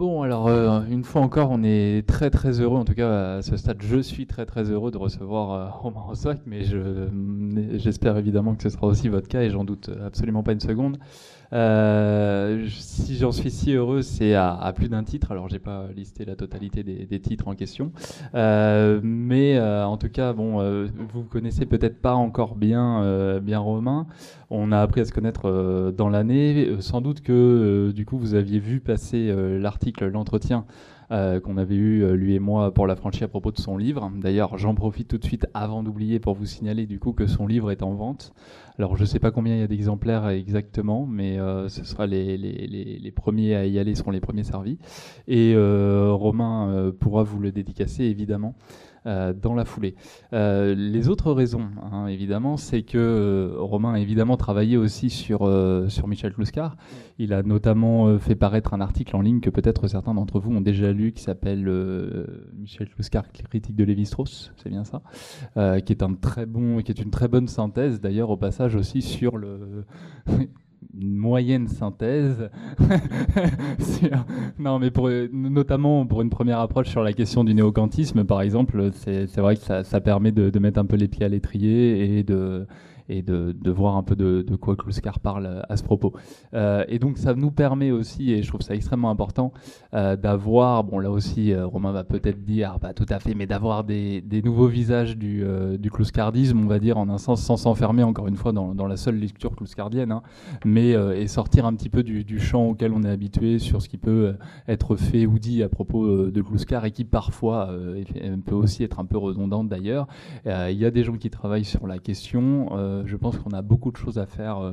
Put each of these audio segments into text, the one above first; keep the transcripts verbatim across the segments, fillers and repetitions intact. Bon, alors euh, une fois encore, on est très très heureux, en tout cas à ce stade, je suis très très heureux de recevoir euh, Romain Roszak, mais je, j'espère évidemment que ce sera aussi votre cas et j'en doute absolument pas une seconde. Euh, si j'en suis si heureux, c'est à, à plus d'un titre. Alors j'ai pas listé la totalité des, des titres en question, euh, mais euh, en tout cas, bon, euh, vous connaissez peut-être pas encore bien euh, bien Romain. On a appris à se connaître euh, dans l'année. Euh, sans doute que euh, du coup vous aviez vu passer euh, l'article, l'entretien Euh, qu'on avait eu, euh, lui et moi, pour la franchie à propos de son livre. D'ailleurs, j'en profite tout de suite avant d'oublier pour vous signaler du coup que son livre est en vente. Alors, je ne sais pas combien il y a d'exemplaires exactement, mais euh, ce sera les, les, les, les premiers à y aller seront les premiers servis. Et euh, Romain euh, pourra vous le dédicacer, évidemment, Euh, dans la foulée. Euh, les autres raisons, hein, évidemment, c'est que euh, Romain a évidemment travaillé aussi sur, euh, sur Michel Clouscard. Il a notamment euh, fait paraître un article en ligne que peut-être certains d'entre vous ont déjà lu, qui s'appelle euh, Michel Clouscard, critique de Lévi-Strauss, c'est bien ça, euh, qui est un très bon, qui est une très bonne synthèse, d'ailleurs, au passage aussi sur le... une moyenne synthèse non mais pour, notamment pour une première approche sur la question du néo-kantisme par exemple, c'est vrai que ça, ça permet de, de mettre un peu les pieds à l'étrier et de et de, de voir un peu de, de quoi Clouscard parle à ce propos. Euh, et donc ça nous permet aussi, et je trouve ça extrêmement important, euh, d'avoir, bon là aussi euh, Romain va peut-être dire, pas tout à fait, mais d'avoir des, des nouveaux visages du, euh, du clouscardisme, on va dire en un sens, sans s'enfermer encore une fois dans, dans la seule lecture clouscardienne, hein, mais euh, et sortir un petit peu du, du champ auquel on est habitué sur ce qui peut être fait ou dit à propos euh, de Clouscard, et qui parfois euh, peut aussi être un peu redondante d'ailleurs. Il euh, y a des gens qui travaillent sur la question, euh, je pense qu'on a beaucoup de choses à faire, euh,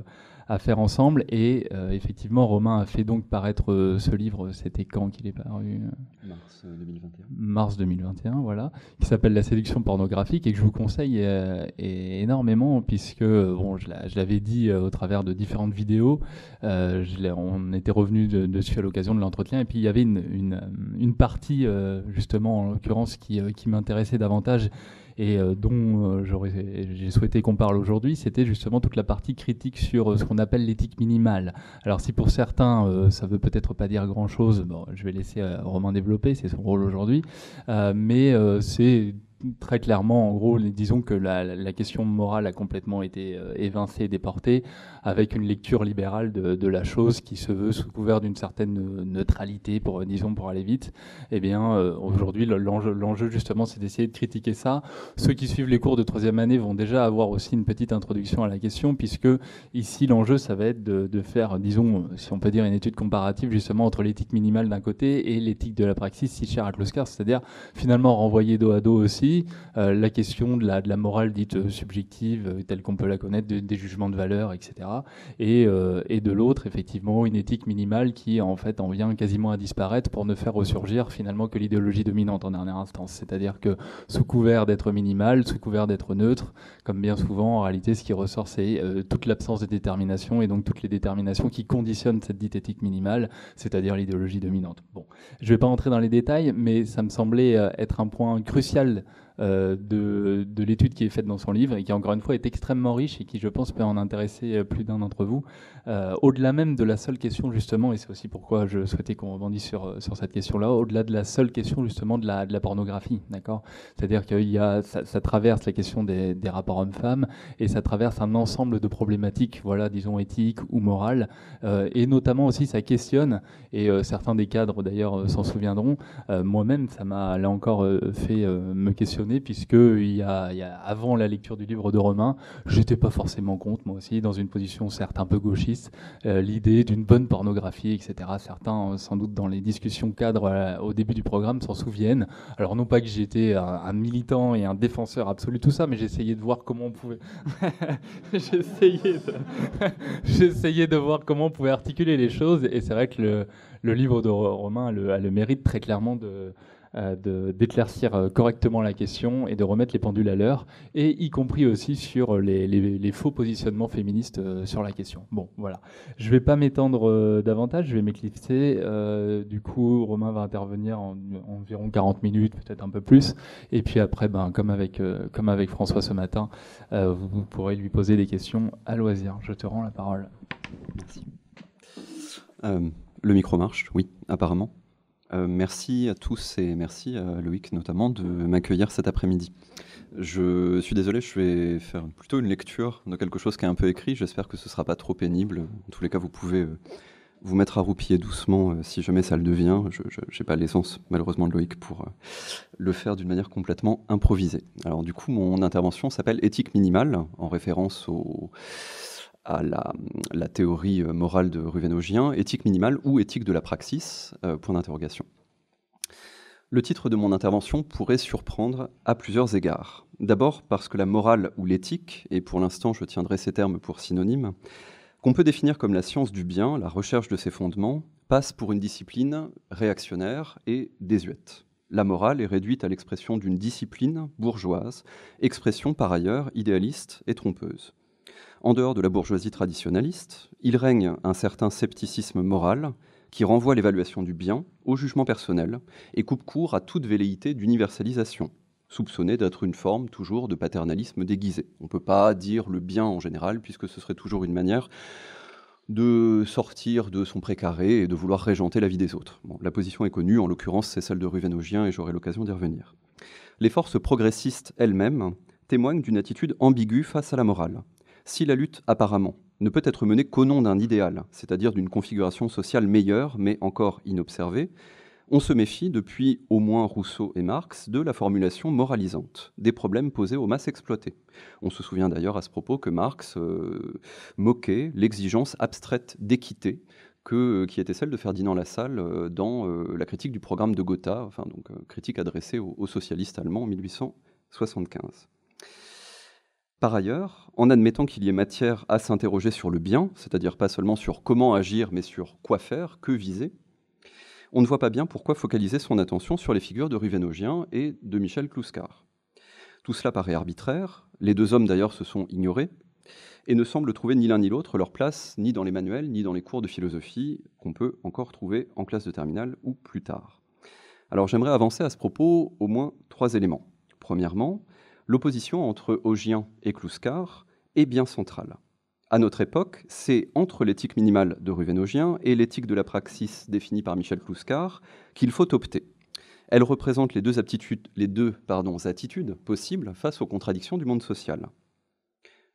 à faire ensemble. Et euh, effectivement, Romain a fait donc paraître euh, ce livre. C'était quand qu'il est paru ? mars deux mille vingt et un. mars deux mille vingt et un, voilà. Qui s'appelle La séduction pornographique et que je vous conseille euh, et énormément puisque, bon, je l'avais dit euh, au travers de différentes vidéos. Euh, je on était revenu dessus de à l'occasion de l'entretien. Et puis, il y avait une, une, une partie, euh, justement, en l'occurrence, qui, euh, qui m'intéressait davantage et euh, dont euh, j'ai souhaité qu'on parle aujourd'hui, c'était justement toute la partie critique sur euh, ce qu'on appelle l'éthique minimale. Alors si pour certains, euh, ça ne veut peut-être pas dire grand-chose, bon, je vais laisser euh, Romain développer, c'est son rôle aujourd'hui, euh, mais euh, c'est très clairement, en gros, disons que la, la question morale a complètement été euh, évincée, déportée, avec une lecture libérale de, de la chose qui se veut sous couvert d'une certaine neutralité, pour, disons, pour aller vite. Eh bien, euh, aujourd'hui, l'enjeu, l'enjeu, justement, c'est d'essayer de critiquer ça. Ceux qui suivent les cours de troisième année vont déjà avoir aussi une petite introduction à la question, puisque ici, l'enjeu, ça va être de, de faire, disons, si on peut dire, une étude comparative, justement, entre l'éthique minimale d'un côté et l'éthique de la praxis, si chère à Clouscard, c'est-à-dire, finalement, renvoyer dos à dos aussi Euh, la question de la, de la morale dite subjective, euh, telle qu'on peut la connaître, de, des jugements de valeur, et cetera. Et, euh, et de l'autre, effectivement, une éthique minimale qui, en fait, en vient quasiment à disparaître pour ne faire ressurgir, finalement, que l'idéologie dominante en dernière instance. C'est-à-dire que, sous couvert d'être minimal, sous couvert d'être neutre, comme bien souvent, en réalité, ce qui ressort, c'est euh, toute l'absence de détermination et donc toutes les déterminations qui conditionnent cette dite éthique minimale, c'est-à-dire l'idéologie dominante. Bon, je ne vais pas entrer dans les détails, mais ça me semblait euh, être un point crucial Euh, de, de l'étude qui est faite dans son livre et qui encore une fois est extrêmement riche et qui je pense peut en intéresser plus d'un d'entre vous euh, au-delà même de la seule question justement, et c'est aussi pourquoi je souhaitais qu'on rebondisse sur, sur cette question-là, au-delà de la seule question justement de la, de la pornographie, d'accord ? C'est-à-dire que il y a, ça, ça traverse la question des, des rapports hommes-femmes et ça traverse un ensemble de problématiques, voilà, disons éthiques ou morales, euh, et notamment aussi ça questionne, et euh, certains des cadres d'ailleurs euh, s'en souviendront, euh, moi-même ça m'a là encore euh, fait euh, me questionner puisque il y a, il y a, avant la lecture du livre de Romain, j'étais pas forcément contre, moi aussi, dans une position certes un peu gauchiste, euh, l'idée d'une bonne pornographie, et cetera. Certains, sans doute, dans les discussions cadres euh, au début du programme, s'en souviennent. Alors non pas que j'étais un, un militant et un défenseur absolu, tout ça, mais j'essayais de voir comment on pouvait... j'essayais de... j'essayais de voir comment on pouvait articuler les choses, et c'est vrai que le, le livre de Romain a le, a le mérite très clairement de... d'éclaircir correctement la question et de remettre les pendules à l'heure, et y compris aussi sur les, les, les faux positionnements féministes sur la question. Bon, voilà. Je ne vais pas m'étendre davantage, je vais m'éclipser. Euh, du coup, Romain va intervenir en, en environ quarante minutes, peut-être un peu plus. Et puis après, ben, comme, avec, euh, comme avec François ce matin, euh, vous, vous pourrez lui poser des questions à loisir. Je te rends la parole. Merci. Euh, le micro marche, oui, apparemment. Euh, merci à tous et merci à Loïc notamment de m'accueillir cet après-midi. Je suis désolé, je vais faire plutôt une lecture de quelque chose qui est un peu écrit. J'espère que ce ne sera pas trop pénible. En tous les cas, vous pouvez vous mettre à roupiller doucement euh, si jamais ça le devient. Je n'ai pas l'essence, malheureusement, de Loïc pour euh, le faire d'une manière complètement improvisée. Alors du coup, mon intervention s'appelle « Éthique minimale » en référence au... à la, la théorie morale de Ruwen Ogien, éthique minimale ou éthique de la praxis, euh, point d'interrogation. Le titre de mon intervention pourrait surprendre à plusieurs égards. D'abord parce que la morale ou l'éthique, et pour l'instant je tiendrai ces termes pour synonymes, qu'on peut définir comme la science du bien, la recherche de ses fondements, passe pour une discipline réactionnaire et désuète. La morale est réduite à l'expression d'une discipline bourgeoise, expression par ailleurs idéaliste et trompeuse. En dehors de la bourgeoisie traditionnaliste, il règne un certain scepticisme moral qui renvoie l'évaluation du bien au jugement personnel et coupe court à toute velléité d'universalisation, soupçonnée d'être une forme toujours de paternalisme déguisé. On ne peut pas dire le bien en général puisque ce serait toujours une manière de sortir de son précaré et de vouloir régenter la vie des autres. Bon, la position est connue, en l'occurrence c'est celle de Ruwen Ogien et j'aurai l'occasion d'y revenir. Les forces progressistes elles-mêmes témoignent d'une attitude ambiguë face à la morale. Si la lutte, apparemment, ne peut être menée qu'au nom d'un idéal, c'est-à-dire d'une configuration sociale meilleure, mais encore inobservée, on se méfie, depuis au moins Rousseau et Marx, de la formulation moralisante, des problèmes posés aux masses exploitées. On se souvient d'ailleurs à ce propos que Marx euh, moquait l'exigence abstraite d'équité, que, qui était celle de Ferdinand Lassalle dans euh, la critique du programme de Gotha, enfin, donc, critique adressée aux, aux socialistes allemands en mille huit cent soixante-quinze. Par ailleurs, en admettant qu'il y ait matière à s'interroger sur le bien, c'est-à-dire pas seulement sur comment agir, mais sur quoi faire, que viser, on ne voit pas bien pourquoi focaliser son attention sur les figures de Ruwen Ogien et de Michel Clouscard. Tout cela paraît arbitraire, les deux hommes d'ailleurs se sont ignorés, et ne semblent trouver ni l'un ni l'autre leur place, ni dans les manuels, ni dans les cours de philosophie, qu'on peut encore trouver en classe de terminale ou plus tard. Alors j'aimerais avancer à ce propos au moins trois éléments. Premièrement, l'opposition entre Ogien et Clouscard est bien centrale. À notre époque, c'est entre l'éthique minimale de Ruwen Ogien et l'éthique de la praxis définie par Michel Clouscard qu'il faut opter. Elle représente les deux, aptitudes, les deux pardon, attitudes possibles face aux contradictions du monde social.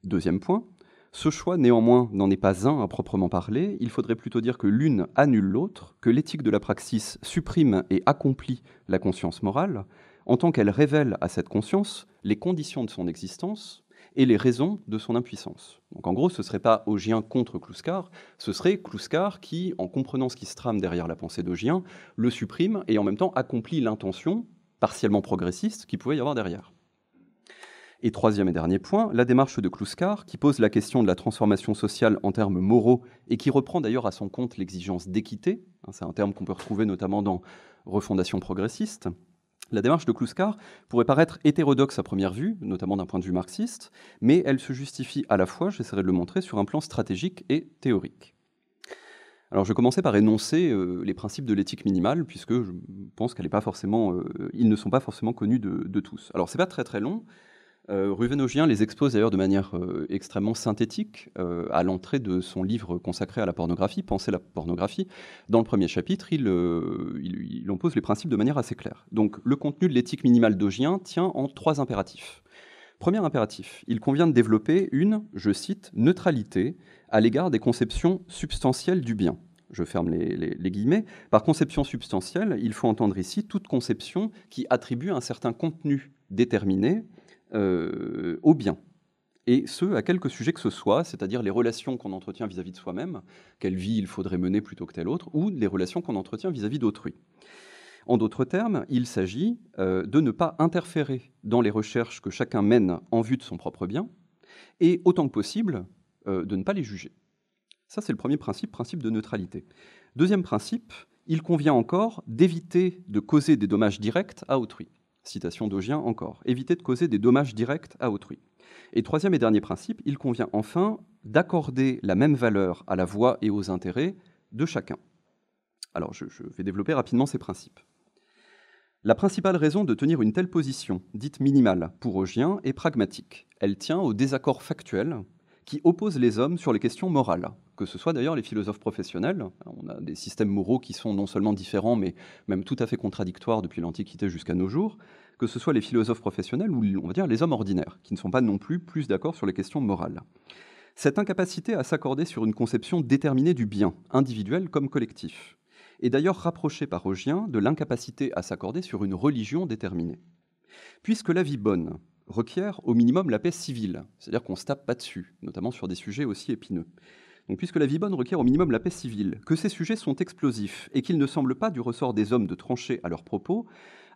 Deuxième point, ce choix néanmoins n'en est pas un à proprement parler, il faudrait plutôt dire que l'une annule l'autre, que l'éthique de la praxis supprime et accomplit la conscience morale, en tant qu'elle révèle à cette conscience les conditions de son existence et les raisons de son impuissance. Donc en gros, ce ne serait pas Ogien contre Clouscard, ce serait Clouscard qui, en comprenant ce qui se trame derrière la pensée d'Ogien, le supprime et en même temps accomplit l'intention partiellement progressiste qu'il pouvait y avoir derrière. Et troisième et dernier point, la démarche de Clouscard, qui pose la question de la transformation sociale en termes moraux et qui reprend d'ailleurs à son compte l'exigence d'équité, c'est un terme qu'on peut retrouver notamment dans Refondation progressiste. La démarche de Clouscard pourrait paraître hétérodoxe à première vue, notamment d'un point de vue marxiste, mais elle se justifie à la fois, j'essaierai de le montrer, sur un plan stratégique et théorique. Alors je commençais par énoncer euh, les principes de l'éthique minimale, puisque je pense qu'elle est pas forcément, euh, ils ne sont pas forcément connus de, de tous. Alors c'est pas très très long, euh, Ruwen Ogien les expose d'ailleurs de manière euh, extrêmement synthétique euh, à l'entrée de son livre consacré à la pornographie, Penser la pornographie. Dans le premier chapitre, il, euh, il, il en pose les principes de manière assez claire. Donc le contenu de l'éthique minimale d'Ogien tient en trois impératifs. Premier impératif, il convient de développer une, je cite, « neutralité » à l'égard des conceptions substantielles du bien. Je ferme les, les, les guillemets. Par conception substantielle, il faut entendre ici toute conception qui attribue un certain contenu déterminé Euh, au bien, et ce, à quelque sujet que ce soit, c'est-à-dire les relations qu'on entretient vis-à-vis de soi-même, quelle vie il faudrait mener plutôt que telle autre, ou les relations qu'on entretient vis-à-vis d'autrui. En d'autres termes, il s'agit euh, de ne pas interférer dans les recherches que chacun mène en vue de son propre bien, et autant que possible, euh, de ne pas les juger. Ça, c'est le premier principe, principe de neutralité. Deuxième principe, il convient encore d'éviter de causer des dommages directs à autrui. Citation d'Ogien encore. Éviter de causer des dommages directs à autrui. Et troisième et dernier principe, il convient enfin d'accorder la même valeur à la voix et aux intérêts de chacun. Alors, je, je vais développer rapidement ces principes. La principale raison de tenir une telle position, dite minimale, pour Ogien, est pragmatique. Elle tient au désaccord factuel qui oppose les hommes sur les questions morales, que ce soit d'ailleurs les philosophes professionnels. On a des systèmes moraux qui sont non seulement différents, mais même tout à fait contradictoires depuis l'Antiquité jusqu'à nos jours, que ce soit les philosophes professionnels ou, on va dire, les hommes ordinaires, qui ne sont pas non plus plus d'accord sur les questions morales. Cette incapacité à s'accorder sur une conception déterminée du bien, individuel comme collectif, est d'ailleurs rapprochée par Ogien de l'incapacité à s'accorder sur une religion déterminée. Puisque la vie bonne requiert au minimum la paix civile, c'est-à-dire qu'on ne se tape pas dessus, notamment sur des sujets aussi épineux. Donc, puisque la vie bonne requiert au minimum la paix civile, que ces sujets sont explosifs et qu'il ne semble pas du ressort des hommes de trancher à leurs propos,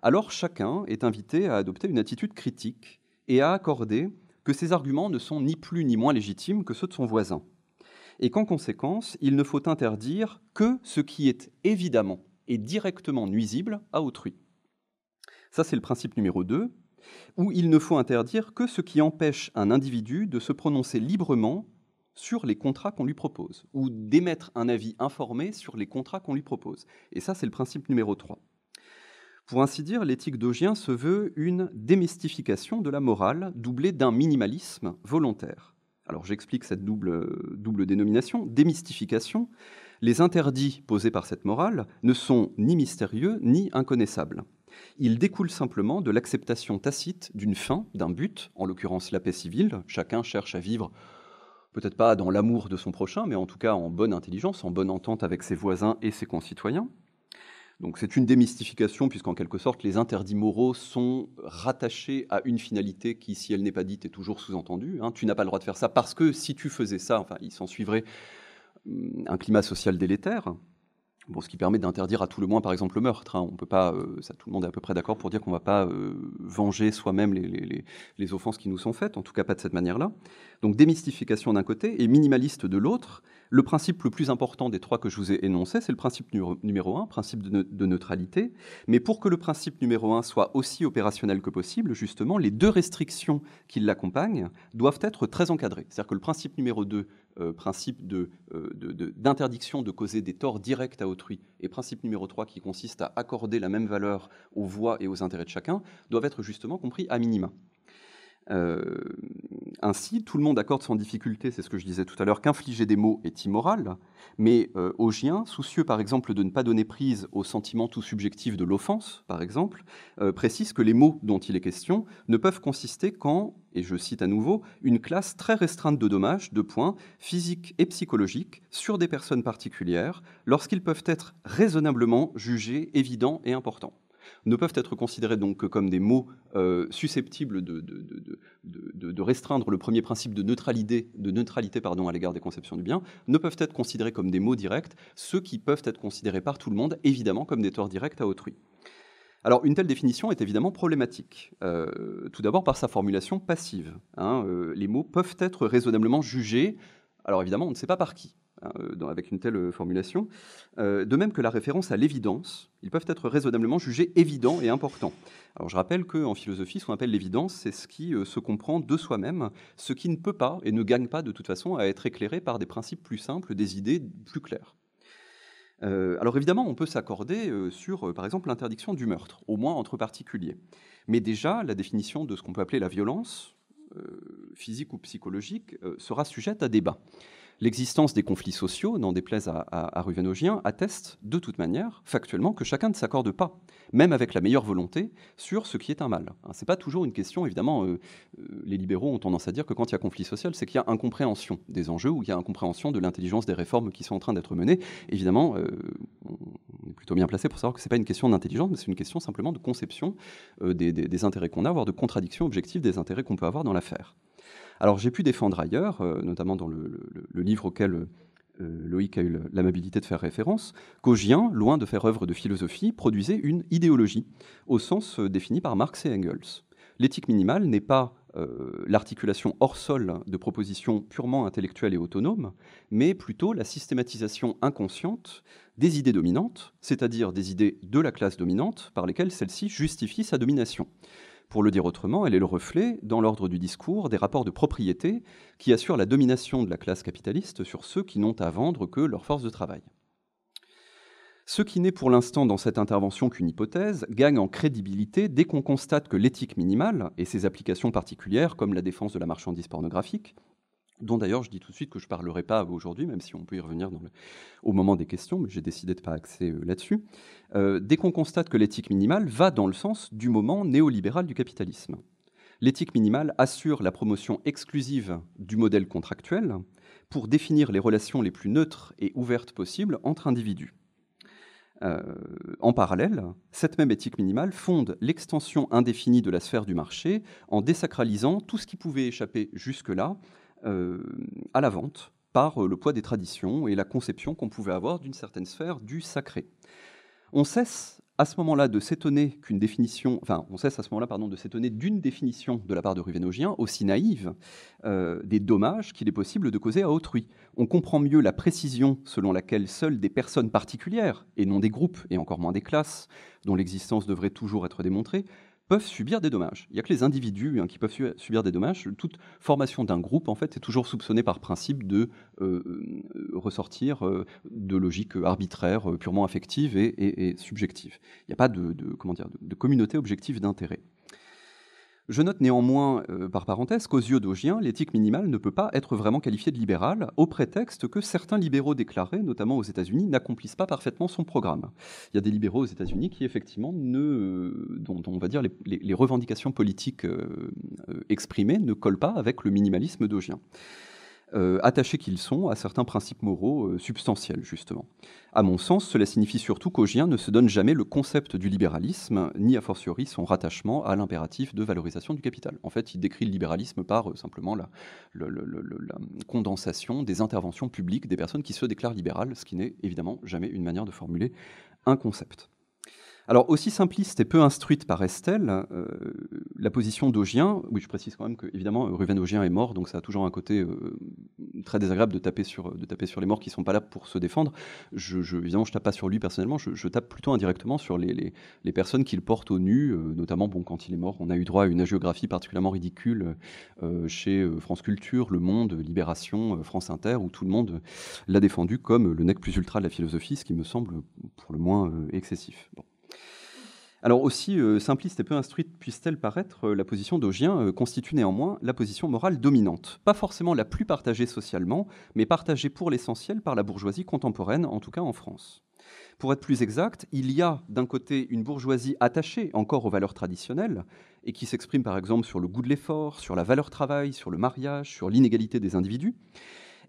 alors chacun est invité à adopter une attitude critique et à accorder que ses arguments ne sont ni plus ni moins légitimes que ceux de son voisin, et qu'en conséquence, il ne faut interdire que ce qui est évidemment et directement nuisible à autrui. Ça, c'est le principe numéro deux, où il ne faut interdire que ce qui empêche un individu de se prononcer librement sur les contrats qu'on lui propose, ou d'émettre un avis informé sur les contrats qu'on lui propose. Et ça, c'est le principe numéro trois. Pour ainsi dire, l'éthique d'Ogien se veut une démystification de la morale, doublée d'un minimalisme volontaire. Alors j'explique cette double, double dénomination. Démystification, les interdits posés par cette morale ne sont ni mystérieux ni inconnaissables. Ils découlent simplement de l'acceptation tacite d'une fin, d'un but, en l'occurrence la paix civile. Chacun cherche à vivre, peut-être pas dans l'amour de son prochain, mais en tout cas en bonne intelligence, en bonne entente avec ses voisins et ses concitoyens. Donc c'est une démystification, puisqu'en quelque sorte, les interdits moraux sont rattachés à une finalité qui, si elle n'est pas dite, est toujours sous-entendue. Hein, tu n'as pas le droit de faire ça, parce que si tu faisais ça, enfin, il s'en suivrait un climat social délétère. Bon, ce qui permet d'interdire à tout le moins, par exemple, le meurtre. Hein. On peut pas, euh, ça, tout le monde est à peu près d'accord pour dire qu'on ne va pas euh, venger soi-même les, les, les offenses qui nous sont faites, en tout cas pas de cette manière-là. Donc démystification d'un côté et minimaliste de l'autre. Le principe le plus important des trois que je vous ai énoncés, c'est le principe numéro un, principe de, ne, de neutralité. Mais pour que le principe numéro un soit aussi opérationnel que possible, justement, les deux restrictions qui l'accompagnent doivent être très encadrées. C'est-à-dire que le principe numéro deux, Euh, principe de, euh, de, de, d'interdiction de causer des torts directs à autrui et principe numéro trois qui consiste à accorder la même valeur aux voix et aux intérêts de chacun doivent être justement compris à minima. Euh, ainsi, tout le monde accorde sans difficulté, c'est ce que je disais tout à l'heure, qu'infliger des maux est immoral, mais euh, Ogien, soucieux par exemple de ne pas donner prise au sentiment tout subjectif de l'offense, par exemple, euh, précise que les maux dont il est question ne peuvent consister qu'en, et je cite à nouveau, une classe très restreinte de dommages, de points, physiques et psychologiques, sur des personnes particulières, lorsqu'ils peuvent être raisonnablement jugés évidents et importants. Ne peuvent être considérés donc que comme des maux euh, susceptibles de, de, de, de, de restreindre le premier principe de neutralité, de neutralité pardon, à l'égard des conceptions du bien, ne peuvent être considérés comme des maux directs, ceux qui peuvent être considérés par tout le monde, évidemment, comme des torts directs à autrui. Alors, une telle définition est évidemment problématique, euh, tout d'abord par sa formulation passive. Hein, euh, les maux peuvent être raisonnablement jugés, alors évidemment, on ne sait pas par qui. Dans, avec une telle formulation, euh, de même que la référence à l'évidence, ils peuvent être raisonnablement jugés évidents et importants. Alors je rappelle qu'en philosophie, ce qu'on appelle l'évidence, c'est ce qui euh, se comprend de soi-même, ce qui ne peut pas et ne gagne pas de toute façon à être éclairé par des principes plus simples, des idées plus claires. Euh, alors évidemment, on peut s'accorder euh, sur, euh, par exemple, l'interdiction du meurtre, au moins entre particuliers. Mais déjà, la définition de ce qu'on peut appeler la violence, euh, physique ou psychologique, euh, sera sujette à débat. L'existence des conflits sociaux, n'en déplaise à, à, à Ruwen Ogien, atteste de toute manière, factuellement, que chacun ne s'accorde pas, même avec la meilleure volonté, sur ce qui est un mal. Hein, ce n'est pas toujours une question, évidemment, euh, euh, les libéraux ont tendance à dire que quand il y a conflit social, c'est qu'il y a incompréhension des enjeux ou il y a incompréhension de l'intelligence des réformes qui sont en train d'être menées. Évidemment, euh, on est plutôt bien placé pour savoir que ce n'est pas une question d'intelligence, mais c'est une question simplement de conception euh, des, des, des intérêts qu'on a, voire de contradiction objective des intérêts qu'on peut avoir dans l'affaire. Alors j'ai pu défendre ailleurs, euh, notamment dans le, le, le livre auquel euh, Loïc a eu l'amabilité de faire référence, qu'Ogien, loin de faire œuvre de philosophie, produisait une idéologie, au sens euh, défini par Marx et Engels. L'éthique minimale n'est pas euh, l'articulation hors sol de propositions purement intellectuelles et autonomes, mais plutôt la systématisation inconsciente des idées dominantes, c'est-à-dire des idées de la classe dominante par lesquelles celle-ci justifie sa domination. Pour le dire autrement, elle est le reflet, dans l'ordre du discours, des rapports de propriété qui assurent la domination de la classe capitaliste sur ceux qui n'ont à vendre que leur force de travail. Ce qui n'est pour l'instant dans cette intervention qu'une hypothèse gagne en crédibilité dès qu'on constate que l'éthique minimale et ses applications particulières, comme la défense de la marchandise pornographique, dont d'ailleurs je dis tout de suite que je ne parlerai pas aujourd'hui, même si on peut y revenir dans le... au moment des questions, mais j'ai décidé de ne pas axer euh, là-dessus. Euh, dès qu'on constate que l'éthique minimale va dans le sens du moment néolibéral du capitalisme. L'éthique minimale assure la promotion exclusive du modèle contractuel pour définir les relations les plus neutres et ouvertes possibles entre individus. Euh, en parallèle, cette même éthique minimale fonde l'extension indéfinie de la sphère du marché en désacralisant tout ce qui pouvait échapper jusque-là euh, à la vente par le poids des traditions et la conception qu'on pouvait avoir d'une certaine sphère du sacré. On cesse à ce moment-là de s'étonner qu'une définition, enfin, on cesse à ce moment-là, pardon, de s'étonner d'une définition de la part de Ruwen Ogien aussi naïve euh, des dommages qu'il est possible de causer à autrui. On comprend mieux la précision selon laquelle seules des personnes particulières, et non des groupes, et encore moins des classes, dont l'existence devrait toujours être démontrée, peuvent subir des dommages. Il n'y a que les individus hein, qui peuvent su- subir des dommages. Toute formation d'un groupe, en fait, est toujours soupçonnée par principe de euh, ressortir euh, de logiques arbitraires, euh, purement affectives et, et, et subjectives. Il n'y a pas de, de, comment dire, de, de communauté objective d'intérêt. Je note néanmoins, euh, par parenthèse, qu'aux yeux d'Ogien, l'éthique minimale ne peut pas être vraiment qualifiée de libérale, au prétexte que certains libéraux déclarés, notamment aux États-Unis, n'accomplissent pas parfaitement son programme. Il y a des libéraux aux États-Unis qui, effectivement, ne, dont, dont on va dire les, les, les revendications politiques euh, exprimées ne collent pas avec le minimalisme d'Ogien. Euh, attachés qu'ils sont à certains principes moraux euh, substantiels, justement. À mon sens, cela signifie surtout qu'Ogien ne se donne jamais le concept du libéralisme, ni a fortiori son rattachement à l'impératif de valorisation du capital. En fait, il décrit le libéralisme par euh, simplement la, la, la, la, la condensation des interventions publiques des personnes qui se déclarent libérales, ce qui n'est évidemment jamais une manière de formuler un concept. Alors, aussi simpliste et peu instruite par Estelle, euh, la position d'Ogien, oui, je précise quand même que, évidemment, Ruwen Ogien est mort, donc ça a toujours un côté euh, très désagréable de taper sur, de taper sur les morts qui ne sont pas là pour se défendre. Je, je, évidemment, je ne tape pas sur lui personnellement, je, je tape plutôt indirectement sur les, les, les personnes qu'il porte au nu, euh, notamment, bon, quand il est mort, on a eu droit à une hagiographie particulièrement ridicule euh, chez euh, France Culture, Le Monde, Libération, euh, France Inter, où tout le monde l'a défendu comme le nec plus ultra de la philosophie, ce qui me semble pour le moins euh, excessif. Bon. Alors aussi euh, simpliste et peu instruite puisse-t-elle paraître, euh, la position d'Ogien euh, constitue néanmoins la position morale dominante. Pas forcément la plus partagée socialement, mais partagée pour l'essentiel par la bourgeoisie contemporaine, en tout cas en France. Pour être plus exact, il y a d'un côté une bourgeoisie attachée encore aux valeurs traditionnelles, et qui s'exprime par exemple sur le goût de l'effort, sur la valeur travail, sur le mariage, sur l'inégalité des individus.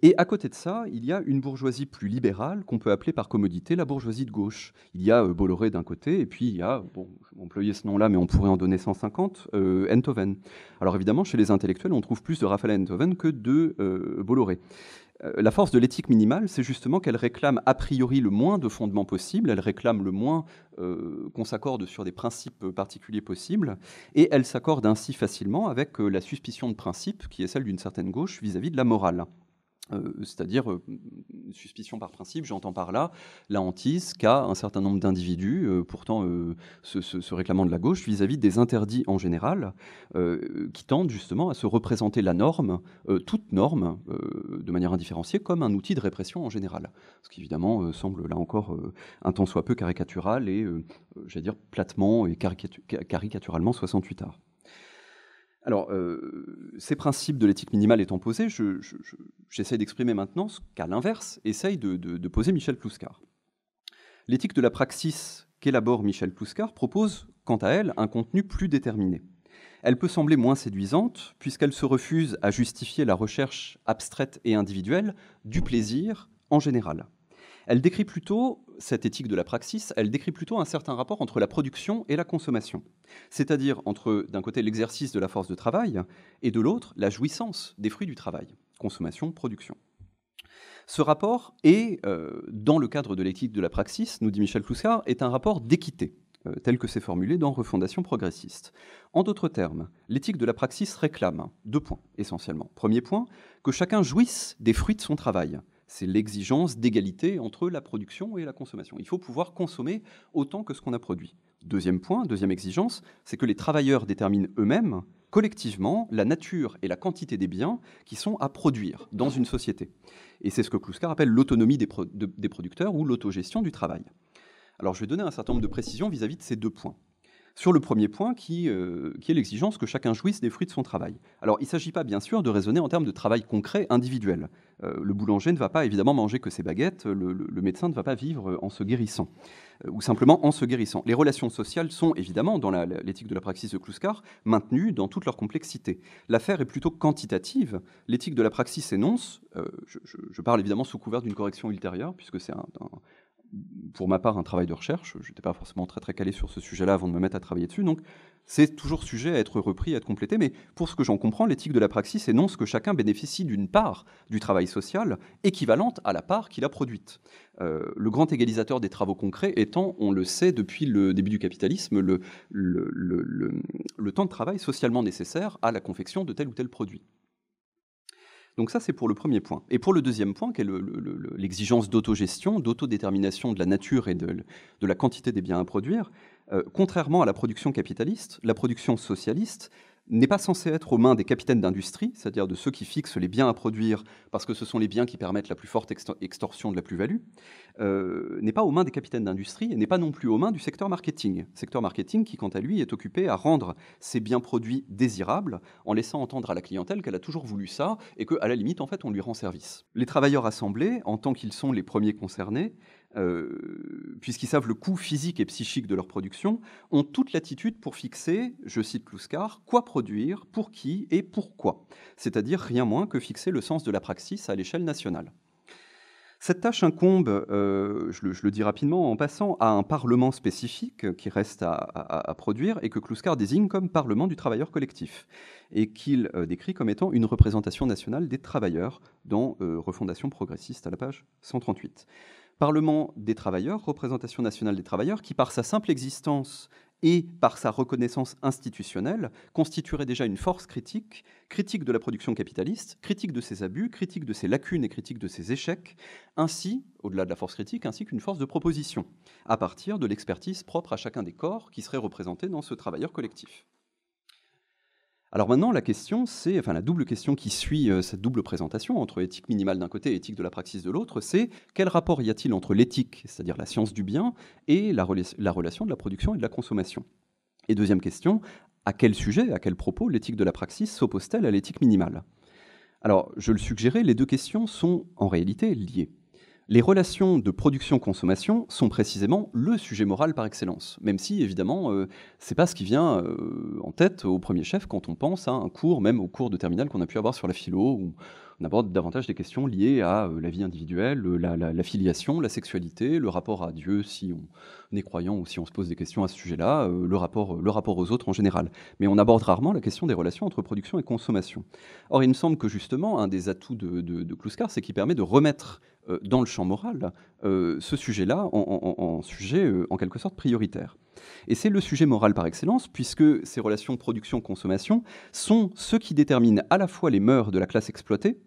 Et à côté de ça, il y a une bourgeoisie plus libérale, qu'on peut appeler par commodité la bourgeoisie de gauche. Il y a euh, Bolloré d'un côté, et puis il y a, bon, on employait ce nom-là, mais on pourrait en donner cent cinquante, euh, Enthoven. Alors évidemment, chez les intellectuels, on trouve plus de Raphaël Enthoven que de euh, Bolloré. Euh, la force de l'éthique minimale, c'est justement qu'elle réclame a priori le moins de fondements possible, elle réclame le moins euh, qu'on s'accorde sur des principes particuliers possibles, et elle s'accorde ainsi facilement avec euh, la suspicion de principe, qui est celle d'une certaine gauche vis-à-vis de la morale. Euh, c'est-à-dire euh, suspicion par principe, j'entends par là la hantise qu'a un certain nombre d'individus, euh, pourtant euh, se, se, se réclamant de la gauche, vis-à-vis des interdits en général, euh, qui tendent justement à se représenter la norme, euh, toute norme, euh, de manière indifférenciée, comme un outil de répression en général. Ce qui évidemment euh, semble là encore euh, un tant soit peu caricatural et, euh, j'allais dire, platement et caricatur- caricaturalement soixante-huit arts. Alors, euh, ces principes de l'éthique minimale étant posés, je, je, je, j'essaie d'exprimer maintenant ce qu'à l'inverse essaye de, de, de poser Michel Clouscard. L'éthique de la praxis qu'élabore Michel Clouscard propose, quant à elle, un contenu plus déterminé. Elle peut sembler moins séduisante, puisqu'elle se refuse à justifier la recherche abstraite et individuelle du plaisir en général. Elle décrit plutôt, cette éthique de la praxis, elle décrit plutôt un certain rapport entre la production et la consommation. C'est-à-dire entre, d'un côté, l'exercice de la force de travail et de l'autre, la jouissance des fruits du travail. Consommation, production. Ce rapport est, euh, dans le cadre de l'éthique de la praxis, nous dit Michel Clouscard, est un rapport d'équité, euh, tel que c'est formulé dans Refondation progressiste. En d'autres termes, l'éthique de la praxis réclame deux points, essentiellement. Premier point, que chacun jouisse des fruits de son travail. C'est l'exigence d'égalité entre la production et la consommation. Il faut pouvoir consommer autant que ce qu'on a produit. Deuxième point, deuxième exigence, c'est que les travailleurs déterminent eux-mêmes, collectivement, la nature et la quantité des biens qui sont à produire dans une société. Et c'est ce que Clouscard appelle l'autonomie des, pro- de, des producteurs ou l'autogestion du travail. Alors je vais donner un certain nombre de précisions vis-à-vis de ces deux points. sur le premier point qui, euh, qui est l'exigence que chacun jouisse des fruits de son travail. Alors, il ne s'agit pas, bien sûr, de raisonner en termes de travail concret individuel. Euh, le boulanger ne va pas, évidemment, manger que ses baguettes, le, le, le médecin ne va pas vivre en se guérissant, euh, ou simplement en se guérissant. Les relations sociales sont, évidemment, dans l'éthique de la praxis de Clouscard, maintenues dans toute leur complexité. L'affaire est plutôt quantitative. L'éthique de la praxis énonce, euh, je, je, je parle évidemment sous couvert d'une correction ultérieure, puisque c'est un... un pour ma part, un travail de recherche. Je n'étais pas forcément très, très calé sur ce sujet-là avant de me mettre à travailler dessus. Donc, c'est toujours sujet à être repris, à être complété. Mais pour ce que j'en comprends, l'éthique de la praxis énonce que chacun bénéficie d'une part du travail social équivalente à la part qu'il a produite. Euh, le grand égalisateur des travaux concrets étant, on le sait depuis le début du capitalisme, le, le, le, le, le temps de travail socialement nécessaire à la confection de tel ou tel produit. Donc ça, c'est pour le premier point. Et pour le deuxième point, qui est le, le, le, l'exigence d'autogestion, d'autodétermination de la nature et de, de la quantité des biens à produire, euh, contrairement à la production capitaliste, la production socialiste n'est pas censée être aux mains des capitaines d'industrie, c'est-à-dire de ceux qui fixent les biens à produire parce que ce sont les biens qui permettent la plus forte extorsion de la plus-value, euh, n'est pas aux mains des capitaines d'industrie et n'est pas non plus aux mains du secteur marketing. Secteur marketing qui, quant à lui, est occupé à rendre ses biens produits désirables en laissant entendre à la clientèle qu'elle a toujours voulu ça et qu'à la limite, en fait, on lui rend service. Les travailleurs assemblés, en tant qu'ils sont les premiers concernés, Euh, puisqu'ils savent le coût physique et psychique de leur production, ont toute l'attitude pour fixer, je cite Clouscard, quoi produire, pour qui et pourquoi, c'est-à-dire rien moins que fixer le sens de la praxis à l'échelle nationale. Cette tâche incombe, euh, je, le, je le dis rapidement en passant, à un parlement spécifique qui reste à, à, à produire et que Clouscard désigne comme parlement du travailleur collectif et qu'il euh, décrit comme étant une représentation nationale des travailleurs dans euh, Refondation progressiste à la page cent trente-huit. Parlement des travailleurs, représentation nationale des travailleurs, qui par sa simple existence et par sa reconnaissance institutionnelle constituerait déjà une force critique, critique de la production capitaliste, critique de ses abus, critique de ses lacunes et critique de ses échecs, ainsi, au-delà de la force critique, ainsi qu'une force de proposition, à partir de l'expertise propre à chacun des corps qui seraient représentés dans ce travailleur collectif. Alors maintenant, la question, c'est, enfin la double question qui suit euh, cette double présentation entre éthique minimale d'un côté et éthique de la praxis de l'autre, c'est quel rapport y a-t-il entre l'éthique, c'est-à-dire la science du bien, et la, rela la relation de la production et de la consommation. Et deuxième question, à quel sujet, à quel propos l'éthique de la praxis s'oppose-t-elle à l'éthique minimale? Alors, je le suggérais, les deux questions sont en réalité liées. Les relations de production-consommation sont précisément le sujet moral par excellence, même si, évidemment, euh, c'est pas ce qui vient euh, en tête au premier chef quand on pense à un cours, même au cours de terminale qu'on a pu avoir sur la philo, où on aborde davantage des questions liées à euh, la vie individuelle, la, la, la filiation, la sexualité, le rapport à Dieu, si on est croyant ou si on se pose des questions à ce sujet-là, euh, le, rapport, le rapport aux autres en général. Mais on aborde rarement la question des relations entre production et consommation. Or, il me semble que, justement, un des atouts de, de, de Clouscard, c'est qu'il permet de remettre dans le champ moral, euh, ce sujet-là en, en, en sujet euh, en quelque sorte prioritaire. Et c'est le sujet moral par excellence, puisque ces relations production-consommation sont ceux qui déterminent à la fois les mœurs de la classe exploitée,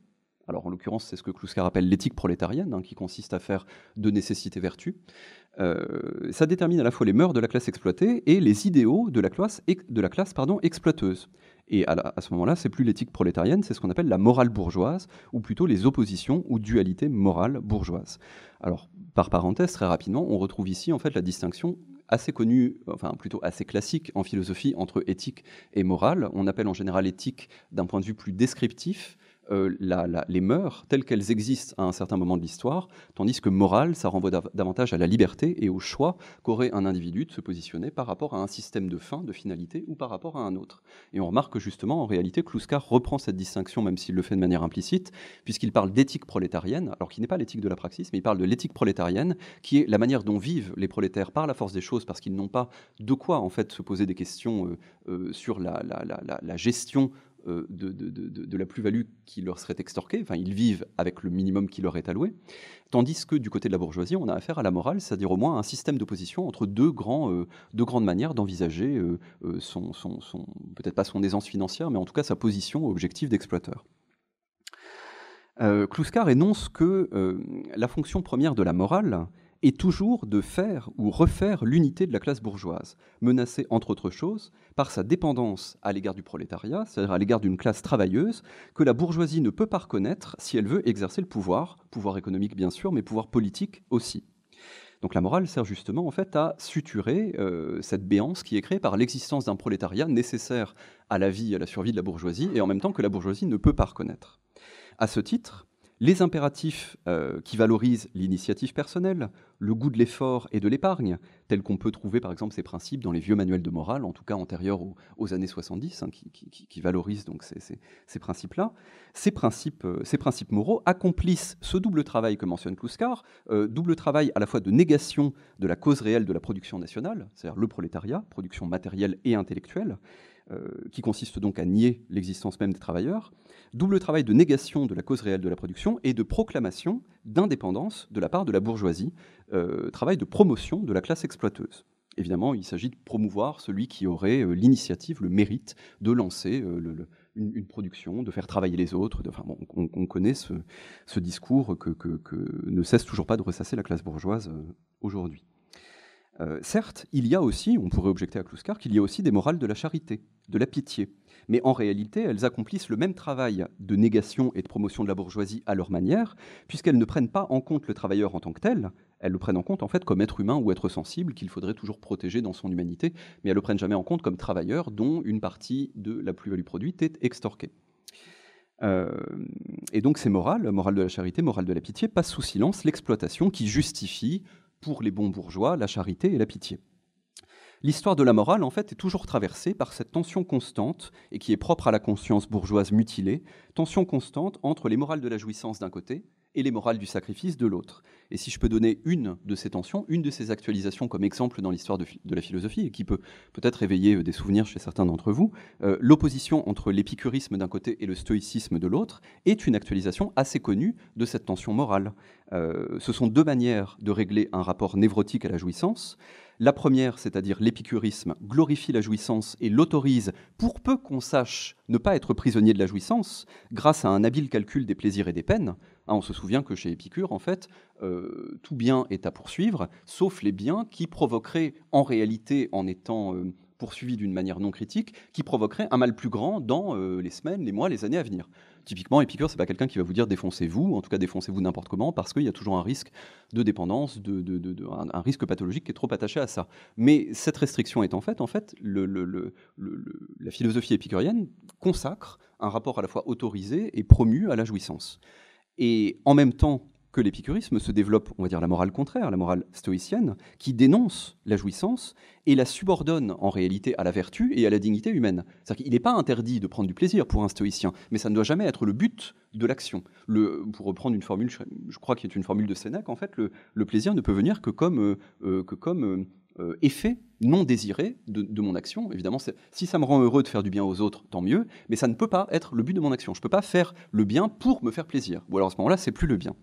alors en l'occurrence c'est ce que Clouscard appelle l'éthique prolétarienne, hein, qui consiste à faire de nécessité vertu, euh, ça détermine à la fois les mœurs de la classe exploitée et les idéaux de la classe, de la classe pardon, exploiteuse. Et à, la, à ce moment-là, c'est plus l'éthique prolétarienne, c'est ce qu'on appelle la morale bourgeoise, ou plutôt les oppositions ou dualités morales bourgeoises. Alors, par parenthèse, très rapidement, on retrouve ici en fait la distinction assez connue, enfin plutôt assez classique en philosophie entre éthique et morale. On appelle en général éthique, d'un point de vue plus descriptif, euh, la, la, les mœurs telles qu'elles existent à un certain moment de l'histoire, tandis que morale, ça renvoie dav davantage à la liberté et au choix qu'aurait un individu de se positionner par rapport à un système de fin, de finalité, ou par rapport à un autre. Et on remarque que justement, en réalité, Clouscard reprend cette distinction, même s'il le fait de manière implicite, puisqu'il parle d'éthique prolétarienne, alors qui n'est pas l'éthique de la praxis, mais il parle de l'éthique prolétarienne, qui est la manière dont vivent les prolétaires par la force des choses, parce qu'ils n'ont pas de quoi, en fait, se poser des questions euh, euh, sur la, la, la, la, la gestion De, de, de, de la plus-value qui leur serait extorquée, enfin ils vivent avec le minimum qui leur est alloué, tandis que du côté de la bourgeoisie, on a affaire à la morale, c'est-à-dire au moins un système d'opposition entre deux, grands, euh, deux grandes manières d'envisager euh, son, son, son, peut-être pas son aisance financière, mais en tout cas sa position objective d'exploiteur. Euh, Clouscard énonce que euh, la fonction première de la morale est toujours de faire ou refaire l'unité de la classe bourgeoise, menacée entre autres choses par sa dépendance à l'égard du prolétariat, c'est-à-dire à, à l'égard d'une classe travailleuse que la bourgeoisie ne peut pas reconnaître si elle veut exercer le pouvoir, pouvoir économique bien sûr, mais pouvoir politique aussi. Donc la morale sert justement en fait à suturer euh, cette béance qui est créée par l'existence d'un prolétariat nécessaire à la vie et à la survie de la bourgeoisie, et en même temps que la bourgeoisie ne peut pas reconnaître. À ce titre, les impératifs euh, qui valorisent l'initiative personnelle, le goût de l'effort et de l'épargne, tels qu'on peut trouver par exemple ces principes dans les vieux manuels de morale, en tout cas antérieurs aux, aux années soixante-dix, hein, qui, qui, qui valorisent donc ces, ces, ces principes-là, ces principes, euh, ces principes moraux accomplissent ce double travail que mentionne Clouscard, euh, double travail à la fois de négation de la cause réelle de la production nationale, c'est-à-dire le prolétariat, production matérielle et intellectuelle, qui consiste donc à nier l'existence même des travailleurs, double travail de négation de la cause réelle de la production et de proclamation d'indépendance de la part de la bourgeoisie, euh, travail de promotion de la classe exploiteuse. Évidemment, il s'agit de promouvoir celui qui aurait euh, l'initiative, le mérite de lancer euh, le, le, une, une production, de faire travailler les autres. De, enfin, bon, on, on connaît ce, ce discours que, que, que ne cesse toujours pas de ressasser la classe bourgeoise euh, aujourd'hui. Euh, certes, il y a aussi, on pourrait objecter à Clouscard, qu'il y a aussi des morales de la charité, de la pitié. Mais en réalité, elles accomplissent le même travail de négation et de promotion de la bourgeoisie à leur manière, puisqu'elles ne prennent pas en compte le travailleur en tant que tel, elles le prennent en compte en fait comme être humain ou être sensible, qu'il faudrait toujours protéger dans son humanité, mais elles ne le prennent jamais en compte comme travailleur dont une partie de la plus-value produite est extorquée. Euh, et donc ces morales, morale de la charité, morale de la pitié, passent sous silence l'exploitation qui justifie pour les bons bourgeois, la charité et la pitié. L'histoire de la morale, en fait, est toujours traversée par cette tension constante, et qui est propre à la conscience bourgeoise mutilée, tension constante entre les morales de la jouissance d'un côté et les morales du sacrifice de l'autre. Et si je peux donner une de ces tensions, une de ces actualisations comme exemple dans l'histoire de, de la philosophie, et qui peut peut-être éveiller des souvenirs chez certains d'entre vous, euh, l'opposition entre l'épicurisme d'un côté et le stoïcisme de l'autre est une actualisation assez connue de cette tension morale. Euh, ce sont deux manières de régler un rapport névrotique à la jouissance. La première, c'est-à-dire l'épicurisme, glorifie la jouissance et l'autorise pour peu qu'on sache ne pas être prisonnier de la jouissance grâce à un habile calcul des plaisirs et des peines. Hein, on se souvient que chez Épicure, en fait, euh, tout bien est à poursuivre, sauf les biens qui provoqueraient en réalité, en étant euh, poursuivis d'une manière non critique, qui provoqueraient un mal plus grand dans euh, les semaines, les mois, les années à venir. Typiquement, Épicure, ce n'est pas quelqu'un qui va vous dire défoncez-vous, en tout cas défoncez-vous n'importe comment, parce qu'il y a toujours un risque de dépendance, de, de, de, de, un, un risque pathologique qui est trop attaché à ça. Mais cette restriction est en fait, en fait le, le, le, le, la philosophie épicurienne consacre un rapport à la fois autorisé et promu à la jouissance. Et en même temps que l'épicurisme se développe, on va dire, la morale contraire, la morale stoïcienne, qui dénonce la jouissance et la subordonne en réalité à la vertu et à la dignité humaine. C'est-à-dire qu'il n'est pas interdit de prendre du plaisir pour un stoïcien, mais ça ne doit jamais être le but de l'action. Le, pour reprendre une formule, je crois qu'il y a une formule de Sénèque, en fait, le, le plaisir ne peut venir que comme, euh, que comme euh, effet non désiré de, de mon action. Évidemment, si ça me rend heureux de faire du bien aux autres, tant mieux, mais ça ne peut pas être le but de mon action. Je ne peux pas faire le bien pour me faire plaisir. Ou alors à ce moment-là, c'est plus le bien.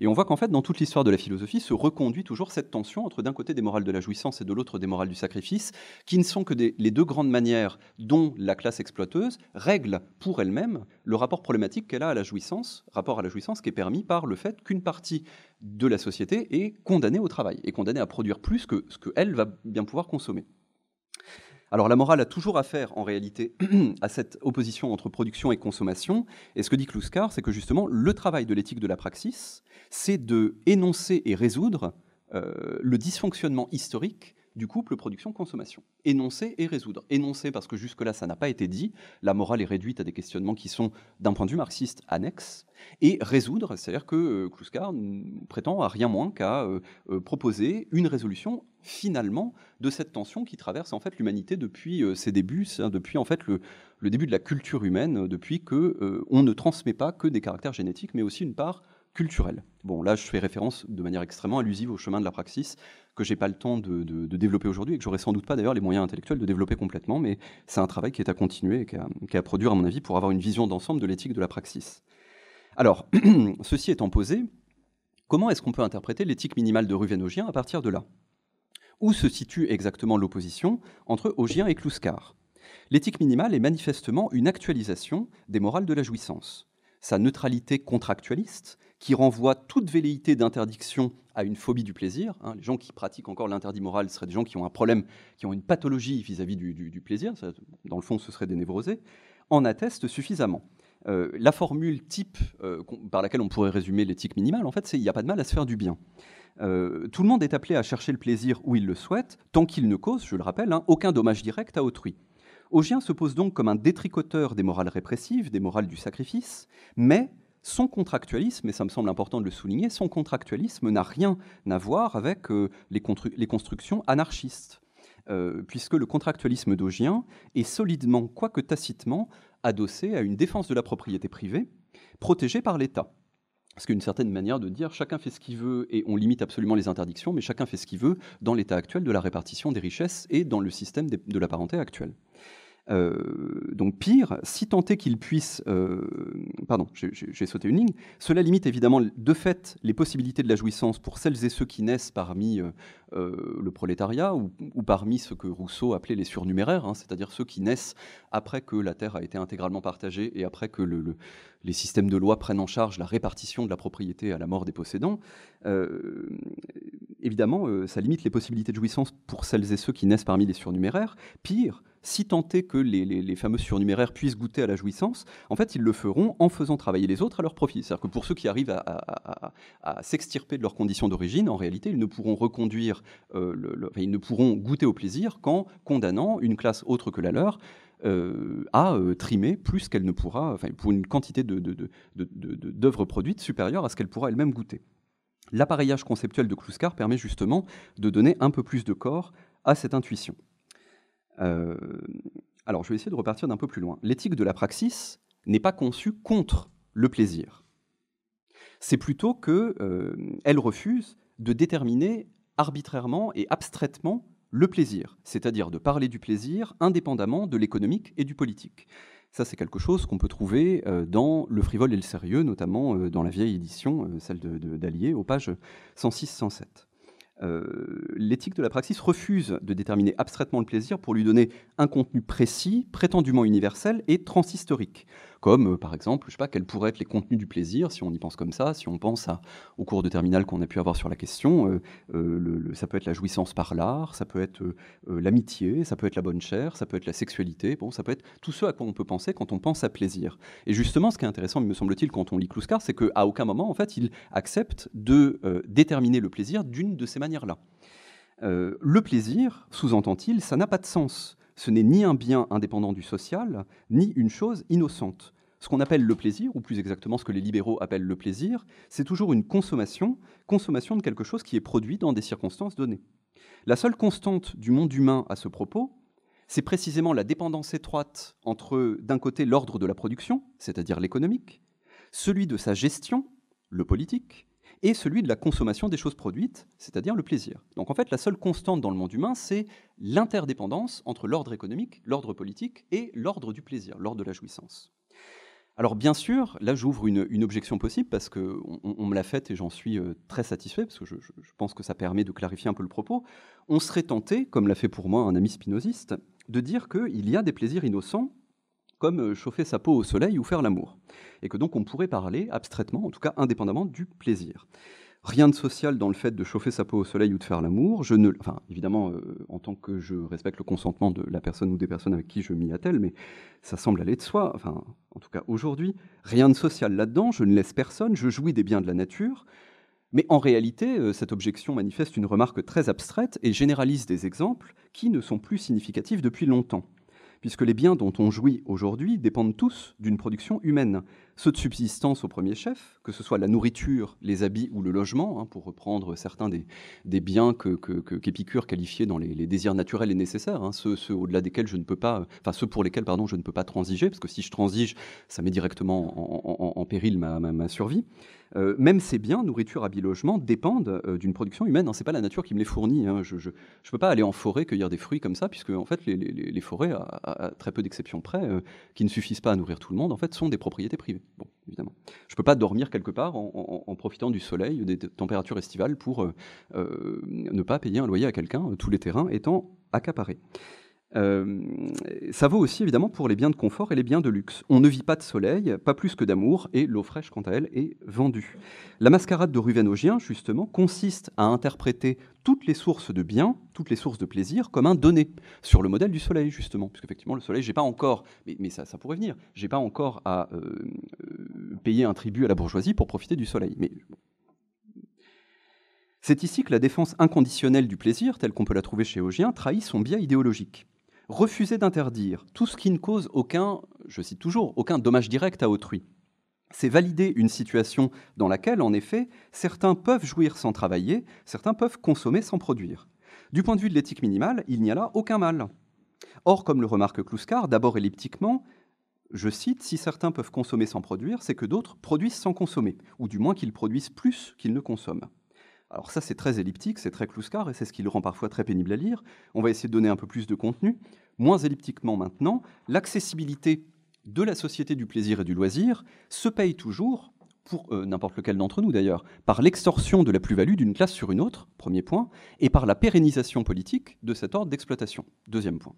Et on voit qu'en fait, dans toute l'histoire de la philosophie, se reconduit toujours cette tension entre d'un côté des morales de la jouissance et de l'autre des morales du sacrifice, qui ne sont que des, les deux grandes manières dont la classe exploiteuse règle pour elle-même le rapport problématique qu'elle a à la jouissance, rapport à la jouissance qui est permis par le fait qu'une partie de la société est condamnée au travail, est condamnée à produire plus que ce qu'elle va bien pouvoir consommer. Alors la morale a toujours affaire en réalité à cette opposition entre production et consommation, et ce que dit Clouscard, c'est que justement le travail de l'éthique de la praxis, c'est de énoncer et résoudre euh, le dysfonctionnement historique du couple production-consommation. Énoncer et résoudre. Énoncer parce que jusque-là, ça n'a pas été dit. La morale est réduite à des questionnements qui sont, d'un point de vue marxiste, annexes. Et résoudre, c'est-à-dire que euh, Clouscard prétend à rien moins qu'à euh, euh, proposer une résolution, finalement, de cette tension qui traverse en fait l'humanité depuis euh, ses débuts, c'est-à-dire depuis en fait le, le début de la culture humaine, depuis qu'on euh, ne transmet pas que des caractères génétiques, mais aussi une part culturelle. Bon, là, je fais référence de manière extrêmement allusive au chemin de la praxis, que je n'ai pas le temps de, de, de développer aujourd'hui et que j'aurais sans doute pas d'ailleurs les moyens intellectuels de développer complètement, mais c'est un travail qui est à continuer et qui a, qui a à produire, à mon avis, pour avoir une vision d'ensemble de l'éthique de la praxis. Alors, ceci étant posé, comment est-ce qu'on peut interpréter l'éthique minimale de Ruwen Ogien à partir de là? Où se situe exactement l'opposition entre Ogien et Clouscard? L'éthique minimale est manifestement une actualisation des morales de la jouissance. Sa neutralité contractualiste, qui renvoie toute velléité d'interdiction à une phobie du plaisir. Hein, les gens qui pratiquent encore l'interdit moral seraient des gens qui ont un problème, qui ont une pathologie vis-à-vis du, du, du plaisir. Ça, dans le fond, ce seraient des névrosés. En atteste suffisamment. Euh, la formule type euh, par laquelle on pourrait résumer l'éthique minimale, en fait, c'est il n'y a pas de mal à se faire du bien. Euh, tout le monde est appelé à chercher le plaisir où il le souhaite, tant qu'il ne cause, je le rappelle, hein, aucun dommage direct à autrui. Ogien se pose donc comme un détricoteur des morales répressives, des morales du sacrifice, mais son contractualisme, et ça me semble important de le souligner, son contractualisme n'a rien à voir avec euh, les, les constructions anarchistes, euh, puisque le contractualisme d'Ogien est solidement, quoique tacitement, adossé à une défense de la propriété privée, protégée par l'État. Parce qu'une certaine manière de dire chacun fait ce qu'il veut et on limite absolument les interdictions, mais chacun fait ce qu'il veut dans l'état actuel de la répartition des richesses et dans le système de la parenté actuelle. Euh, donc pire, si tant est qu'il puisse... Euh, pardon, j'ai sauté une ligne. Cela limite évidemment de fait les possibilités de la jouissance pour celles et ceux qui naissent parmi euh, euh, le prolétariat ou, ou parmi ce que Rousseau appelait les surnuméraires, hein, c'est-à-dire ceux qui naissent après que la terre a été intégralement partagée et après que le, le, les systèmes de loi prennent en charge la répartition de la propriété à la mort des possédants. Euh, évidemment, euh, ça limite les possibilités de jouissance pour celles et ceux qui naissent parmi les surnuméraires. Pire, si tant est que les, les, les fameux surnuméraires puissent goûter à la jouissance, en fait, ils le feront en faisant travailler les autres à leur profit. C'est-à-dire que pour ceux qui arrivent à, à, à, à s'extirper de leurs conditions d'origine, en réalité, ils ne pourront reconduire, euh, le, le, enfin, ils ne pourront goûter au plaisir qu'en condamnant une classe autre que la leur euh, à euh, trimer plus qu'elle ne pourra, enfin, pour une quantité de, de, de, de, de, d'œuvres produites supérieure à ce qu'elle pourra elle-même goûter. L'appareillage conceptuel de Clouscard permet justement de donner un peu plus de corps à cette intuition. Euh, alors, je vais essayer de repartir d'un peu plus loin. L'éthique de la praxis n'est pas conçue contre le plaisir. C'est plutôt qu'elle euh, refuse de déterminer arbitrairement et abstraitement le plaisir, c'est-à-dire de parler du plaisir indépendamment de l'économique et du politique. Ça, c'est quelque chose qu'on peut trouver euh, dans Le Frivole et le Sérieux, notamment euh, dans la vieille édition, euh, celle d'Allier, aux pages cent six cent sept. Euh, l'éthique de la praxis refuse de déterminer abstraitement le plaisir pour lui donner un contenu précis, prétendument universel et transhistorique. Comme, euh, par exemple, je sais pas, quels pourraient être les contenus du plaisir, si on y pense comme ça, si on pense à, au cours de terminale qu'on a pu avoir sur la question, euh, euh, le, le, ça peut être la jouissance par l'art, ça peut être euh, l'amitié, ça peut être la bonne chair, ça peut être la sexualité, bon, ça peut être tout ce à quoi on peut penser quand on pense à plaisir. Et justement, ce qui est intéressant, me semble-t-il, quand on lit Clouscard, c'est qu'à aucun moment, en fait, il accepte de euh, déterminer le plaisir d'une de ces manières. Là. Euh, le plaisir, sous-entend-il, ça n'a pas de sens. Ce n'est ni un bien indépendant du social, ni une chose innocente. Ce qu'on appelle le plaisir, ou plus exactement ce que les libéraux appellent le plaisir, c'est toujours une consommation, consommation de quelque chose qui est produit dans des circonstances données. La seule constante du monde humain à ce propos, c'est précisément la dépendance étroite entre, d'un côté, l'ordre de la production, c'est-à-dire l'économique, celui de sa gestion, le politique, et celui de la consommation des choses produites, c'est-à-dire le plaisir. Donc en fait, la seule constante dans le monde humain, c'est l'interdépendance entre l'ordre économique, l'ordre politique et l'ordre du plaisir, l'ordre de la jouissance. Alors bien sûr, là j'ouvre une, une objection possible parce qu'on on me l'a faite et j'en suis très satisfait parce que je, je, je pense que ça permet de clarifier un peu le propos. On serait tenté, comme l'a fait pour moi un ami spinoziste, de dire qu'il y a des plaisirs innocents comme chauffer sa peau au soleil ou faire l'amour. Et que donc on pourrait parler abstraitement, en tout cas indépendamment, du plaisir. Rien de social dans le fait de chauffer sa peau au soleil ou de faire l'amour. Je ne, enfin, évidemment, euh, en tant que je respecte le consentement de la personne ou des personnes avec qui je m'y attelle, mais ça semble aller de soi, enfin, en tout cas aujourd'hui. Rien de social là-dedans, je ne laisse personne, je jouis des biens de la nature. Mais en réalité, cette objection manifeste une remarque très abstraite et généralise des exemples qui ne sont plus significatifs depuis longtemps. Puisque les biens dont on jouit aujourd'hui dépendent tous d'une production humaine. Ceux de subsistance au premier chef, que ce soit la nourriture, les habits ou le logement, hein, pour reprendre certains des, des biens que, que, que, qu'Épicure qualifiait dans les, les désirs naturels et nécessaires, hein, ceux, ceux au-delà desquels je ne peux pas, enfin ceux pour lesquels pardon, je ne peux pas transiger, parce que si je transige, ça met directement en, en, en péril ma, ma, ma survie. Euh, même ces biens, nourriture, habits, logement, dépendent euh, d'une production humaine. Hein. Ce n'est pas la nature qui me les fournit. Hein. Je ne peux pas aller en forêt cueillir des fruits comme ça, puisque en fait, les, les, les forêts, à, à, à très peu d'exceptions près, euh, qui ne suffisent pas à nourrir tout le monde, en fait, sont des propriétés privées. Bon, évidemment. Je ne peux pas dormir quelque part en, en, en profitant du soleil, des températures estivales, pour euh, euh, ne pas payer un loyer à quelqu'un, tous les terrains étant accaparés. Euh, ça vaut aussi évidemment pour les biens de confort et les biens de luxe. On ne vit pas de soleil, pas plus que d'amour, et l'eau fraîche, quant à elle, est vendue. La mascarade de Ruwen Ogien, justement, consiste à interpréter toutes les sources de biens, toutes les sources de plaisir, comme un donné, sur le modèle du soleil, justement. Parce qu'effectivement, le soleil, j'ai pas encore, mais, mais ça, ça pourrait venir, j'ai pas encore à euh, payer un tribut à la bourgeoisie pour profiter du soleil. Mais bon. C'est ici que la défense inconditionnelle du plaisir, telle qu'on peut la trouver chez Ogien, trahit son biais idéologique. Refuser d'interdire tout ce qui ne cause aucun, je cite toujours, aucun dommage direct à autrui. C'est valider une situation dans laquelle, en effet, certains peuvent jouir sans travailler, certains peuvent consommer sans produire. Du point de vue de l'éthique minimale, il n'y a là aucun mal. Or, comme le remarque Clouscard, d'abord elliptiquement, je cite, si certains peuvent consommer sans produire, c'est que d'autres produisent sans consommer, ou du moins qu'ils produisent plus qu'ils ne consomment. Alors ça, c'est très elliptique, c'est très Clouscard, et c'est ce qui le rend parfois très pénible à lire. On va essayer de donner un peu plus de contenu. Moins elliptiquement maintenant, l'accessibilité de la société du plaisir et du loisir se paye toujours, pour euh, n'importe lequel d'entre nous d'ailleurs, par l'extorsion de la plus-value d'une classe sur une autre, premier point, et par la pérennisation politique de cet ordre d'exploitation, deuxième point.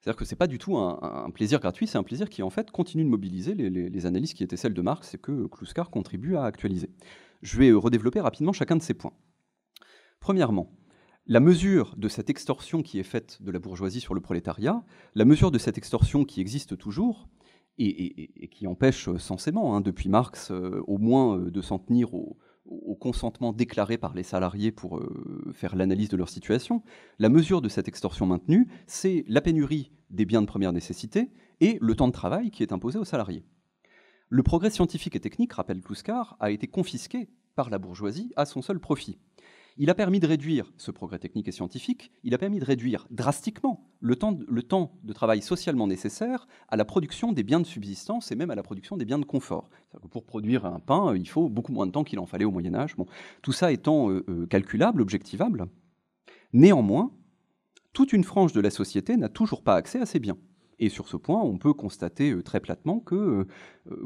C'est-à-dire que ce n'est pas du tout un, un plaisir gratuit, c'est un plaisir qui en fait continue de mobiliser les, les, les analyses qui étaient celles de Marx et que Clouscard contribue à actualiser. Je vais redévelopper rapidement chacun de ces points. Premièrement, la mesure de cette extorsion qui est faite de la bourgeoisie sur le prolétariat, la mesure de cette extorsion qui existe toujours et, et, et qui empêche censément, hein, depuis Marx, euh, au moins euh, de s'en tenir au, au consentement déclaré par les salariés pour euh, faire l'analyse de leur situation, la mesure de cette extorsion maintenue, c'est la pénurie des biens de première nécessité et le temps de travail qui est imposé aux salariés. Le progrès scientifique et technique, rappelle Clouscard, a été confisqué par la bourgeoisie à son seul profit. Il a permis de réduire ce progrès technique et scientifique, il a permis de réduire drastiquement le temps de, le temps de travail socialement nécessaire à la production des biens de subsistance et même à la production des biens de confort. C'est-à-dire que pour produire un pain, il faut beaucoup moins de temps qu'il en fallait au Moyen-Âge. Bon, tout ça étant euh, euh, calculable, objectivable. Néanmoins, toute une frange de la société n'a toujours pas accès à ces biens. Et sur ce point, on peut constater très platement que,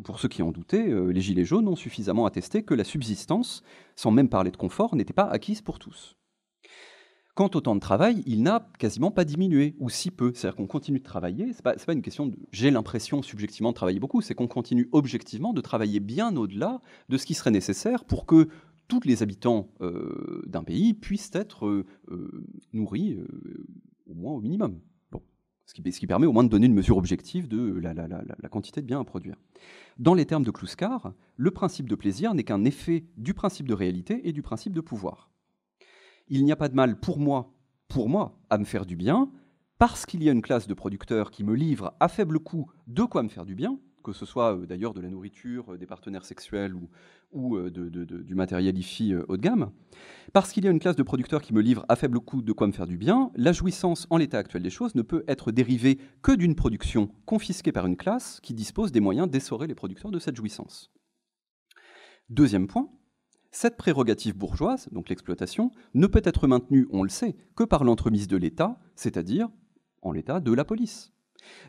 pour ceux qui en doutaient, les Gilets jaunes ont suffisamment attesté que la subsistance, sans même parler de confort, n'était pas acquise pour tous. Quant au temps de travail, il n'a quasiment pas diminué, ou si peu. C'est-à-dire qu'on continue de travailler, c'est pas, c'est pas une question de j'ai l'impression subjectivement de travailler beaucoup, c'est qu'on continue objectivement de travailler bien au-delà de ce qui serait nécessaire pour que tous les habitants euh, d'un pays puissent être euh, euh, nourris, euh, au moins au minimum. Ce qui permet au moins de donner une mesure objective de la, la, la, la quantité de biens à produire. Dans les termes de Clouscard, le principe de plaisir n'est qu'un effet du principe de réalité et du principe de pouvoir. Il n'y a pas de mal pour moi, pour moi, à me faire du bien, parce qu'il y a une classe de producteurs qui me livre à faible coût de quoi me faire du bien, que ce soit euh, d'ailleurs de la nourriture, euh, des partenaires sexuels ou, ou euh, de, de, de, du matériel I F I euh, haut de gamme. Parce qu'il y a une classe de producteurs qui me livre à faible coût de quoi me faire du bien, la jouissance en l'état actuel des choses ne peut être dérivée que d'une production confisquée par une classe qui dispose des moyens d'essorer les producteurs de cette jouissance. Deuxième point, cette prérogative bourgeoise, donc l'exploitation, ne peut être maintenue, on le sait, que par l'entremise de l'État, c'est-à-dire, en l'état, de la police.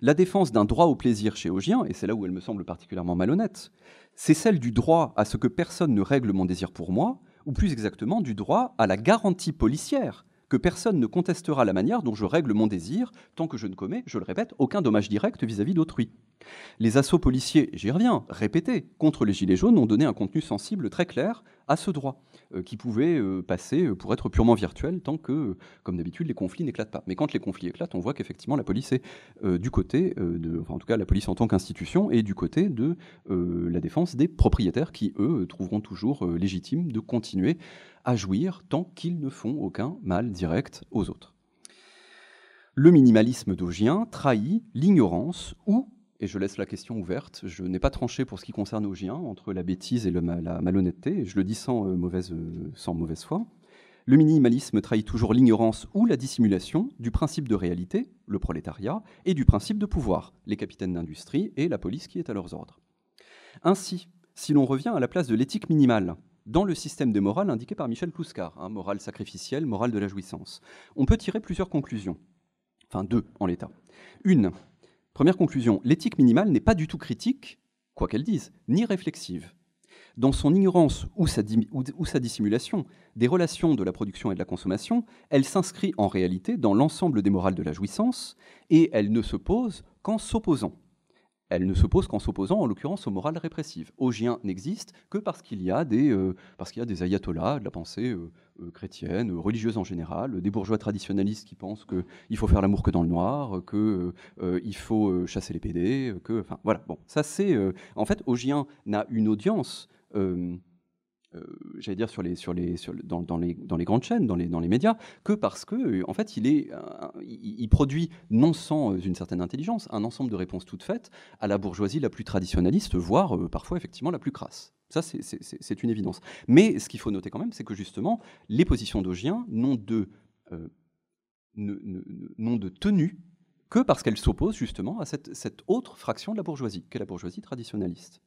La défense d'un droit au plaisir chez Ogien, et c'est là où elle me semble particulièrement malhonnête, c'est celle du droit à ce que personne ne règle mon désir pour moi, ou plus exactement du droit à la garantie policière, que personne ne contestera la manière dont je règle mon désir tant que je ne commets, je le répète, aucun dommage direct vis-à-vis d'autrui. Les assauts policiers, j'y reviens, répétés, contre les Gilets jaunes ont donné un contenu sensible très clair à ce droit, euh, qui pouvait euh, passer pour être purement virtuel tant que, euh, comme d'habitude, les conflits n'éclatent pas. Mais quand les conflits éclatent, on voit qu'effectivement la police est euh, du côté, euh, de, enfin en tout cas la police en tant qu'institution, est du côté de euh, la défense des propriétaires qui, eux, trouveront toujours euh, légitime de continuer à jouir tant qu'ils ne font aucun mal direct aux autres. Le minimalisme d'Ogien trahit l'ignorance ou, et je laisse la question ouverte, je n'ai pas tranché pour ce qui concerne Ogien, entre la bêtise et le, la malhonnêteté, et je le dis sans, euh, mauvaise, euh, sans mauvaise foi, le minimalisme trahit toujours l'ignorance ou la dissimulation du principe de réalité, le prolétariat, et du principe de pouvoir, les capitaines d'industrie et la police qui est à leurs ordres. Ainsi, si l'on revient à la place de l'éthique minimale, dans le système des morales indiqué par Michel Clouscard, hein, morale sacrificielle, morale de la jouissance. On peut tirer plusieurs conclusions, enfin deux en l'état. Une, première conclusion, l'éthique minimale n'est pas du tout critique, quoi qu'elle dise, ni réflexive. Dans son ignorance ou sa, ou, ou sa dissimulation des relations de la production et de la consommation, elle s'inscrit en réalité dans l'ensemble des morales de la jouissance et elle ne se pose qu'en s'opposant. Elle ne se pose qu'en s'opposant, en l'occurrence, aux morales répressives. Ogien n'existe que parce qu'il y a des, euh, parce qu'il y a des ayatollahs de la pensée euh, euh, chrétienne, euh, religieuse en général, des bourgeois traditionalistes qui pensent qu'il faut faire l'amour que dans le noir, qu'il euh, faut chasser les pédés, que... Enfin, voilà, bon, ça c'est... Euh, en fait, Ogien n'a une audience... Euh, Euh, j'allais dire sur les, sur les, sur, dans, dans, les, dans les grandes chaînes, dans les, dans les médias, que parce que, en fait, il, est, euh, il, il produit, non sans une certaine intelligence, un ensemble de réponses toutes faites à la bourgeoisie la plus traditionnaliste, voire euh, parfois effectivement la plus crasse. Ça, c'est une évidence. Mais ce qu'il faut noter quand même, c'est que justement, les positions d'Ogien n'ont de, euh, ne, ne, n'ont de tenue que parce qu'elles s'opposent justement à cette, cette autre fraction de la bourgeoisie, qu'est la bourgeoisie traditionnaliste.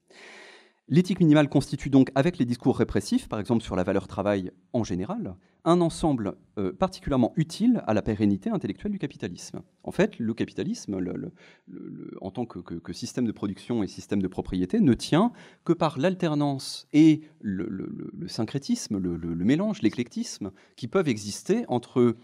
L'éthique minimale constitue donc, avec les discours répressifs, par exemple sur la valeur travail en général, un ensemble euh, particulièrement utile à la pérennité intellectuelle du capitalisme. En fait, le capitalisme, le, le, le, en tant que, que, que système de production et système de propriété, ne tient que par l'alternance et le, le, le, le syncrétisme, le, le, le mélange, l'éclectisme, qui peuvent exister entre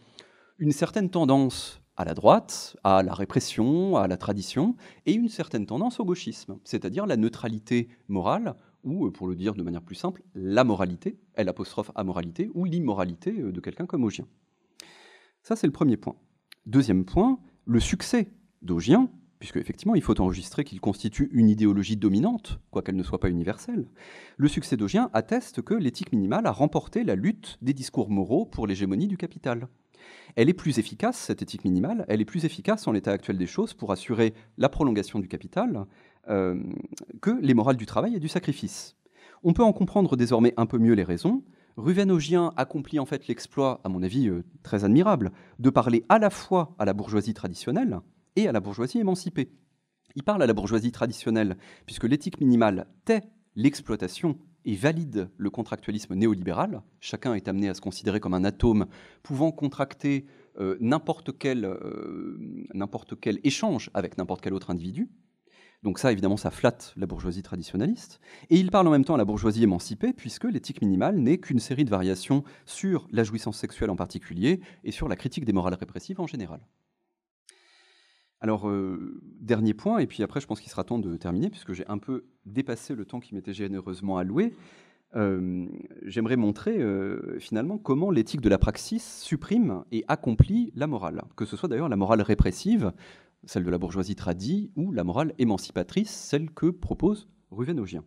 une certaine tendance à la droite, à la répression, à la tradition, et une certaine tendance au gauchisme, c'est-à-dire la neutralité morale, ou, pour le dire de manière plus simple, la moralité, L apostrophe amoralité, ou l'immoralité de quelqu'un comme Ogien. Ça, c'est le premier point. Deuxième point, le succès d'Ogien, puisque effectivement, il faut enregistrer qu'il constitue une idéologie dominante, quoiqu'elle ne soit pas universelle. Le succès d'Ogien atteste que l'éthique minimale a remporté la lutte des discours moraux pour l'hégémonie du capital. Elle est plus efficace, cette éthique minimale, elle est plus efficace en l'état actuel des choses pour assurer la prolongation du capital euh, que les morales du travail et du sacrifice. On peut en comprendre désormais un peu mieux les raisons. Ruwen Ogien accomplit en fait l'exploit, à mon avis euh, très admirable, de parler à la fois à la bourgeoisie traditionnelle et à la bourgeoisie émancipée. Il parle à la bourgeoisie traditionnelle, puisque l'éthique minimale tait l'exploitation et valide le contractualisme néolibéral. Chacun est amené à se considérer comme un atome pouvant contracter euh, n'importe quel, euh, n'importe quel échange avec n'importe quel autre individu. Donc ça, évidemment, ça flatte la bourgeoisie traditionnaliste. Et il parle en même temps à la bourgeoisie émancipée, puisque l'éthique minimale n'est qu'une série de variations sur la jouissance sexuelle en particulier et sur la critique des morales répressives en général. Alors, euh, dernier point, et puis après, je pense qu'il sera temps de terminer, puisque j'ai un peu dépassé le temps qui m'était généreusement alloué. Euh, J'aimerais montrer, euh, finalement, comment l'éthique de la praxis supprime et accomplit la morale, que ce soit d'ailleurs la morale répressive, celle de la bourgeoisie tradie, ou la morale émancipatrice, celle que propose Ruwen Ogien.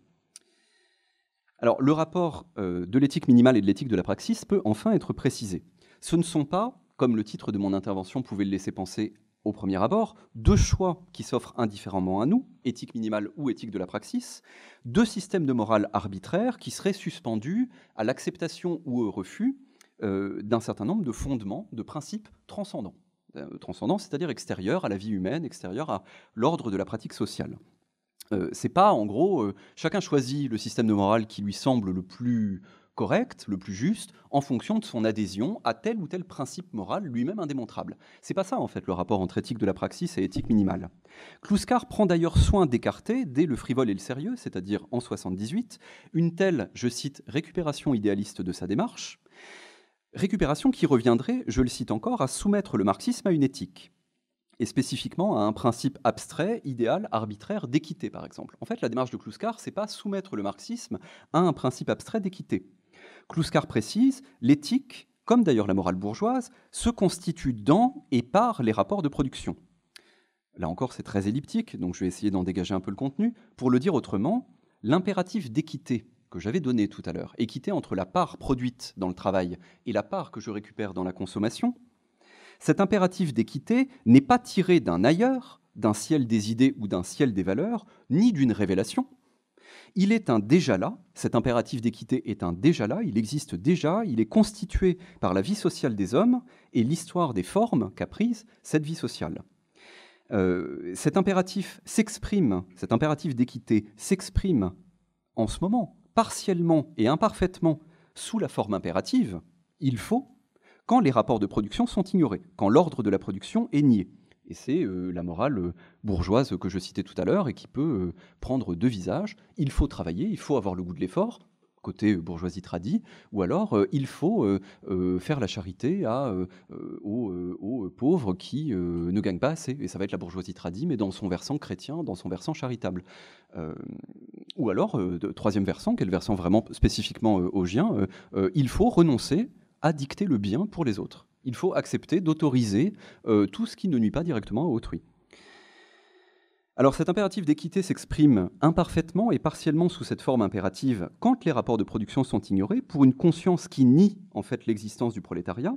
Alors, le rapport euh, de l'éthique minimale et de l'éthique de la praxis peut enfin être précisé. Ce ne sont pas, comme le titre de mon intervention pouvait le laisser penser, au premier abord, deux choix qui s'offrent indifféremment à nous, éthique minimale ou éthique de la praxis, deux systèmes de morale arbitraires qui seraient suspendus à l'acceptation ou au refus euh, d'un certain nombre de fondements, de principes transcendants. Euh, transcendants, c'est-à-dire extérieurs à la vie humaine, extérieurs à l'ordre de la pratique sociale. Euh, c'est pas, en gros, euh, chacun choisit le système de morale qui lui semble le plus correct, le plus juste, en fonction de son adhésion à tel ou tel principe moral lui-même indémontrable. C'est pas ça, en fait, le rapport entre éthique de la praxis et éthique minimale. Clouscard prend d'ailleurs soin d'écarter, dès Le Frivole et le Sérieux, c'est-à-dire en soixante-dix-huit, une telle, je cite, récupération idéaliste de sa démarche, récupération qui reviendrait, je le cite encore, à soumettre le marxisme à une éthique, et spécifiquement à un principe abstrait, idéal, arbitraire d'équité, par exemple. En fait, la démarche de Clouscard, c'est pas soumettre le marxisme à un principe abstrait d'équité. Clouscard précise, l'éthique, comme d'ailleurs la morale bourgeoise, se constitue dans et par les rapports de production. Là encore, c'est très elliptique, donc je vais essayer d'en dégager un peu le contenu. Pour le dire autrement, l'impératif d'équité que j'avais donné tout à l'heure, équité entre la part produite dans le travail et la part que je récupère dans la consommation, cet impératif d'équité n'est pas tiré d'un ailleurs, d'un ciel des idées ou d'un ciel des valeurs, ni d'une révélation. Il est un déjà-là, cet impératif d'équité est un déjà-là, il existe déjà, il est constitué par la vie sociale des hommes et l'histoire des formes qu'a prise cette vie sociale. Euh, cet impératif s'exprime, cet impératif d'équité s'exprime en ce moment, partiellement et imparfaitement, sous la forme impérative, il faut, quand les rapports de production sont ignorés, quand l'ordre de la production est nié. Et c'est euh, la morale euh, bourgeoise que je citais tout à l'heure et qui peut euh, prendre deux visages. Il faut travailler, il faut avoir le goût de l'effort, côté bourgeoisie tradie, ou alors euh, il faut euh, euh, faire la charité à, euh, aux, euh, aux pauvres qui euh, ne gagnent pas assez. Et ça va être la bourgeoisie tradie, mais dans son versant chrétien, dans son versant charitable. Euh, ou alors, euh, de, troisième versant, qui est le versant vraiment spécifiquement euh, ogien, euh, euh, il faut renoncer à dicter le bien pour les autres. Il faut accepter d'autoriser euh, tout ce qui ne nuit pas directement à autrui. Alors cet impératif d'équité s'exprime imparfaitement et partiellement sous cette forme impérative quand les rapports de production sont ignorés pour une conscience qui nie en fait l'existence du prolétariat.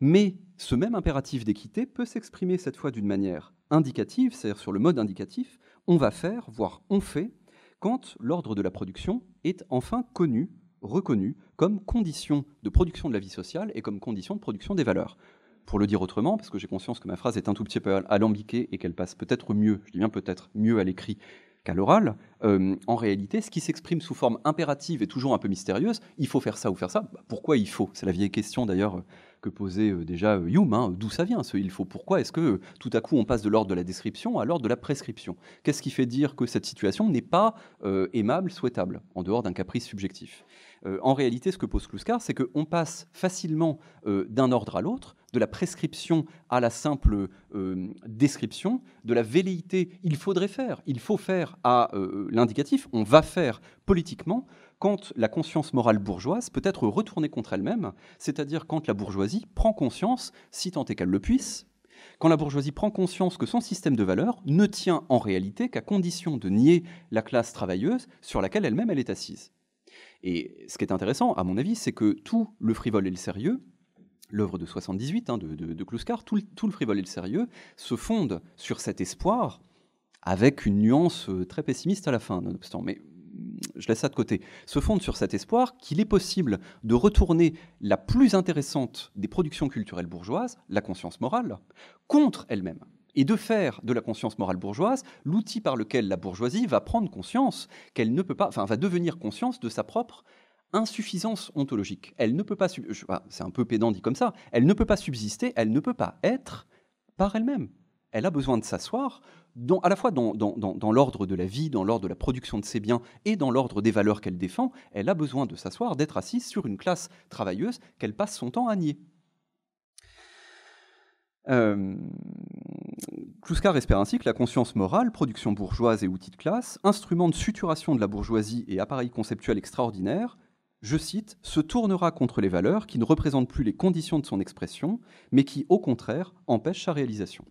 Mais ce même impératif d'équité peut s'exprimer cette fois d'une manière indicative, c'est-à-dire sur le mode indicatif, on va faire, voire on fait, quand l'ordre de la production est enfin connu, reconnu comme condition de production de la vie sociale et comme condition de production des valeurs. Pour le dire autrement, parce que j'ai conscience que ma phrase est un tout petit peu alambiquée et qu'elle passe peut-être mieux, je dis bien peut-être mieux à l'écrit qu'à l'oral, euh, en réalité, ce qui s'exprime sous forme impérative et toujours un peu mystérieuse, il faut faire ça ou faire ça, bah, pourquoi il faut? C'est la vieille question d'ailleurs que posait déjà Hume, hein, d'où ça vient ce il faut? Pourquoi est-ce que tout à coup on passe de l'ordre de la description à l'ordre de la prescription? Qu'est-ce qui fait dire que cette situation n'est pas euh, aimable, souhaitable, en dehors d'un caprice subjectif? Euh, en réalité, ce que pose Clouscard, c'est qu'on passe facilement euh, d'un ordre à l'autre, de la prescription à la simple euh, description, de la velléité « il faudrait faire »,« il faut faire » à euh, l'indicatif « on va faire » politiquement, quand la conscience morale bourgeoise peut être retournée contre elle-même, c'est-à-dire quand la bourgeoisie prend conscience, si tant est qu'elle le puisse, quand la bourgeoisie prend conscience que son système de valeurs ne tient en réalité qu'à condition de nier la classe travailleuse sur laquelle elle-même elle est assise. Et ce qui est intéressant, à mon avis, c'est que tout le frivole et le sérieux, l'œuvre de soixante-dix-huit hein, de, de, de Clouscard, tout, tout le frivole et le sérieux se fonde sur cet espoir, avec une nuance très pessimiste à la fin, nonobstant, mais je laisse ça de côté, se fonde sur cet espoir qu'il est possible de retourner la plus intéressante des productions culturelles bourgeoises, la conscience morale, contre elle-même, et de faire de la conscience morale bourgeoise l'outil par lequel la bourgeoisie va prendre conscience qu'elle ne peut pas, enfin va devenir consciente de sa propre insuffisance ontologique. Elle ne peut pas, c'est un peu pédant dit comme ça, elle ne peut pas subsister, elle ne peut pas être par elle-même. Elle a besoin de s'asseoir Dans, à la fois dans, dans, dans, dans l'ordre de la vie, dans l'ordre de la production de ses biens et dans l'ordre des valeurs qu'elle défend, elle a besoin de s'asseoir, d'être assise sur une classe travailleuse qu'elle passe son temps à nier. Euh, Clouscard espère ainsi que la conscience morale, production bourgeoise et outil de classe, instrument de suturation de la bourgeoisie et appareil conceptuel extraordinaire, je cite, « se tournera contre les valeurs qui ne représentent plus les conditions de son expression, mais qui, au contraire, empêchent sa réalisation ».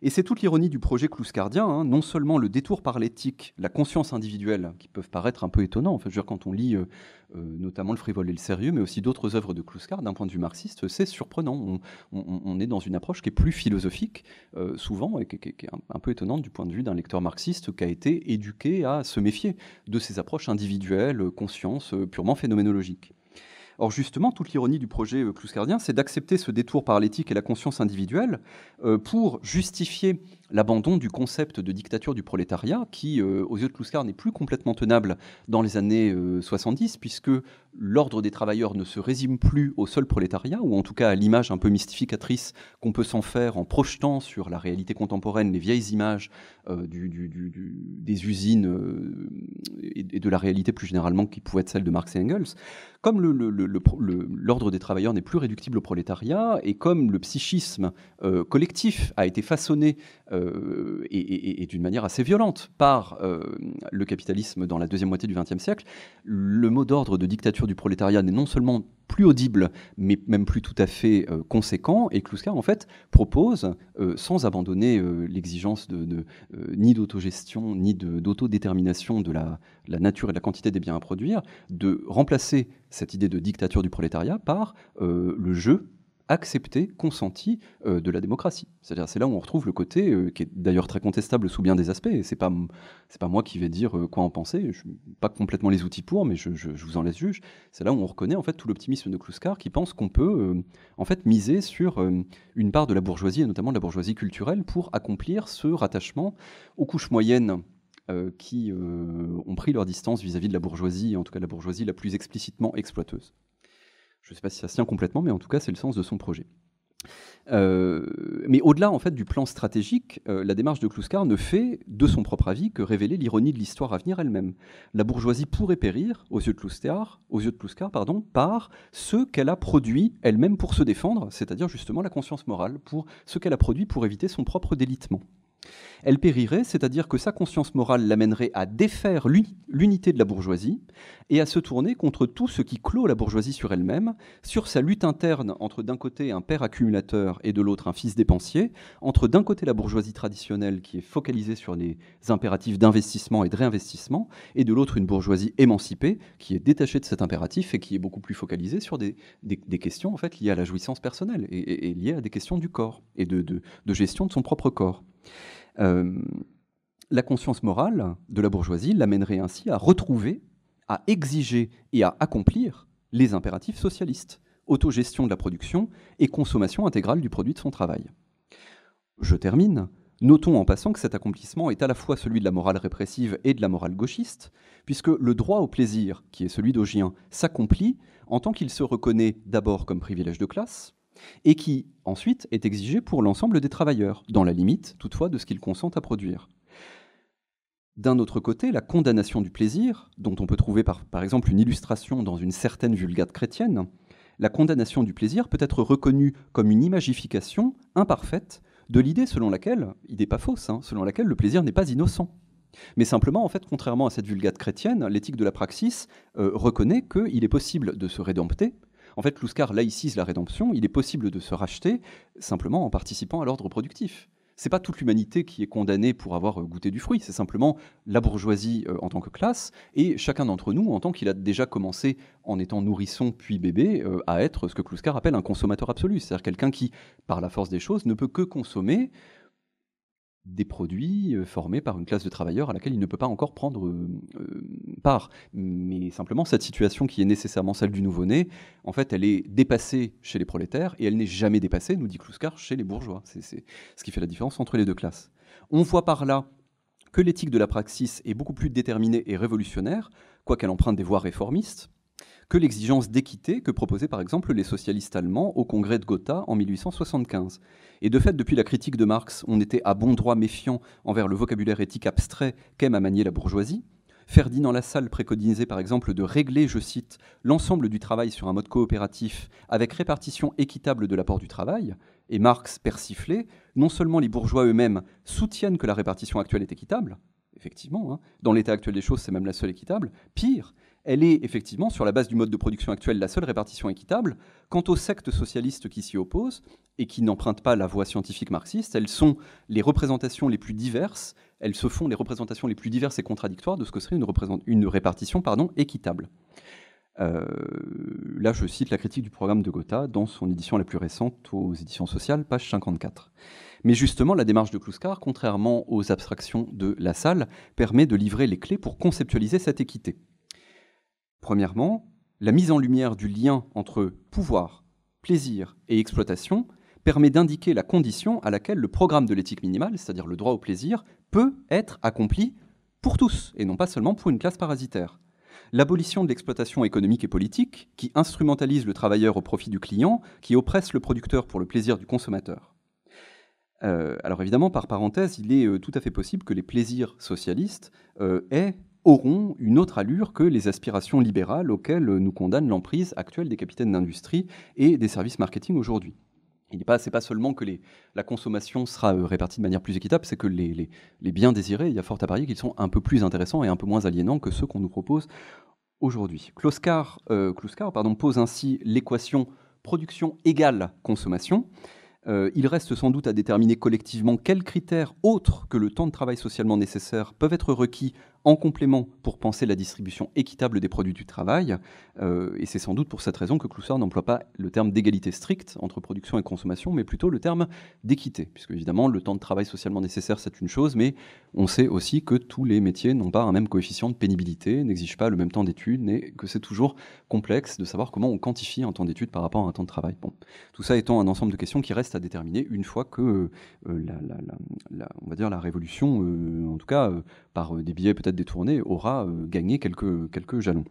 Et c'est toute l'ironie du projet clouscardien, hein, non seulement le détour par l'éthique, la conscience individuelle, qui peuvent paraître un peu étonnants, en fait, je veux dire, quand on lit euh, euh, notamment Le Frivole et le Sérieux, mais aussi d'autres œuvres de Clouscard, d'un point de vue marxiste, c'est surprenant. On, on, on est dans une approche qui est plus philosophique, euh, souvent, et qui, qui, qui est un, un peu étonnante du point de vue d'un lecteur marxiste qui a été éduqué à se méfier de ces approches individuelles, conscience, purement phénoménologiques. Or justement, toute l'ironie du projet clouscardien, c'est d'accepter ce détour par l'éthique et la conscience individuelle pour justifier l'abandon du concept de dictature du prolétariat qui, aux yeux de Clouscard, n'est plus complètement tenable dans les années soixante-dix, puisque l'ordre des travailleurs ne se résume plus au seul prolétariat, ou en tout cas à l'image un peu mystificatrice qu'on peut s'en faire en projetant sur la réalité contemporaine les vieilles images du, du, du, du, des usines et de la réalité plus généralement qui pouvait être celle de Marx et Engels. Comme le, le, le l'ordre des travailleurs n'est plus réductible au prolétariat, et comme le psychisme euh, collectif a été façonné euh, et, et, et d'une manière assez violente par euh, le capitalisme dans la deuxième moitié du vingtième siècle, le mot d'ordre de dictature du prolétariat n'est non seulement plus audible, mais même plus tout à fait euh, conséquent, et Clouscard en fait propose, euh, sans abandonner euh, l'exigence de, de, euh, ni d'autogestion, ni d'autodétermination de, de la, la nature et de la quantité des biens à produire, de remplacer cette idée de dictature du prolétariat par euh, le jeu accepté, consenti euh, de la démocratie. C'est-à-dire, c'est là où on retrouve le côté euh, qui est d'ailleurs très contestable sous bien des aspects, et c'est pas, c'est pas moi qui vais dire euh, quoi en penser, je n'ai pas complètement les outils pour, mais je, je, je vous en laisse juge. C'est là où on reconnaît en fait tout l'optimisme de Clouscard qui pense qu'on peut euh, en fait miser sur euh, une part de la bourgeoisie, et notamment de la bourgeoisie culturelle, pour accomplir ce rattachement aux couches moyennes euh, qui euh, ont pris leur distance vis-à-vis de la bourgeoisie, en tout cas la bourgeoisie la plus explicitement exploiteuse. Je ne sais pas si ça se tient complètement, mais en tout cas, c'est le sens de son projet. Euh, mais au-delà en fait, du plan stratégique, euh, la démarche de Clouscard ne fait, de son propre avis, que révéler l'ironie de l'histoire à venir elle-même. La bourgeoisie pourrait périr, aux yeux de Clouscard, aux yeux de Clouscard pardon, par ce qu'elle a produit elle-même pour se défendre, c'est-à-dire justement la conscience morale, pour ce qu'elle a produit pour éviter son propre délitement. Elle périrait, c'est-à-dire que sa conscience morale l'amènerait à défaire l'unité de la bourgeoisie et à se tourner contre tout ce qui clôt la bourgeoisie sur elle-même, sur sa lutte interne entre d'un côté un père accumulateur et de l'autre un fils dépensier, entre d'un côté la bourgeoisie traditionnelle qui est focalisée sur les impératifs d'investissement et de réinvestissement, et de l'autre une bourgeoisie émancipée qui est détachée de cet impératif et qui est beaucoup plus focalisée sur des, des, des questions en fait, liées à la jouissance personnelle et, et, et liées à des questions du corps et de, de, de gestion de son propre corps. Euh, la conscience morale de la bourgeoisie l'amènerait ainsi à retrouver, à exiger et à accomplir les impératifs socialistes, autogestion de la production et consommation intégrale du produit de son travail. Je termine. Notons en passant que cet accomplissement est à la fois celui de la morale répressive et de la morale gauchiste, puisque le droit au plaisir, qui est celui d'Ogien, s'accomplit en tant qu'il se reconnaît d'abord comme privilège de classe, et qui, ensuite, est exigé pour l'ensemble des travailleurs, dans la limite, toutefois, de ce qu'ils consentent à produire. D'un autre côté, la condamnation du plaisir, dont on peut trouver par, par exemple une illustration dans une certaine vulgate chrétienne, la condamnation du plaisir peut être reconnue comme une imagification imparfaite de l'idée selon laquelle, idée pas fausse, hein, selon laquelle le plaisir n'est pas innocent. Mais simplement, en fait, contrairement à cette vulgate chrétienne, l'éthique de la praxis euh, reconnaît qu'il est possible de se rédempter. En fait, Clouscard laïcise la rédemption, il est possible de se racheter simplement en participant à l'ordre productif. Ce n'est pas toute l'humanité qui est condamnée pour avoir goûté du fruit, c'est simplement la bourgeoisie en tant que classe et chacun d'entre nous en tant qu'il a déjà commencé en étant nourrisson puis bébé à être ce que Clouscard appelle un consommateur absolu, c'est-à-dire quelqu'un qui, par la force des choses, ne peut que consommer des produits formés par une classe de travailleurs à laquelle il ne peut pas encore prendre euh, part. Mais simplement, cette situation qui est nécessairement celle du nouveau-né, en fait, elle est dépassée chez les prolétaires et elle n'est jamais dépassée, nous dit Clouscard, chez les bourgeois. C'est ce qui fait la différence entre les deux classes. On voit par là que l'éthique de la praxis est beaucoup plus déterminée et révolutionnaire, quoiqu'elle emprunte des voies réformistes, que l'exigence d'équité que proposaient par exemple les socialistes allemands au congrès de Gotha en mille huit cent soixante-quinze. Et de fait, depuis la critique de Marx, on était à bon droit méfiant envers le vocabulaire éthique abstrait qu'aime à manier la bourgeoisie. Ferdinand Lassalle préconisait par exemple de régler, je cite, l'ensemble du travail sur un mode coopératif avec répartition équitable de l'apport du travail. Et Marx persiflait, non seulement les bourgeois eux-mêmes soutiennent que la répartition actuelle est équitable, effectivement, hein, dans l'état actuel des choses c'est même la seule équitable, pire, elle est effectivement, sur la base du mode de production actuel, la seule répartition équitable. Quant aux sectes socialistes qui s'y opposent et qui n'empruntent pas la voie scientifique marxiste, elles sont les représentations les plus diverses, elles se font les représentations les plus diverses et contradictoires de ce que serait une, une répartition pardon, équitable. Euh, là, je cite la critique du programme de Gotha dans son édition la plus récente aux éditions sociales, page cinquante-quatre. Mais justement, la démarche de Clouscard, contrairement aux abstractions de Lassalle, permet de livrer les clés pour conceptualiser cette équité. Premièrement, la mise en lumière du lien entre pouvoir, plaisir et exploitation permet d'indiquer la condition à laquelle le programme de l'éthique minimale, c'est-à-dire le droit au plaisir, peut être accompli pour tous, et non pas seulement pour une classe parasitaire. L'abolition de l'exploitation économique et politique, qui instrumentalise le travailleur au profit du client, qui oppresse le producteur pour le plaisir du consommateur. Euh, alors évidemment, par parenthèse, il est euh, tout à fait possible que les plaisirs socialistes euh, aient... auront une autre allure que les aspirations libérales auxquelles nous condamne l'emprise actuelle des capitaines d'industrie et des services marketing aujourd'hui. Ce n'est pas, pas seulement que les, la consommation sera répartie de manière plus équitable, c'est que les, les, les biens désirés, il y a fort à parier qu'ils sont un peu plus intéressants et un peu moins aliénants que ceux qu'on nous propose aujourd'hui. Clouscard euh, Clouscard, pardon, pose ainsi l'équation production égale consommation. Euh, il reste sans doute à déterminer collectivement quels critères autres que le temps de travail socialement nécessaire peuvent être requis en complément pour penser la distribution équitable des produits du travail. Euh, et c'est sans doute pour cette raison que Clouscard n'emploie pas le terme d'égalité stricte entre production et consommation, mais plutôt le terme d'équité. Puisque évidemment, le temps de travail socialement nécessaire, c'est une chose, mais on sait aussi que tous les métiers n'ont pas un même coefficient de pénibilité, n'exigent pas le même temps d'études, et que c'est toujours complexe de savoir comment on quantifie un temps d'études par rapport à un temps de travail. Bon, tout ça étant un ensemble de questions qui restent à déterminer une fois que euh, la, la, la, la, on va dire la révolution, euh, en tout cas euh, par euh, des biais peut-être détournés, aura euh, gagné quelques, quelques jalons.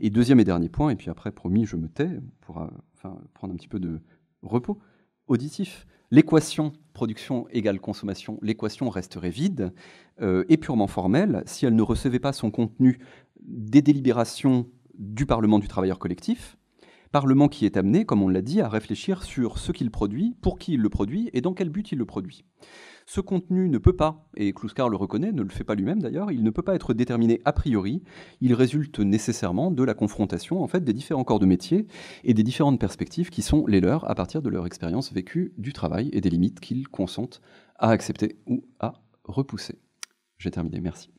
Et deuxième et dernier point, et puis après, promis, je me tais, pour euh, enfin, prendre un petit peu de repos auditif. L'équation production égale consommation, l'équation resterait vide euh, et purement formelle si elle ne recevait pas son contenu des délibérations du Parlement du travailleur collectif, Parlement qui est amené, comme on l'a dit, à réfléchir sur ce qu'il produit, pour qui il le produit et dans quel but il le produit. Ce contenu ne peut pas, et Clouscard le reconnaît, ne le fait pas lui-même d'ailleurs, il ne peut pas être déterminé a priori, il résulte nécessairement de la confrontation en fait, des différents corps de métier et des différentes perspectives qui sont les leurs à partir de leur expérience vécue du travail et des limites qu'ils consentent à accepter ou à repousser. J'ai terminé, merci.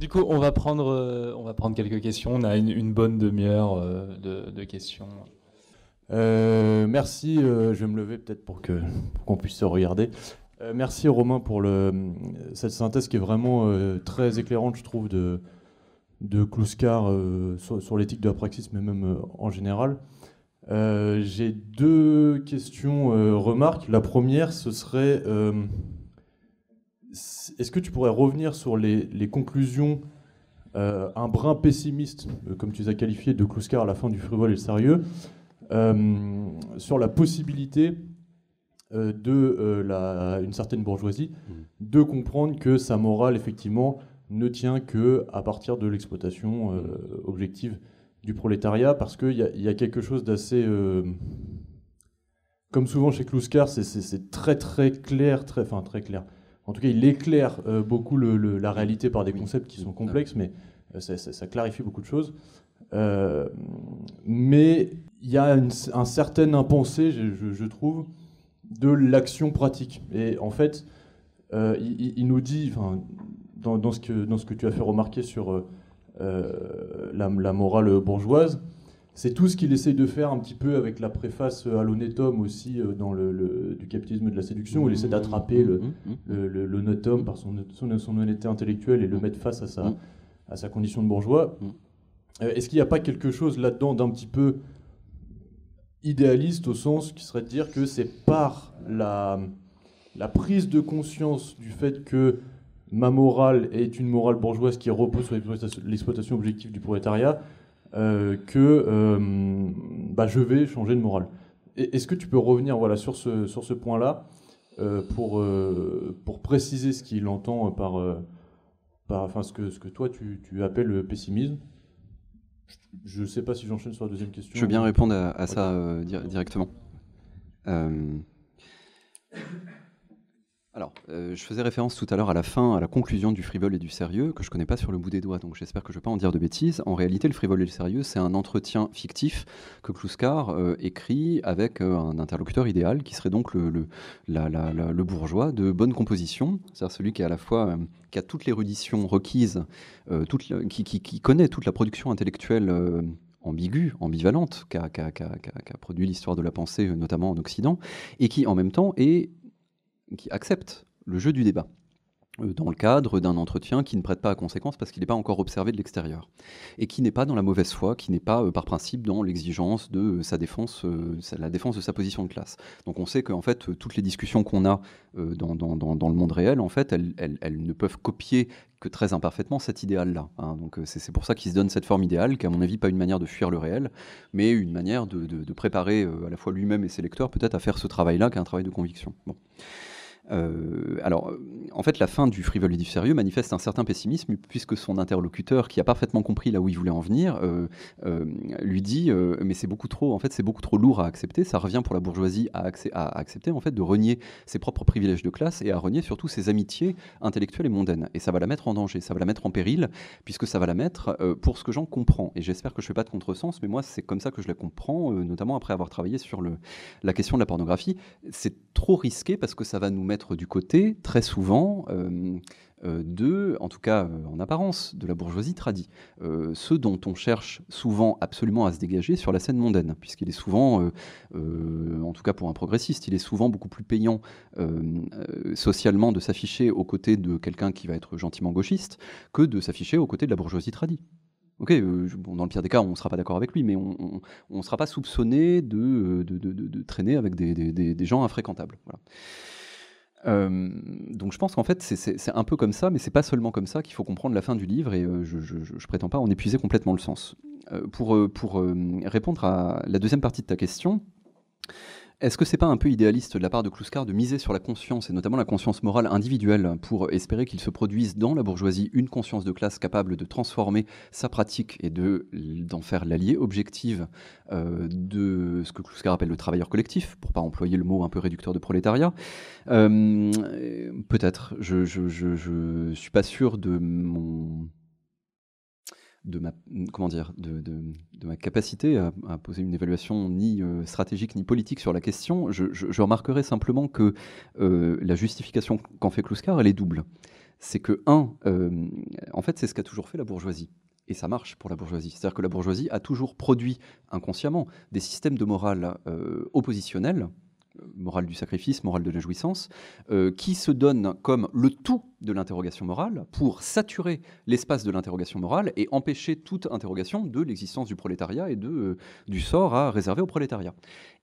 Du coup, on va prendre, euh, on va prendre quelques questions. On a une, une bonne demi-heure euh, de, de questions. Euh, merci. Euh, je vais me lever peut-être pour que, pour qu'on puisse se regarder. Euh, merci Romain pour le, cette synthèse qui est vraiment euh, très éclairante, je trouve, de, de Clouscard euh, sur, sur l'éthique de la praxis, mais même euh, en général. Euh, j'ai deux questions, euh, remarques. La première, ce serait... Euh, Est-ce que tu pourrais revenir sur les, les conclusions, euh, un brin pessimiste, euh, comme tu les as qualifiées, de Clouscard à la fin du Frivole et le Sérieux, euh, sur la possibilité euh, de euh, la, une certaine bourgeoisie de comprendre que sa morale, effectivement, ne tient qu'à partir de l'exploitation euh, objective du prolétariat, parce qu'il y, y a quelque chose d'assez... Euh, comme souvent chez Clouscard, c'est très très clair, très, enfin très clair... En tout cas, il éclaire euh, beaucoup le, le, la réalité par des oui. concepts qui sont complexes, mais euh, ça, ça, ça clarifie beaucoup de choses. Euh, mais il y a une, un certain impensé, je, je, je trouve, de l'action pratique. Et en fait, euh, il, il nous dit, dans, dans, ce que, dans ce que tu as fait remarquer sur euh, la, la morale bourgeoise, c'est tout ce qu'il essaye de faire un petit peu avec la préface à l'honnête homme aussi euh, dans le, le, du capitalisme et de la séduction, où il essaie d'attraper l'honnête homme par son, son, son honnêteté intellectuelle et le mettre face à sa, à sa condition de bourgeois. Euh, Est-ce qu'il n'y a pas quelque chose là-dedans d'un petit peu idéaliste, au sens qui serait de dire que c'est par la, la prise de conscience du fait que ma morale est une morale bourgeoise qui repose sur l'exploitation objective du prolétariat, Euh, que euh, bah, je vais changer de morale. Est-ce que tu peux revenir voilà, sur ce, sur ce point-là euh, pour, euh, pour préciser ce qu'il entend par, euh, par enfin, ce, que, ce que toi tu, tu appelles le pessimisme? Je ne sais pas si j'enchaîne sur la deuxième question. Je veux bien répondre à, à ouais. ça euh, di directement. Euh... Alors, euh, je faisais référence tout à l'heure à la fin, à la conclusion du Frivole et du Sérieux, que je ne connais pas sur le bout des doigts, donc j'espère que je ne vais pas en dire de bêtises. En réalité, le Frivole et le Sérieux, c'est un entretien fictif que Clouscard euh, écrit avec euh, un interlocuteur idéal, qui serait donc le, le, la, la, la, le bourgeois de bonne composition, c'est-à-dire celui qui est à la fois... Euh, qui a toute l'érudition requise, euh, toute la, qui, qui, qui connaît toute la production intellectuelle euh, ambiguë, ambivalente, qu'a qu'a, qu'a, qu'a, qu'a produit l'histoire de la pensée, notamment en Occident, et qui, en même temps, est... qui accepte le jeu du débat euh, dans le cadre d'un entretien qui ne prête pas à conséquence parce qu'il n'est pas encore observé de l'extérieur et qui n'est pas dans la mauvaise foi, qui n'est pas euh, par principe dans l'exigence de euh, sa défense, euh, la défense de sa position de classe. Donc on sait qu'en fait, euh, toutes les discussions qu'on a euh, dans, dans, dans, dans le monde réel, en fait, elles, elles, elles ne peuvent copier que très imparfaitement cet idéal-là. Hein. Donc c'est pour ça qu'il se donne cette forme idéale, qui à mon avis pas une manière de fuir le réel, mais une manière de, de, de préparer euh, à la fois lui-même et ses lecteurs peut-être à faire ce travail-là, qui est un travail de conviction. Bon. Euh, alors, en fait, la fin du Frivole et du Sérieux manifeste un certain pessimisme, puisque son interlocuteur, qui a parfaitement compris là où il voulait en venir, euh, euh, lui dit euh, mais c'est beaucoup trop, en fait, c'est beaucoup trop lourd à accepter. Ça revient pour la bourgeoisie à, accé à accepter, en fait, de renier ses propres privilèges de classe et à renier surtout ses amitiés intellectuelles et mondaines. Et ça va la mettre en danger, ça va la mettre en péril, puisque ça va la mettre euh, pour ce que j'en comprends. Et j'espère que je ne fais pas de contresens, mais moi, c'est comme ça que je la comprends, euh, notamment après avoir travaillé sur le, la question de la pornographie. C'est trop risqué parce que ça va nous mettre du côté, très souvent, euh, euh, de, en tout cas euh, en apparence, de la bourgeoisie tradie. Euh, ce dont on cherche souvent absolument à se dégager sur la scène mondaine, puisqu'il est souvent, euh, euh, en tout cas pour un progressiste, il est souvent beaucoup plus payant euh, euh, socialement de s'afficher aux côtés de quelqu'un qui va être gentiment gauchiste que de s'afficher aux côtés de la bourgeoisie tradie. Ok, euh, je, bon, dans le pire des cas, on ne sera pas d'accord avec lui, mais on ne sera pas soupçonné de, de, de, de, de traîner avec des, des, des gens infréquentables. Voilà. Euh, donc je pense qu'en fait, c'est, c'est, c'est un peu comme ça, mais c'est pas seulement comme ça qu'il faut comprendre la fin du livre, et euh, je, je, je prétends pas en épuiser complètement le sens. Euh, pour euh, pour euh, répondre à la deuxième partie de ta question, est-ce que c'est pas un peu idéaliste de la part de Clouscard de miser sur la conscience, et notamment la conscience morale individuelle, pour espérer qu'il se produise dans la bourgeoisie une conscience de classe capable de transformer sa pratique et de, d'en faire l'allié objective euh, de ce que Clouscard appelle le travailleur collectif, pour pas employer le mot un peu réducteur de prolétariat? euh, Peut-être, je, je, je, je suis pas sûr de mon... de ma, comment dire, de, de, de ma capacité à, à poser une évaluation ni euh, stratégique ni politique sur la question. Je, je, je remarquerai simplement que euh, la justification qu'en fait Clouscard, elle est double. C'est que, un, euh, en fait, c'est ce qu'a toujours fait la bourgeoisie. Et ça marche pour la bourgeoisie. C'est-à-dire que la bourgeoisie a toujours produit inconsciemment des systèmes de morale euh, oppositionnels, morale du sacrifice, morale de la jouissance, euh, qui se donne comme le tout de l'interrogation morale pour saturer l'espace de l'interrogation morale et empêcher toute interrogation de l'existence du prolétariat et de, euh, du sort à réserver au prolétariat.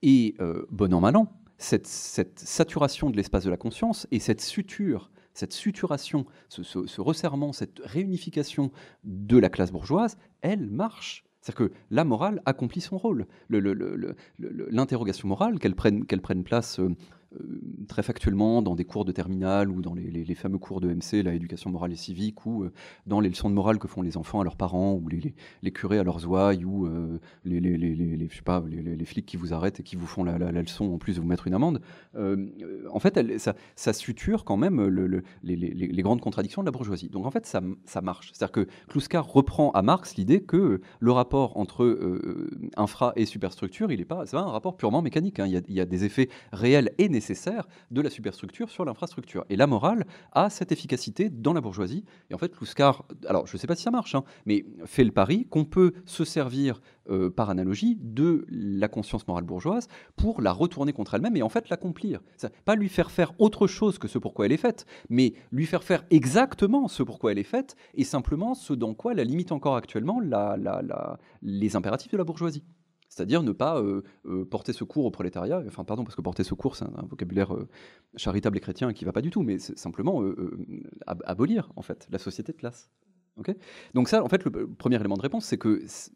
Et euh, bon an, mal an, cette, cette saturation de l'espace de la conscience et cette suture, cette suturation, ce, ce, ce resserrement, cette réunification de la classe bourgeoise, elle marche. C'est-à-dire que la morale accomplit son rôle. Le, le, le, le, le, l'interrogation morale, qu'elle prenne, qu'elle prenne place euh, très factuellement dans des cours de terminale ou dans les, les, les fameux cours de E M C, la éducation morale et civique, ou euh, dans les leçons de morale que font les enfants à leurs parents, ou les, les, les curés à leurs ouailles, ou euh, les, les, les, les, les, je sais pas, les, les, les flics qui vous arrêtent et qui vous font la, la, la leçon en plus de vous mettre une amende. Euh, en fait, elle, ça, ça suture quand même le, le, les, les, les grandes contradictions de la bourgeoisie. Donc en fait, ça, ça marche. C'est-à-dire que Clouscard reprend à Marx l'idée que le rapport entre euh, infra et superstructure, il n'est pas, c'est pas un rapport purement mécanique, hein. Il y a, il y a des effets réels et nécessaires de la superstructure sur l'infrastructure. Et la morale a cette efficacité dans la bourgeoisie. Et en fait, Clouscard, alors je ne sais pas si ça marche, hein, mais fait le pari qu'on peut se servir euh, par analogie de la conscience morale bourgeoise pour la retourner contre elle-même et en fait l'accomplir. C'est-à-dire pas lui faire faire autre chose que ce pourquoi elle est faite, mais lui faire faire exactement ce pourquoi elle est faite et simplement ce dans quoi la limite encore actuellement la... la, la les impératifs de la bourgeoisie, c'est-à-dire ne pas euh, euh, porter secours au prolétariat, enfin pardon, parce que porter secours c'est un, un vocabulaire euh, charitable et chrétien qui ne va pas du tout, mais c'est simplement euh, euh, ab- abolir en fait la société de classe. Okay, donc ça en fait le premier élément de réponse c'est que c'est...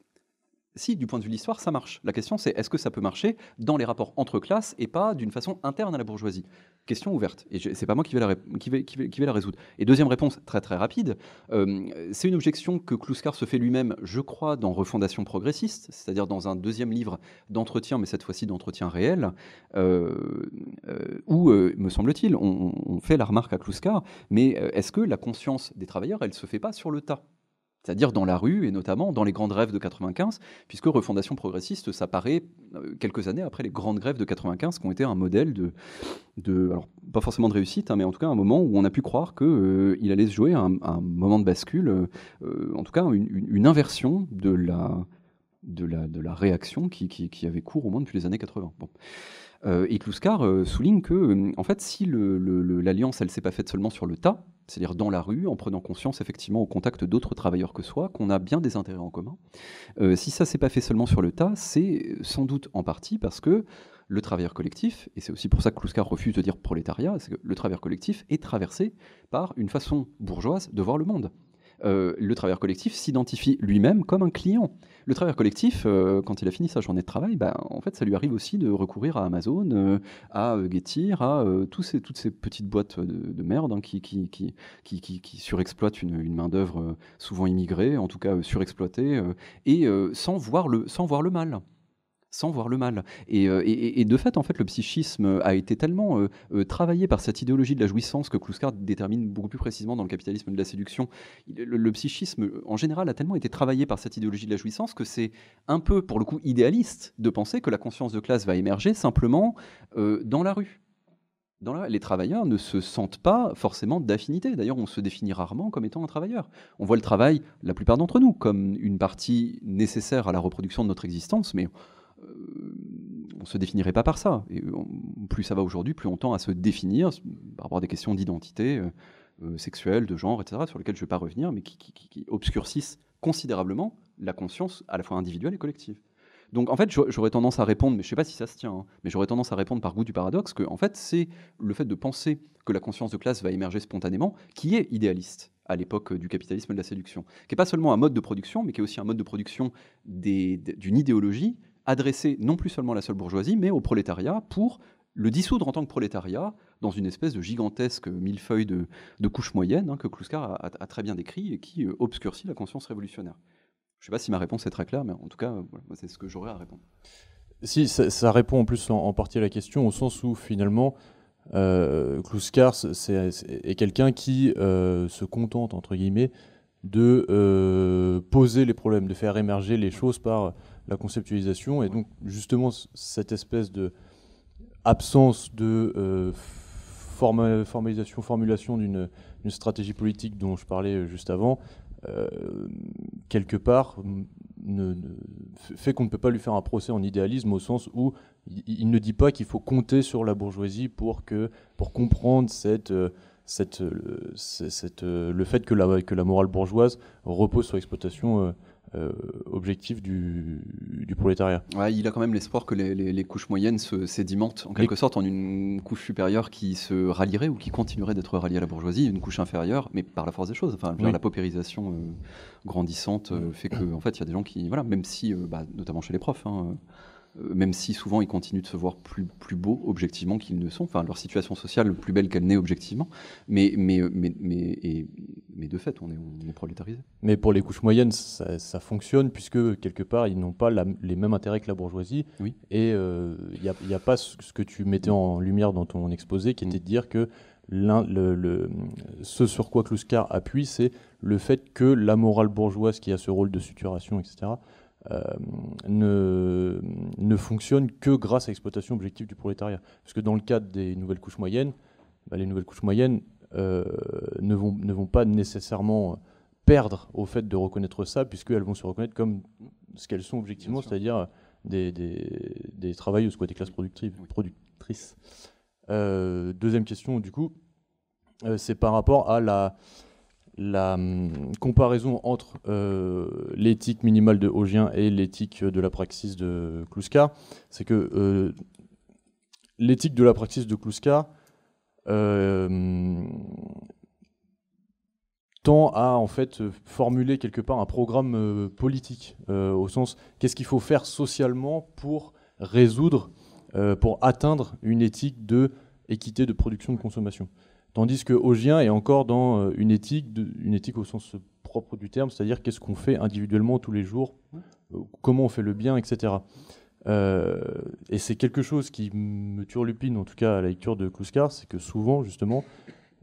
si du point de vue de l'histoire ça marche, la question c'est est-ce que ça peut marcher dans les rapports entre classes et pas d'une façon interne à la bourgeoisie? Question ouverte, et je, c'est pas moi qui vais, la ré- qui, vais, qui, vais, qui vais la résoudre. Et deuxième réponse très très rapide, euh, c'est une objection que Clouscard se fait lui-même, je crois, dans Refondation progressiste, c'est-à-dire dans un deuxième livre d'entretien, mais cette fois-ci d'entretien réel, euh, euh, où, euh, me semble-t-il, on, on fait la remarque à Clouscard, mais est-ce que la conscience des travailleurs, elle se fait pas sur le tas? C'est-à-dire dans la rue et notamment dans les grandes grèves de quatre-vingt-quinze, puisque Refondation progressiste, ça paraît quelques années après les grandes grèves de quatre-vingt-quinze qui ont été un modèle de, de alors pas forcément de réussite, hein, mais en tout cas un moment où on a pu croire qu'il euh, allait se jouer un, un moment de bascule, euh, en tout cas une, une, une inversion de la, de la, de la réaction qui, qui, qui avait cours au moins depuis les années quatre-vingt. Bon. Euh, et Clouscard euh, souligne que, euh, en fait, si le, le, le, l'alliance, elle ne s'est pas faite seulement sur le tas, c'est-à-dire dans la rue, en prenant conscience, effectivement, au contact d'autres travailleurs que soi, qu'on a bien des intérêts en commun, euh, si ça ne s'est pas fait seulement sur le tas, c'est sans doute en partie parce que le travailleur collectif, et c'est aussi pour ça que Clouscard refuse de dire prolétariat, c'est que le travailleur collectif est traversé par une façon bourgeoise de voir le monde. Euh, le travailleur collectif s'identifie lui-même comme un client. Le travailleur collectif, euh, quand il a fini sa journée de travail, bah, en fait, ça lui arrive aussi de recourir à Amazon, euh, à euh, Getir, à euh, tous ces, toutes ces petites boîtes de, de merde hein, qui, qui, qui, qui, qui, qui surexploitent une, une main-d'œuvre euh, souvent immigrée, en tout cas euh, surexploitée, euh, et euh, sans voir le, sans voir le mal. sans voir le mal. Et, et, et de fait, en fait, le psychisme a été tellement euh, travaillé par cette idéologie de la jouissance que Clouscard détermine beaucoup plus précisément dans le capitalisme de la séduction. Le, le psychisme, en général, a tellement été travaillé par cette idéologie de la jouissance que c'est un peu, pour le coup, idéaliste de penser que la conscience de classe va émerger simplement euh, dans la rue. Dans la... Les travailleurs ne se sentent pas forcément d'affinité. D'ailleurs, on se définit rarement comme étant un travailleur. On voit le travail, la plupart d'entre nous, comme une partie nécessaire à la reproduction de notre existence, mais on ne se définirait pas par ça. Et on, plus ça va aujourd'hui, plus on tend à se définir par rapport à des questions d'identité euh, sexuelle, de genre, et cetera, sur lesquelles je ne vais pas revenir, mais qui, qui, qui obscurcissent considérablement la conscience à la fois individuelle et collective. Donc en fait, j'aurais tendance à répondre, mais je ne sais pas si ça se tient, hein, mais j'aurais tendance à répondre par goût du paradoxe que en fait, c'est le fait de penser que la conscience de classe va émerger spontanément qui est idéaliste à l'époque du capitalisme et de la séduction, qui n'est pas seulement un mode de production, mais qui est aussi un mode de production des, d'une idéologie adressée non plus seulement à la seule bourgeoisie, mais au prolétariat pour le dissoudre en tant que prolétariat dans une espèce de gigantesque millefeuille de, de couches moyennes hein, que Clouscard a, a, a très bien décrit et qui obscurcit la conscience révolutionnaire. Je ne sais pas si ma réponse est très claire, mais en tout cas, voilà, c'est ce que j'aurais à répondre. Si, ça, ça répond en plus en, en partie à la question, au sens où finalement, euh, Clouscard c'est, c'est, est quelqu'un qui euh, se contente, entre guillemets, de euh, poser les problèmes, de faire émerger les choses par la conceptualisation. Et ouais. donc, justement, cette espèce d'absence de, de euh, forma, formalisation, formulation d'une une stratégie politique dont je parlais juste avant, Euh, quelque part ne, ne, fait qu'on ne peut pas lui faire un procès en idéalisme au sens où il, il ne dit pas qu'il faut compter sur la bourgeoisie pour, que, pour comprendre cette, cette, cette, cette, le fait que la, que la morale bourgeoise repose sur l'exploitation euh, Euh, objectif du, du prolétariat. Ouais, il a quand même l'espoir que les, les, les couches moyennes se sédimentent en quelque les... sorte en une couche supérieure qui se rallierait ou qui continuerait d'être ralliée à la bourgeoisie, une couche inférieure, mais par la force des choses. Enfin, oui. La paupérisation euh, grandissante euh, fait qu'en en fait, il y a des gens qui, voilà, même si, euh, bah, notamment chez les profs, hein, euh, même si souvent ils continuent de se voir plus, plus beaux objectivement qu'ils ne sont, enfin, leur situation sociale plus belle qu'elle n'est objectivement, mais, mais, mais, mais, et, mais de fait, on est, on est prolétarisé. Mais pour les couches moyennes, ça, ça fonctionne, puisque quelque part, ils n'ont pas la, les mêmes intérêts que la bourgeoisie. Oui. Et il euh, n'y a, y a pas ce que tu mettais en lumière dans ton exposé, qui était de dire que l'un, le, le, ce sur quoi Clouscard appuie, c'est le fait que la morale bourgeoise, qui a ce rôle de suturation, et cetera, Euh, ne, ne fonctionne que grâce à l'exploitation objective du prolétariat. Parce que dans le cadre des nouvelles couches moyennes, bah les nouvelles couches moyennes euh, ne, vont, ne vont pas nécessairement perdre au fait de reconnaître ça, puisqu'elles vont se reconnaître comme ce qu'elles sont objectivement, c'est-à-dire des, des, des travailleuses, quoi, des classes productives, productrices. Euh, deuxième question, du coup, euh, c'est par rapport à la... la hum, comparaison entre euh, l'éthique minimale de Ogien et l'éthique de la praxis de Clouscard, c'est que euh, l'éthique de la praxis de Clouscard euh, tend à en fait formuler quelque part un programme euh, politique, euh, au sens qu'est-ce qu'il faut faire socialement pour résoudre, euh, pour atteindre une éthique de équité de production de consommation. Tandis que Ogien est encore dans une éthique, de, une éthique au sens propre du terme, c'est-à-dire qu'est-ce qu'on fait individuellement tous les jours, comment on fait le bien, et cetera. Euh, et c'est quelque chose qui me turlupine, en tout cas à la lecture de Clouscard, c'est que souvent, justement,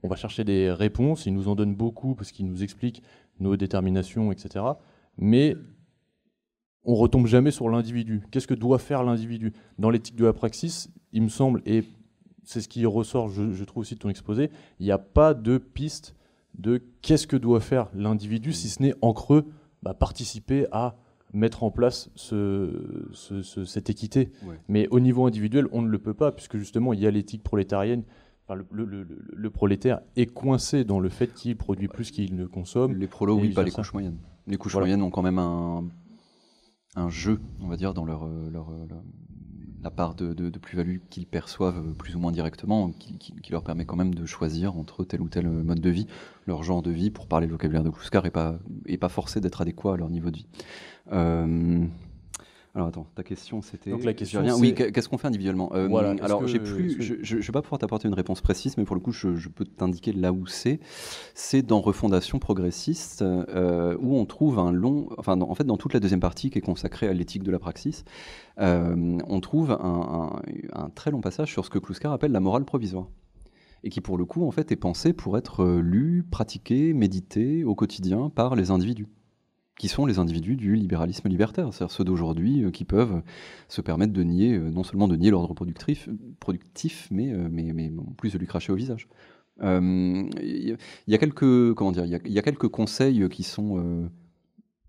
on va chercher des réponses, il nous en donne beaucoup parce qu'il nous explique nos déterminations, et cetera. Mais on ne retombe jamais sur l'individu. Qu'est-ce que doit faire l'individu ? Dans l'éthique de la praxis, il me semble, et c'est ce qui ressort, je, je trouve, aussi de ton exposé, il n'y a pas de piste de qu'est-ce que doit faire l'individu, si ce n'est en creux bah, participer à mettre en place ce, ce, ce, cette équité. Ouais. Mais au niveau individuel, on ne le peut pas, puisque justement, il y a l'éthique prolétarienne. Enfin, le, le, le, le prolétaire est coincé dans le fait qu'il produit plus qu'il ne consomme. Les prolos, oui, pas les couches moyennes. Les couches voilà. moyennes ont quand même un, un jeu, on va dire, dans leur... leur, leur... la part de, de, de plus-value qu'ils perçoivent plus ou moins directement, qui, qui, qui leur permet quand même de choisir entre tel ou tel mode de vie. Leur genre de vie, pour parler le vocabulaire de Clouscard, n'est pas, est pas forcé d'être adéquat à leur niveau de vie. Euh, alors attends, ta question c'était... Donc la question c'est... Oui, qu'est-ce qu'on fait individuellement euh, voilà, alors que, j'ai plus, que... je, je, je vais pas pouvoir t'apporter une réponse précise, mais pour le coup je, je peux t'indiquer là où c'est. C'est dans Refondation progressiste, euh, où on trouve un long... Enfin, dans, en fait, dans toute la deuxième partie qui est consacrée à l'éthique de la praxis, Euh, on trouve un, un, un très long passage sur ce que Clouscard appelle la morale provisoire et qui pour le coup en fait est pensée pour être lue, pratiquée, méditée au quotidien par les individus qui sont les individus du libéralisme libertaire, c'est-à-dire ceux d'aujourd'hui euh, qui peuvent se permettre de nier, euh, non seulement de nier l'ordre productif, productif mais, euh, mais, mais en plus de lui cracher au visage. Euh, y, y a quelques, comment dire, y, y a quelques conseils qui sont... Euh,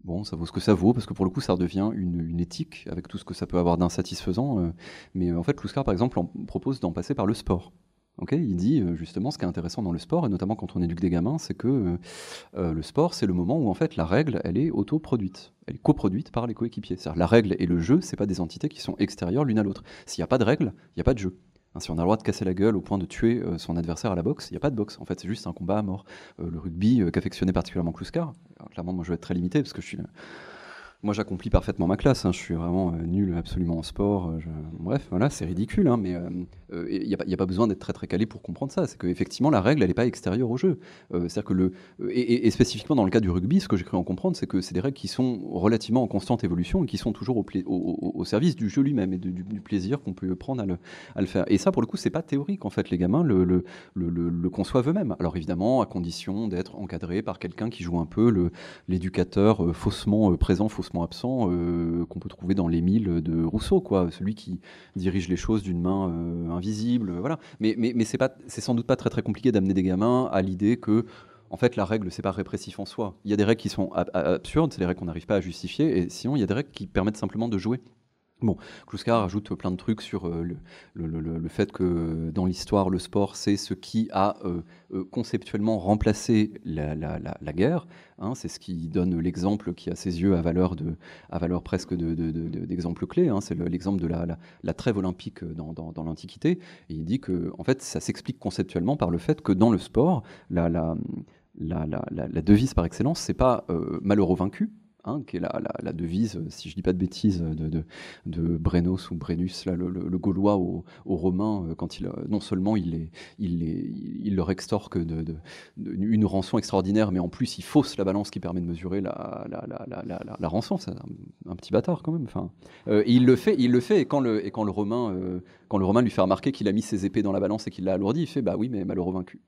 Bon, ça vaut ce que ça vaut, parce que pour le coup, ça redevient une, une éthique, avec tout ce que ça peut avoir d'insatisfaisant. Euh, mais en fait, Clouscard, par exemple, en propose d'en passer par le sport. Okay, il dit justement ce qui est intéressant dans le sport, et notamment quand on éduque des gamins, c'est que euh, le sport, c'est le moment où en fait la règle, elle est autoproduite, elle est coproduite par les coéquipiers. C'est-à-dire la règle et le jeu, c'est pas des entités qui sont extérieures l'une à l'autre. S'il n'y a pas de règle, il n'y a pas de jeu. Hein, si on a le droit de casser la gueule au point de tuer euh, son adversaire à la boxe, il n'y a pas de boxe. En fait, c'est juste un combat à mort. Euh, le rugby euh, qu'affectionnait particulièrement Clouscard, clairement, moi je vais être très limité parce que je suis... Euh, Moi, j'accomplis parfaitement ma classe, hein. Je suis vraiment euh, nul absolument en sport. Euh, je... Bref, voilà, c'est ridicule, hein, mais il euh, n'y a, a pas besoin d'être très très calé pour comprendre ça. C'est qu'effectivement, la règle, elle n'est pas extérieure au jeu. Euh, c'est-à-dire que le... et, et, et spécifiquement dans le cas du rugby, ce que j'ai cru en comprendre, c'est que c'est des règles qui sont relativement en constante évolution et qui sont toujours au, pla... au, au, au service du jeu lui-même et de, du, du plaisir qu'on peut prendre à le, à le faire. Et ça, pour le coup, c'est pas théorique, en fait. Les gamins le, le, le, le, le conçoivent eux-mêmes. Alors évidemment, à condition d'être encadré par quelqu'un qui joue un peu le, l'éducateur euh, faussement euh, présent, faussement absent euh, qu'on peut trouver dans l'Émile de Rousseau, quoi, celui qui dirige les choses d'une main euh, invisible, euh, voilà. Mais, mais, mais c'est pas, c'est sans doute pas très très compliqué d'amener des gamins à l'idée que, en fait, la règle, c'est pas répressif en soi. Il y a des règles qui sont ab- absurdes, c'est des règles qu'on n'arrive pas à justifier, et sinon, il y a des règles qui permettent simplement de jouer. Bon, Clouscard rajoute plein de trucs sur euh, le, le, le, le fait que dans l'histoire, le sport, c'est ce qui a euh, conceptuellement remplacé la, la, la, la guerre. Hein, c'est ce qui donne l'exemple qui, à ses yeux, a valeur, de, a valeur presque de, de, de, d'exemple clé. Hein, c'est le, l'exemple de la, la, la trêve olympique dans, dans, dans l'Antiquité. Et il dit que, en fait, ça s'explique conceptuellement par le fait que dans le sport, la, la, la, la, la, la devise par excellence, c'est pas euh, malheureux vaincu. Hein, qui est la, la, la devise, si je ne dis pas de bêtises, de, de, de Brennus ou Brennus, là, le, le, le Gaulois aux au Romains, quand il, non seulement il, les, il, les, il leur extorque de, de, de, une rançon extraordinaire, mais en plus il fausse la balance qui permet de mesurer la, la, la, la, la, la rançon. C'est un, un petit bâtard quand même. Enfin, euh, et il le fait, il le fait, et quand le, et quand le Romain, euh, quand le Romain lui fait remarquer qu'il a mis ses épées dans la balance et qu'il l'a alourdi, il fait bah oui, mais malheureux vaincu.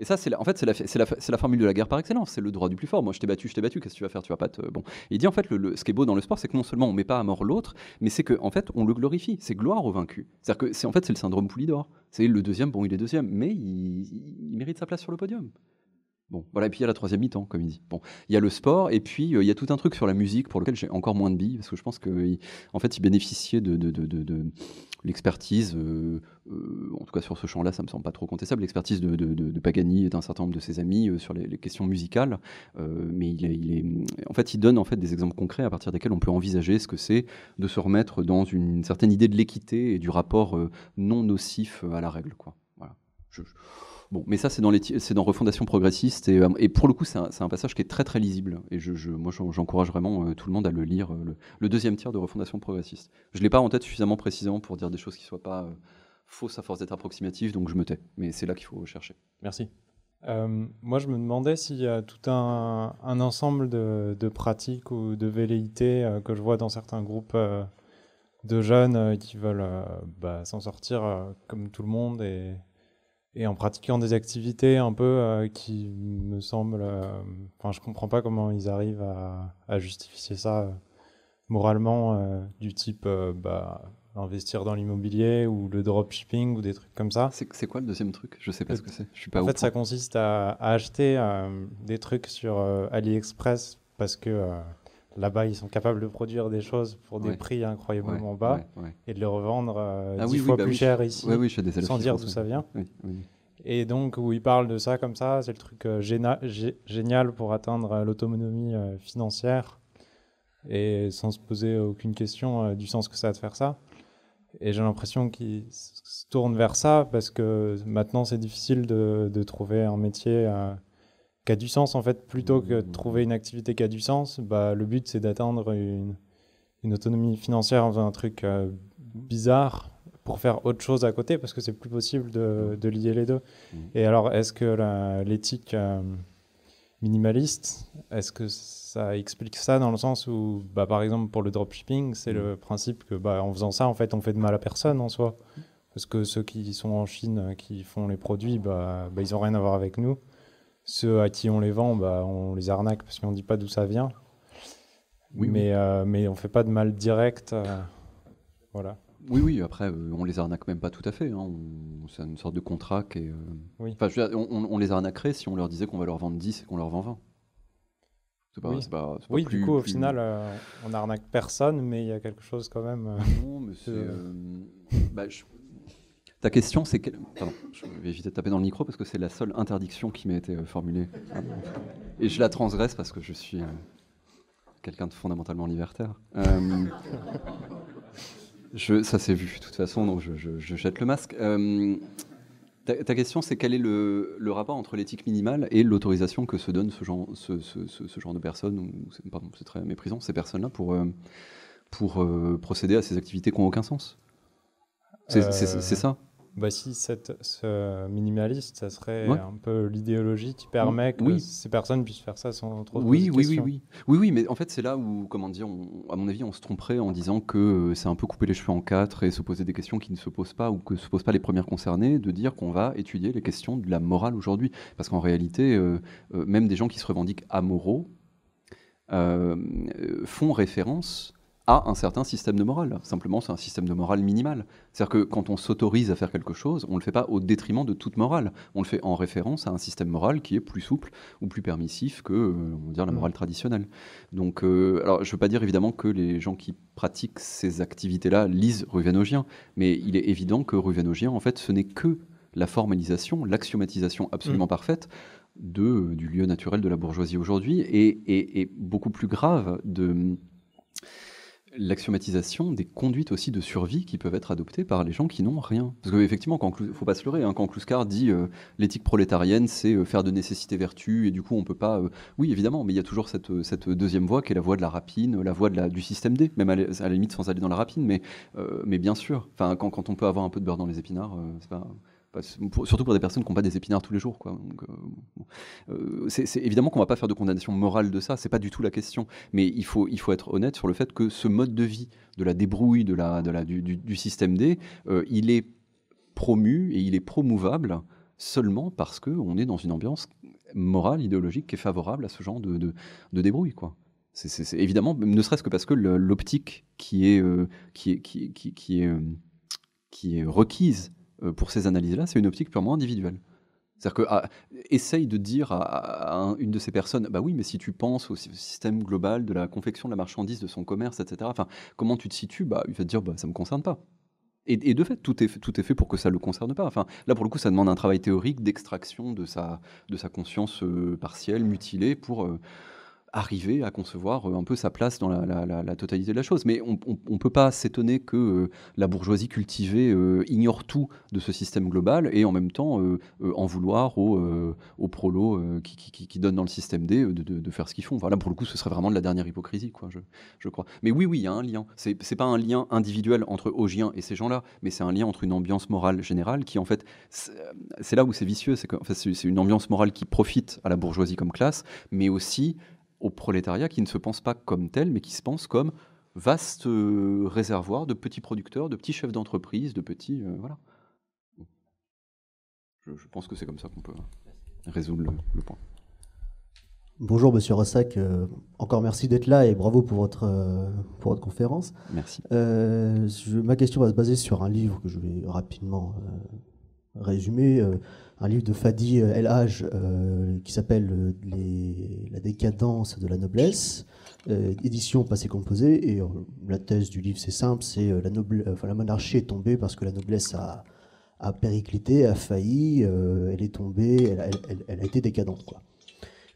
Et ça, c'est la, en fait, c'est la, c'est, la, c'est la formule de la guerre par excellence, c'est le droit du plus fort. Moi, je t'ai battu, je t'ai battu, qu'est-ce que tu vas faire, tu vas pas te... Bon. Il dit, en fait, le, le, ce qui est beau dans le sport, c'est que non seulement on met pas à mort l'autre, mais c'est qu'en en fait, on le glorifie, c'est gloire au vaincu. C'est-à-dire que, c'est, en fait, c'est le syndrome Poulidor. C'est le deuxième, bon, il est deuxième, mais il, il, il mérite sa place sur le podium. Bon, voilà, et puis il y a la troisième mi-temps, comme il dit. Bon, il y a le sport, et puis euh, il y a tout un truc sur la musique pour lequel j'ai encore moins de billes, parce que je pense qu'il en fait, il bénéficiait de, de, de, de, de l'expertise, euh, euh, en tout cas sur ce champ-là, ça me semble pas trop contestable, l'expertise de, de, de, de Pagani et d'un certain nombre de ses amis euh, sur les, les questions musicales. Euh, mais il, il est, en fait, il donne en fait, des exemples concrets à partir desquels on peut envisager ce que c'est de se remettre dans une certaine idée de l'équité et du rapport euh, non nocif à la règle, quoi. Voilà. Je, je... Bon, mais ça, c'est dans, les t- c'est dans Refondation progressiste, et, et pour le coup, c'est un, c'est un passage qui est très très lisible. Et je, je, moi, j'encourage vraiment euh, tout le monde à le lire, euh, le, le deuxième tiers de Refondation progressiste. Je ne l'ai pas en tête suffisamment précisément pour dire des choses qui ne soient pas euh, fausses à force d'être approximatives, donc je me tais. Mais c'est là qu'il faut chercher. Merci. Euh, moi, je me demandais s'il y a tout un, un ensemble de, de pratiques ou de velléités euh, que je vois dans certains groupes euh, de jeunes euh, qui veulent euh, bah, s'en sortir euh, comme tout le monde et... Et en pratiquant des activités un peu euh, qui me semblent... Enfin, euh, je comprends pas comment ils arrivent à, à justifier ça euh, moralement, euh, du type euh, bah, investir dans l'immobilier ou le dropshipping ou des trucs comme ça. C'est, c'est quoi le deuxième truc ? Je sais pas c'est, ce que c'est. Je suis pas en fait, point. Ça consiste à, à acheter euh, des trucs sur euh, AliExpress parce que euh, là-bas, ils sont capables de produire des choses pour des ouais. prix incroyablement ouais, bas ouais, ouais. et de les revendre euh, ah, dix oui, fois oui, bah plus oui. cher ici, oui, oui, je des sans dire d'où ça vient. Oui, oui. Et donc, où ils parlent de ça comme ça, c'est le truc euh, géna- g- génial pour atteindre euh, l'autonomie euh, financière et sans se poser aucune question euh, du sens que ça a de faire ça. Et j'ai l'impression qu'ils se tournent vers ça parce que maintenant, c'est difficile de, de trouver un métier... Euh, qui a du sens, en fait, plutôt que de trouver une activité qui a du sens, bah, le but, c'est d'atteindre une, une autonomie financière en faisant un truc euh, bizarre pour faire autre chose à côté, parce que c'est plus possible de, de lier les deux. Mmh. Et alors, est-ce que la, l'éthique euh, minimaliste, est-ce que ça explique ça dans le sens où, bah, par exemple, pour le dropshipping, c'est mmh. le principe que, bah, en faisant ça, en fait, on fait de mal à personne en soi, parce que ceux qui sont en Chine, qui font les produits, bah, bah, ils n'ont rien à voir avec nous. Ceux à qui on les vend, bah, on les arnaque parce qu'on ne dit pas d'où ça vient. Oui, mais, oui. Euh, mais on ne fait pas de mal direct. Euh, voilà. Oui, oui, après, euh, on ne les arnaque même pas tout à fait. Hein. On, c'est une sorte de contrat. Qui est, euh... oui. enfin, je veux dire, on, on les arnaquerait si on leur disait qu'on va leur vendre dix et qu'on leur vend vingt. C'est pas, oui, c'est pas, c'est pas oui plus, du coup, au plus... final, euh, on n'arnaque personne, mais il y a quelque chose quand même. Euh, non, mais c'est. Euh... bah, je... Ta question, c'est... Que... Pardon, je vais éviter de taper dans le micro parce que c'est la seule interdiction qui m'a été formulée. Et je la transgresse parce que je suis quelqu'un de fondamentalement libertaire. Euh... Je... Ça s'est vu, de toute façon, donc je, je, je jette le masque. Euh... Ta, ta question, c'est quel est le, le rapport entre l'éthique minimale et l'autorisation que se donne ce genre, ce, ce, ce, ce genre de personnes, ou, pardon, c'est très méprisant, ces personnes-là, pour, euh, pour euh, procéder à ces activités qui n'ont aucun sens. C'est euh, ça bah Si cette, ce minimaliste, ça serait ouais. un peu l'idéologie qui permet oui. que oui. ces personnes puissent faire ça sans trop oui, de oui, questions. Oui, oui, oui. Oui, mais en fait, c'est là où, comment dire, on, à mon avis, on se tromperait en disant que c'est un peu couper les cheveux en quatre et se poser des questions qui ne se posent pas ou que ne se posent pas les premières concernées, de dire qu'on va étudier les questions de la morale aujourd'hui. Parce qu'en réalité, euh, euh, même des gens qui se revendiquent amoraux euh, euh, font référence... à un certain système de morale. Simplement, c'est un système de morale minimal. C'est-à-dire que quand on s'autorise à faire quelque chose, on ne le fait pas au détriment de toute morale. On le fait en référence à un système moral qui est plus souple ou plus permissif que euh, on va dire, la morale traditionnelle. Donc, euh, alors, je ne veux pas dire évidemment que les gens qui pratiquent ces activités-là lisent Ruwen Ogien, mais il est évident que Ruwen Ogien, en fait, ce n'est que la formalisation, l'axiomatisation absolument mmh. parfaite de, du lieu naturel de la bourgeoisie aujourd'hui et, et, et beaucoup plus grave de... l'axiomatisation des conduites aussi de survie qui peuvent être adoptées par les gens qui n'ont rien. Parce qu'effectivement, il ne faut pas se leurrer, hein, quand Clouscard dit euh, l'éthique prolétarienne, c'est euh, faire de nécessité vertu, et du coup on ne peut pas... Euh... Oui, évidemment, mais il y a toujours cette, cette deuxième voie qui est la voie de la rapine, la voie de la, du système D, même à, à la limite sans aller dans la rapine, mais, euh, mais bien sûr, quand, quand on peut avoir un peu de beurre dans les épinards, euh, c'est pas... Pour, surtout pour des personnes qui n'ont pas des épinards tous les jours. Quoi. Donc, euh, euh, c'est, c'est évidemment qu'on ne va pas faire de condamnation morale de ça, ce n'est pas du tout la question. Mais il faut, il faut être honnête sur le fait que ce mode de vie, de la débrouille, de la, de la, du, du, du système D, euh, il est promu et il est promouvable seulement parce qu'on est dans une ambiance morale, idéologique, qui est favorable à ce genre de, de, de débrouille. Quoi. C'est, c'est, c'est, évidemment, ne serait-ce que parce que l'optique qui est, euh, qui est, qui, qui, qui est, qui est requise pour ces analyses-là, c'est une optique purement individuelle. C'est-à-dire que ah, essaye de dire à, à, à une de ces personnes, bah oui, mais si tu penses au système global de la confection de la marchandise, de son commerce, et cetera. Enfin, comment tu te situes ? Bah, il va te dire, bah, ça me concerne pas. Et, et de fait, tout est, tout est fait pour que ça le concerne pas. Enfin, là, pour le coup, ça demande un travail théorique d'extraction de sa, de sa conscience euh, partielle, mutilée, pour euh, arriver à concevoir euh, un peu sa place dans la, la, la, la totalité de la chose. Mais on ne peut pas s'étonner que euh, la bourgeoisie cultivée euh, ignore tout de ce système global et en même temps euh, euh, en vouloir aux, euh, aux prolos euh, qui, qui, qui donnent dans le système D de, de, de faire ce qu'ils font. Enfin, là, pour le coup, ce serait vraiment de la dernière hypocrisie, quoi, je, je crois. Mais oui, oui, il y a un lien. Ce n'est pas un lien individuel entre Ogien et ces gens-là, mais c'est un lien entre une ambiance morale générale qui, en fait, c'est là où c'est vicieux. C'est en fait, c'est une ambiance morale qui profite à la bourgeoisie comme classe, mais aussi au prolétariat qui ne se pense pas comme tel, mais qui se pense comme vaste euh, réservoir de petits producteurs, de petits chefs d'entreprise, de petits... Euh, voilà. Je, je pense que c'est comme ça qu'on peut résoudre le, le point. Bonjour, Monsieur Roszak. Euh, encore merci d'être là et bravo pour votre, euh, pour votre conférence. Merci. Euh, je, ma question va se baser sur un livre que je vais rapidement euh, résumer. Euh, un livre de Fadi El Hage euh, qui s'appelle « La décadence de la noblesse euh, », édition passé composé. Et euh, la thèse du livre, c'est simple, c'est euh, la, noble, enfin, la monarchie est tombée parce que la noblesse a, a périclité, a failli, euh, elle est tombée, elle, elle, elle, elle a été décadente. Quoi.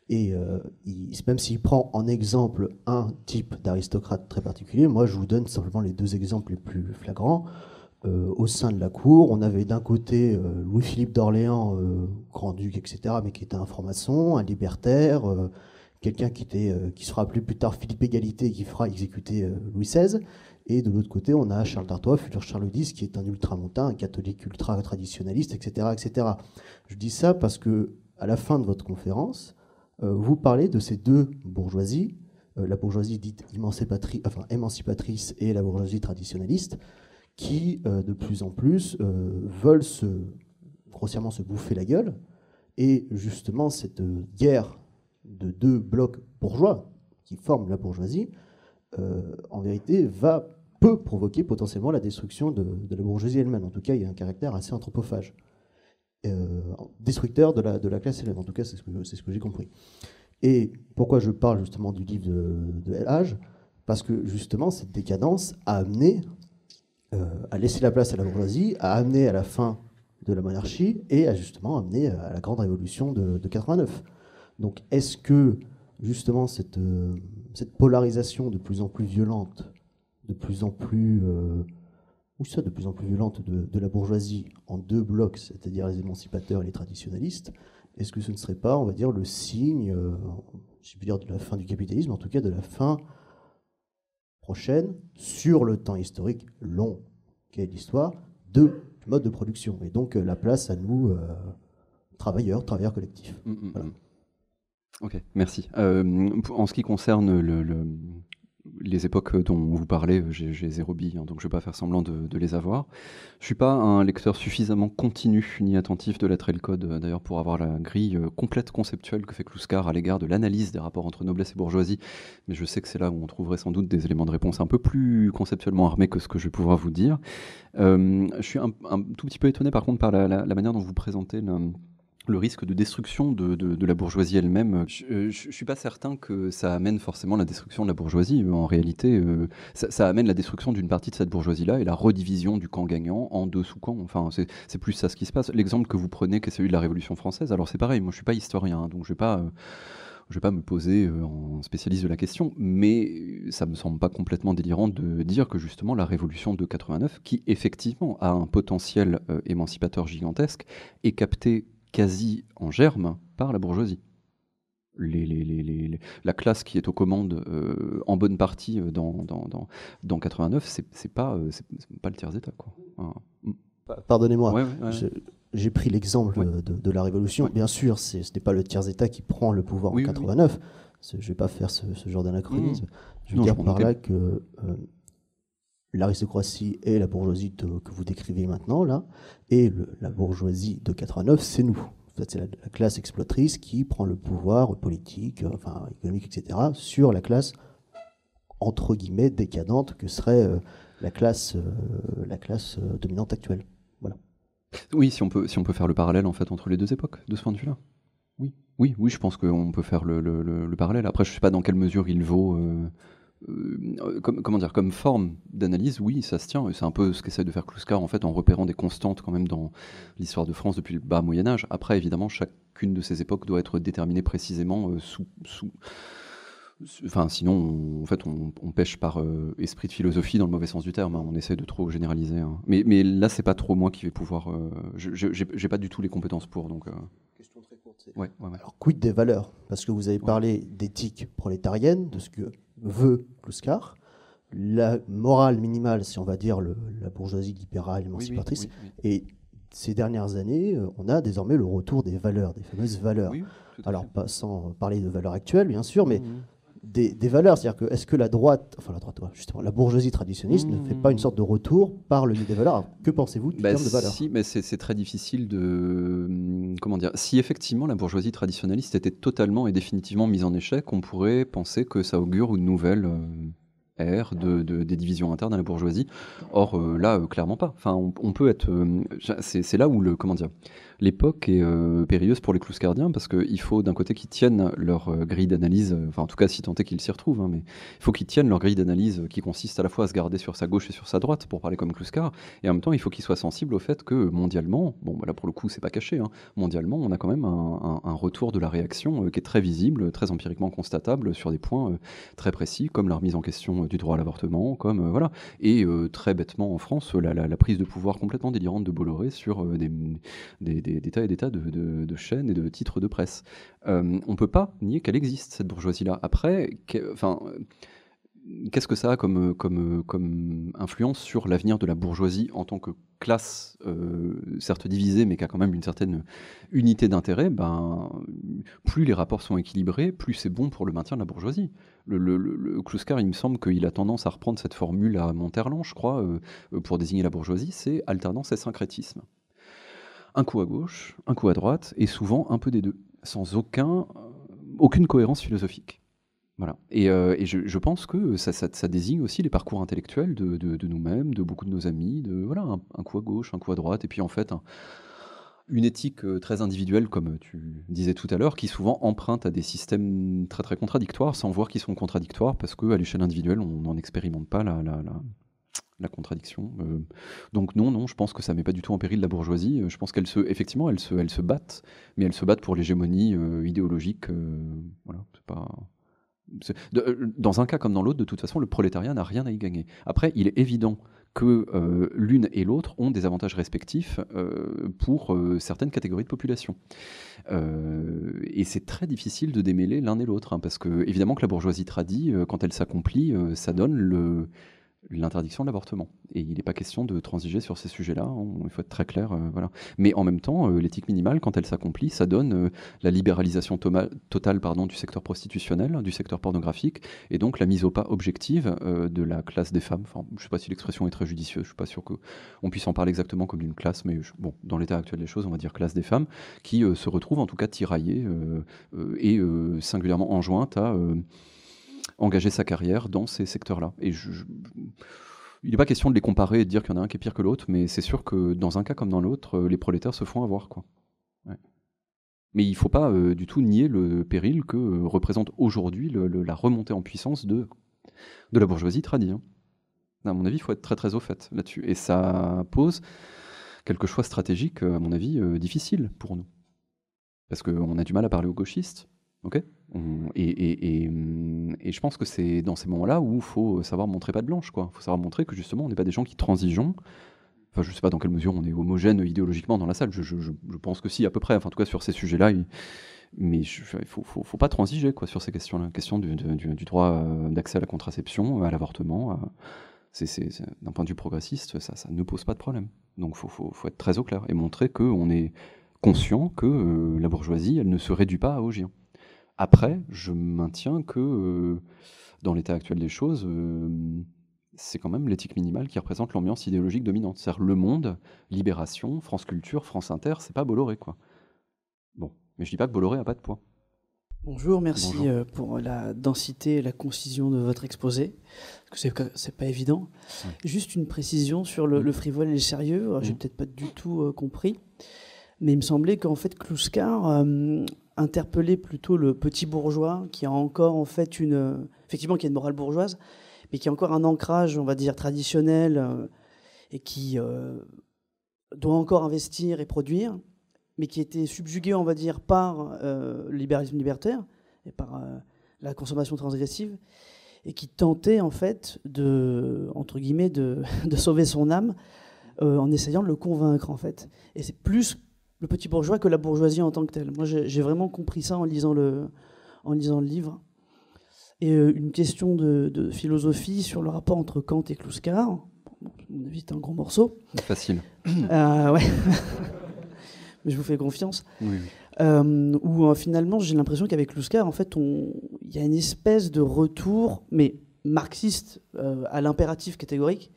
Et euh, il, même s'il prend en exemple un type d'aristocrate très particulier, moi je vous donne simplement les deux exemples les plus flagrants. Euh, au sein de la cour, on avait d'un côté euh, Louis-Philippe d'Orléans, euh, grand-duc, et cetera, mais qui était un franc-maçon, un libertaire, euh, quelqu'un qui, euh, qui sera appelé plus tard Philippe Égalité et qui fera exécuter euh, Louis seize. Et de l'autre côté, on a Charles d'Artois, futur Charles dix, qui est un ultramontain, un catholique ultra-traditionnaliste, et cetera, et cetera. Je dis ça parce que, à la fin de votre conférence, euh, vous parlez de ces deux bourgeoisies, euh, la bourgeoisie dite émancipatrice, enfin, émancipatrice et la bourgeoisie traditionnaliste, qui, euh, de plus en plus, euh, veulent se, grossièrement se bouffer la gueule. Et justement, cette euh, guerre de deux blocs bourgeois qui forment la bourgeoisie, euh, en vérité, va peut provoquer potentiellement la destruction de, de la bourgeoisie elle-même. En tout cas, il y a un caractère assez anthropophage, euh, destructeur de la, de la classe élève. En tout cas, c'est ce que, c'est ce que j'ai compris. Et pourquoi je parle justement du livre de, de L H ? Parce que justement, cette décadence a amené euh, a laissé la place à la bourgeoisie, a amené à la fin de la monarchie et a justement amené à la grande révolution de, de quatre-vingt-neuf. Donc est-ce que justement cette, euh, cette polarisation de plus en plus violente, de plus en plus... Euh, ou ça, de plus en plus violente de, de la bourgeoisie en deux blocs, c'est-à-dire les émancipateurs et les traditionalistes, est-ce que ce ne serait pas, on va dire, le signe, euh, si je puis dire, de la fin du capitalisme, en tout cas de la fin prochaine, sur le temps historique long qu'est l'histoire, de mode de production, et donc euh, la place à nous, euh, travailleurs, travailleurs collectifs. Mmh, mmh. Voilà. Ok, merci. Euh, en ce qui concerne le... le... les époques dont vous parlez, j'ai zéro bille, hein, donc je ne vais pas faire semblant de, de les avoir. Je ne suis pas un lecteur suffisamment continu ni attentif de la Trail Code, euh, d'ailleurs, pour avoir la grille euh, complète conceptuelle que fait Clouscard à l'égard de l'analyse des rapports entre noblesse et bourgeoisie. Mais je sais que c'est là où on trouverait sans doute des éléments de réponse un peu plus conceptuellement armés que ce que je vais pouvoir vous dire. Euh, je suis un, un tout petit peu étonné, par contre, par la, la, la manière dont vous présentez la... le risque de destruction de, de, de la bourgeoisie elle-même. Je ne suis pas certain que ça amène forcément la destruction de la bourgeoisie. En réalité, euh, ça, ça amène la destruction d'une partie de cette bourgeoisie-là et la redivision du camp gagnant en deux sous-camps. Enfin, c'est plus ça ce qui se passe. L'exemple que vous prenez, qui est celui de la Révolution française, alors c'est pareil, moi je ne suis pas historien, hein, donc je ne vais pas... Euh, Je ne vais pas me poser en spécialiste de la question, mais ça ne me semble pas complètement délirant de dire que justement la révolution de quatre-vingt-neuf, qui effectivement a un potentiel euh, émancipateur gigantesque, est captée quasi en germe par la bourgeoisie. Les, les, les, les, les, la classe qui est aux commandes euh, en bonne partie dans, dans, dans, dans quatre-vingt-neuf, c'est c'est pas, euh, c'est, c'est pas le tiers-état, quoi. Hein. Pardonnez-moi, ouais, ouais, ouais. j'ai pris l'exemple ouais. de, de la Révolution. Ouais. Bien sûr, ce n'est pas le tiers-état qui prend le pouvoir oui, en quatre-vingt-neuf. Oui, oui. Je ne vais pas faire ce, ce genre d'anachronisme. Mmh. Je veux non, dire je par là que euh, l'aristocratie et la bourgeoisie de, que vous décrivez maintenant, là, et le, la bourgeoisie de quatre-vingt-neuf, c'est nous. En fait, c'est la, la classe exploitrice qui prend le pouvoir politique, enfin, économique, et cetera, sur la classe, entre guillemets, décadente que serait euh, la classe, euh, la classe euh, dominante actuelle. Voilà. Oui, si on peut, si on peut faire le parallèle en fait entre les deux époques, de ce point de vue-là. Oui, oui, oui, je pense qu'on peut faire le, le, le, le parallèle. Après, je ne sais pas dans quelle mesure il vaut, euh, euh, comme, comment dire, comme forme d'analyse. Oui, ça se tient. C'est un peu ce qu'essaie de faire Clouscard en fait en repérant des constantes quand même dans l'histoire de France depuis le bas Moyen Âge. Après, évidemment, chacune de ces époques doit être déterminée précisément euh, sous, sous Enfin, sinon, on, en fait, on, on pêche par euh, esprit de philosophie dans le mauvais sens du terme. Hein. On essaie de trop généraliser. Hein. Mais, mais là, c'est pas trop moi qui vais pouvoir. Euh, je n'ai pas du tout les compétences pour. Donc, euh... question très courte. Ouais, ouais, ouais. Alors, quid des valeurs? Parce que vous avez parlé ouais. d'éthique prolétarienne, de ce que veut Clouscard. La morale minimale, si on va dire le, la bourgeoisie libérale, émancipatrice. Oui, oui, oui, oui. Et ces dernières années, on a désormais le retour des valeurs, des fameuses valeurs. Oui, alors, pas sans parler de valeurs actuelles, bien sûr, mais. Mmh. Des, des valeurs, c'est-à-dire que est-ce que la droite, enfin la droite, justement, la bourgeoisie traditionniste mmh. ne fait pas une sorte de retour par le nid des valeurs? Alors, que pensez-vous du bah terme de valeur? Si, mais c'est très difficile de... Comment dire? Si effectivement la bourgeoisie traditionnaliste était totalement et définitivement mise en échec, on pourrait penser que ça augure une nouvelle... Euh... R, de, de, des divisions internes à la bourgeoisie. Or, euh, là, euh, clairement pas. Enfin, on, on peut être... Euh, c'est là où le, comment dire, l'époque est euh, périlleuse pour les Clouscardiens, parce qu'il faut d'un côté qu'ils tiennent leur euh, grille d'analyse, euh, enfin en tout cas si tant est qu'ils s'y retrouvent, hein, mais il faut qu'ils tiennent leur grille d'analyse euh, qui consiste à la fois à se garder sur sa gauche et sur sa droite, pour parler comme Clouscard, et en même temps, il faut qu'ils soient sensibles au fait que mondialement, bon, bah là pour le coup, c'est pas caché, hein, mondialement, on a quand même un, un, un retour de la réaction euh, qui est très visible, très empiriquement constatable, sur des points euh, très précis, comme la remise en question euh, du droit à l'avortement, comme euh, voilà, et euh, très bêtement en France, la, la, la prise de pouvoir complètement délirante de Bolloré sur euh, des, des, des, des tas et des tas de, de, de chaînes et de titres de presse. Euh, on ne peut pas nier qu'elle existe, cette bourgeoisie-là. Après, qu'est, enfin, qu'est-ce que ça a comme, comme, comme influence sur l'avenir de la bourgeoisie en tant que classe, euh, certes divisée, mais qui a quand même une certaine unité d'intérêt? Ben, plus les rapports sont équilibrés, plus c'est bon pour le maintien de la bourgeoisie. Le, le, le Clouscard, il me semble qu'il a tendance à reprendre cette formule à Monterland, je crois, euh, pour désigner la bourgeoisie, c'est alternance et syncrétisme. Un coup à gauche, un coup à droite, et souvent un peu des deux, sans aucun, aucune cohérence philosophique. Voilà. Et, euh, et je, je pense que ça, ça, ça désigne aussi les parcours intellectuels de, de, de nous-mêmes, de beaucoup de nos amis, de voilà, un, un coup à gauche, un coup à droite, et puis en fait... Un, une éthique très individuelle, comme tu disais tout à l'heure, qui souvent emprunte à des systèmes très très contradictoires, sans voir qu'ils sont contradictoires, parce qu'à l'échelle individuelle, on n'en expérimente pas la, la, la, la contradiction. Euh, donc non, non, je pense que ça ne met pas du tout en péril la bourgeoisie. Je pense qu'elle se, effectivement, elle se, elle se battent, mais elle se battent pour l'hégémonie euh, idéologique. Euh, voilà, c'est pas. Dans un cas comme dans l'autre, de toute façon, le prolétariat n'a rien à y gagner. Après, il est évident que euh, l'une et l'autre ont des avantages respectifs euh, pour euh, certaines catégories de population. Euh, et c'est très difficile de démêler l'un et l'autre, hein, parce que, évidemment, que la bourgeoisie tradie, euh, quand elle s'accomplit, euh, ça donne le, l'interdiction de l'avortement. Et il n'est pas question de transiger sur ces sujets-là, hein, il faut être très clair. Euh, voilà. Mais en même temps, euh, l'éthique minimale, quand elle s'accomplit, ça donne euh, la libéralisation toma- totale pardon, du secteur prostitutionnel, du secteur pornographique, et donc la mise au pas objective euh, de la classe des femmes. Enfin, je ne sais pas si l'expression est très judicieuse, je ne suis pas sûr qu'on puisse en parler exactement comme d'une classe, mais je, bon, dans l'état actuel des choses, on va dire classe des femmes, qui euh, se retrouvent en tout cas tiraillées euh, euh, et euh, singulièrement enjointes à... Euh, engager sa carrière dans ces secteurs-là. Et je, je, il n'est pas question de les comparer et de dire qu'il y en a un qui est pire que l'autre, mais c'est sûr que dans un cas comme dans l'autre, les prolétaires se font avoir, quoi. Ouais. Mais il ne faut pas euh, du tout nier le péril que euh, représente aujourd'hui le, le, la remontée en puissance de, de la bourgeoisie tradie. Hein. À mon avis, il faut être très très au fait là-dessus. Et ça pose quelques choix stratégiques, à mon avis, euh, difficiles pour nous. Parce qu'on a du mal à parler aux gauchistes. Okay. Et, et, et, et je pense que c'est dans ces moments-là où il faut savoir montrer patte blanche. Il faut savoir montrer que justement, on n'est pas des gens qui transigeons. Enfin, je ne sais pas dans quelle mesure on est homogène idéologiquement dans la salle. Je, je, je pense que si, à peu près. Enfin, en tout cas, sur ces sujets-là. Il... Mais il ne faut, faut, faut pas transiger, quoi, sur ces questions-là. La question du, du, du droit d'accès à la contraception, à l'avortement, à... C'est, c'est, c'est... d'un point de vue progressiste, ça, ça ne pose pas de problème. Donc, il faut, faut, faut être très au clair et montrer qu'on est conscient que euh, la bourgeoisie, elle ne se réduit pas à Ogien. Après, je maintiens que euh, dans l'état actuel des choses, euh, c'est quand même l'éthique minimale qui représente l'ambiance idéologique dominante. C'est-à-dire Le Monde, Libération, France Culture, France Inter, c'est pas Bolloré, quoi. Bon, mais je dis pas que Bolloré a pas de poids. Bonjour, merci Bonjour. Euh, pour la densité et la concision de votre exposé, parce que c'est, c'est pas évident. Ouais. Juste une précision sur le, mmh. le frivole et le sérieux, Alors, mmh. j'ai peut-être pas du tout euh, compris, mais il me semblait qu'en fait, Clouscard... Euh, interpeller plutôt le petit bourgeois qui a encore en fait une... Effectivement, qui a une morale bourgeoise, mais qui a encore un ancrage, on va dire, traditionnel euh, et qui euh, doit encore investir et produire, mais qui était subjugué, on va dire, par euh, le libéralisme libertaire et par euh, la consommation transgressive et qui tentait, en fait, de, entre guillemets, de, de sauver son âme euh, en essayant de le convaincre, en fait. Et c'est plus... le petit bourgeois que la bourgeoisie en tant que telle. Moi, j'ai vraiment compris ça en lisant le, en lisant le livre. Et une question de, de philosophie sur le rapport entre Kant et Clouscard. Bon, on évite un gros morceau. Facile. Euh, ouais. Mais je vous fais confiance. Oui, oui. Euh, où finalement, j'ai l'impression qu'avec Clouscard, en fait, il y a une espèce de retour, mais marxiste, euh, à l'impératif catégorique,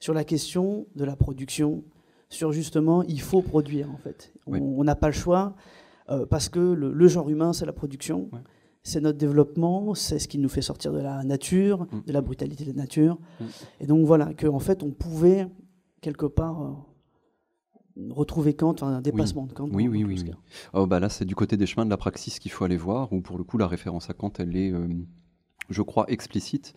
sur la question de la production, sur justement, il faut produire, en fait. Oui. On n'a pas le choix, euh, parce que le, le genre humain, c'est la production, ouais. c'est notre développement, c'est ce qui nous fait sortir de la nature, mmh. de la brutalité de la nature. Mmh. Et donc voilà, qu'en fait, on pouvait, quelque part... Euh, retrouver Kant, enfin, un dépassement oui. de Kant. Oui, oui, oui. oui. Oh, bah là, c'est du côté des chemins de la praxis qu'il faut aller voir, où pour le coup, la référence à Kant, elle est... Euh... je crois, explicite.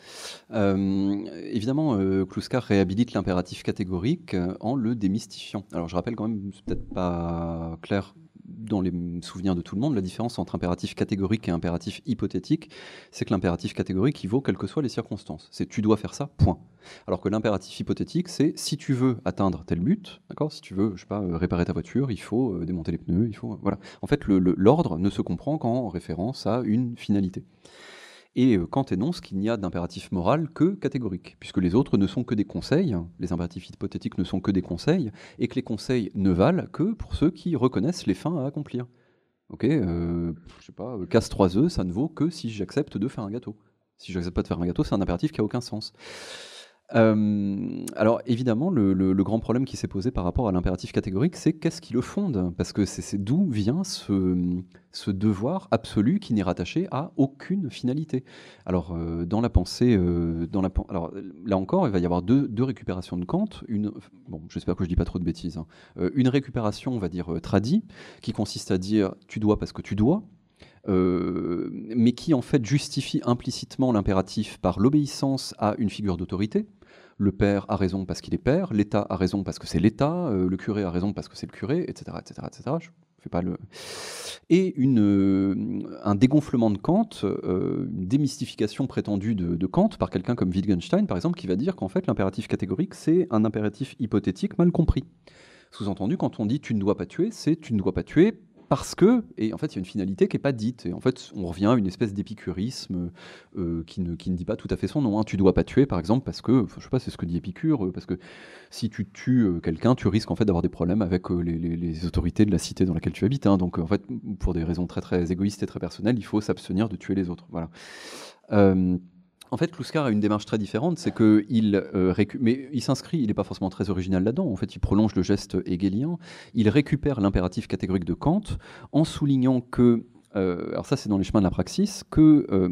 Euh, évidemment, euh, Clouscard réhabilite l'impératif catégorique euh, en le démystifiant. Alors, je rappelle quand même, c'est peut-être pas clair dans les souvenirs de tout le monde, la différence entre impératif catégorique et impératif hypothétique, c'est que l'impératif catégorique, il vaut quelles que soient les circonstances. C'est « tu dois faire ça, point ». Alors que l'impératif hypothétique, c'est « si tu veux atteindre tel but, d'accord, si tu veux, je sais pas, réparer ta voiture, il faut euh, démonter les pneus, il faut… » Voilà. En fait, le, le, l'ordre ne se comprend qu'en référence à une finalité. Et Kant énonce qu'il n'y a d'impératif moral que catégorique, puisque les autres ne sont que des conseils, les impératifs hypothétiques ne sont que des conseils, et que les conseils ne valent que pour ceux qui reconnaissent les fins à accomplir. Ok, euh, je sais pas, casse trois œufs, ça ne vaut que si j'accepte de faire un gâteau. Si je n'accepte pas de faire un gâteau, c'est un impératif qui n'a aucun sens. Euh, alors évidemment, le, le, le grand problème qui s'est posé par rapport à l'impératif catégorique, c'est qu'est-ce qui le fonde ? Parce que c'est, c'est d'où vient ce, ce devoir absolu qui n'est rattaché à aucune finalité. Alors euh, dans la pensée, euh, dans la, alors là encore, il va y avoir deux, deux récupérations de Kant. Une, bon, j'espère que je dis pas trop de bêtises. Hein, une récupération, on va dire tradie, qui consiste à dire tu dois parce que tu dois. Euh, mais qui en fait justifie implicitement l'impératif par l'obéissance à une figure d'autorité, le père a raison parce qu'il est père, l'État a raison parce que c'est l'État, euh, le curé a raison parce que c'est le curé, et cetera, et cetera, et cetera. Je fais pas le... Et une, euh, un dégonflement de Kant, euh, une démystification prétendue de, de Kant par quelqu'un comme Wittgenstein, par exemple, qui va dire qu'en fait, l'impératif catégorique, c'est un impératif hypothétique mal compris. Sous-entendu, quand on dit « tu ne dois pas tuer », c'est « tu ne dois pas tuer » parce que, et en fait, il y a une finalité qui n'est pas dite. Et en fait, on revient à une espèce d'épicurisme euh, qui, ne, qui ne dit pas tout à fait son nom. Hein. Tu ne dois pas tuer, par exemple, parce que, je ne sais pas, c'est ce que dit Épicure, euh, parce que si tu tues euh, quelqu'un, tu risques en fait d'avoir des problèmes avec euh, les, les, les autorités de la cité dans laquelle tu habites. Hein. Donc, euh, en fait, pour des raisons très, très égoïstes et très personnelles, il faut s'abstenir de tuer les autres. Voilà. Euh, En fait, Clouscard a une démarche très différente, c'est qu'il euh, récu... mais il s'inscrit, il n'est pas forcément très original là-dedans, en fait il prolonge le geste hegelien, il récupère l'impératif catégorique de Kant en soulignant que, euh, alors ça c'est dans les chemins de la praxis, que euh,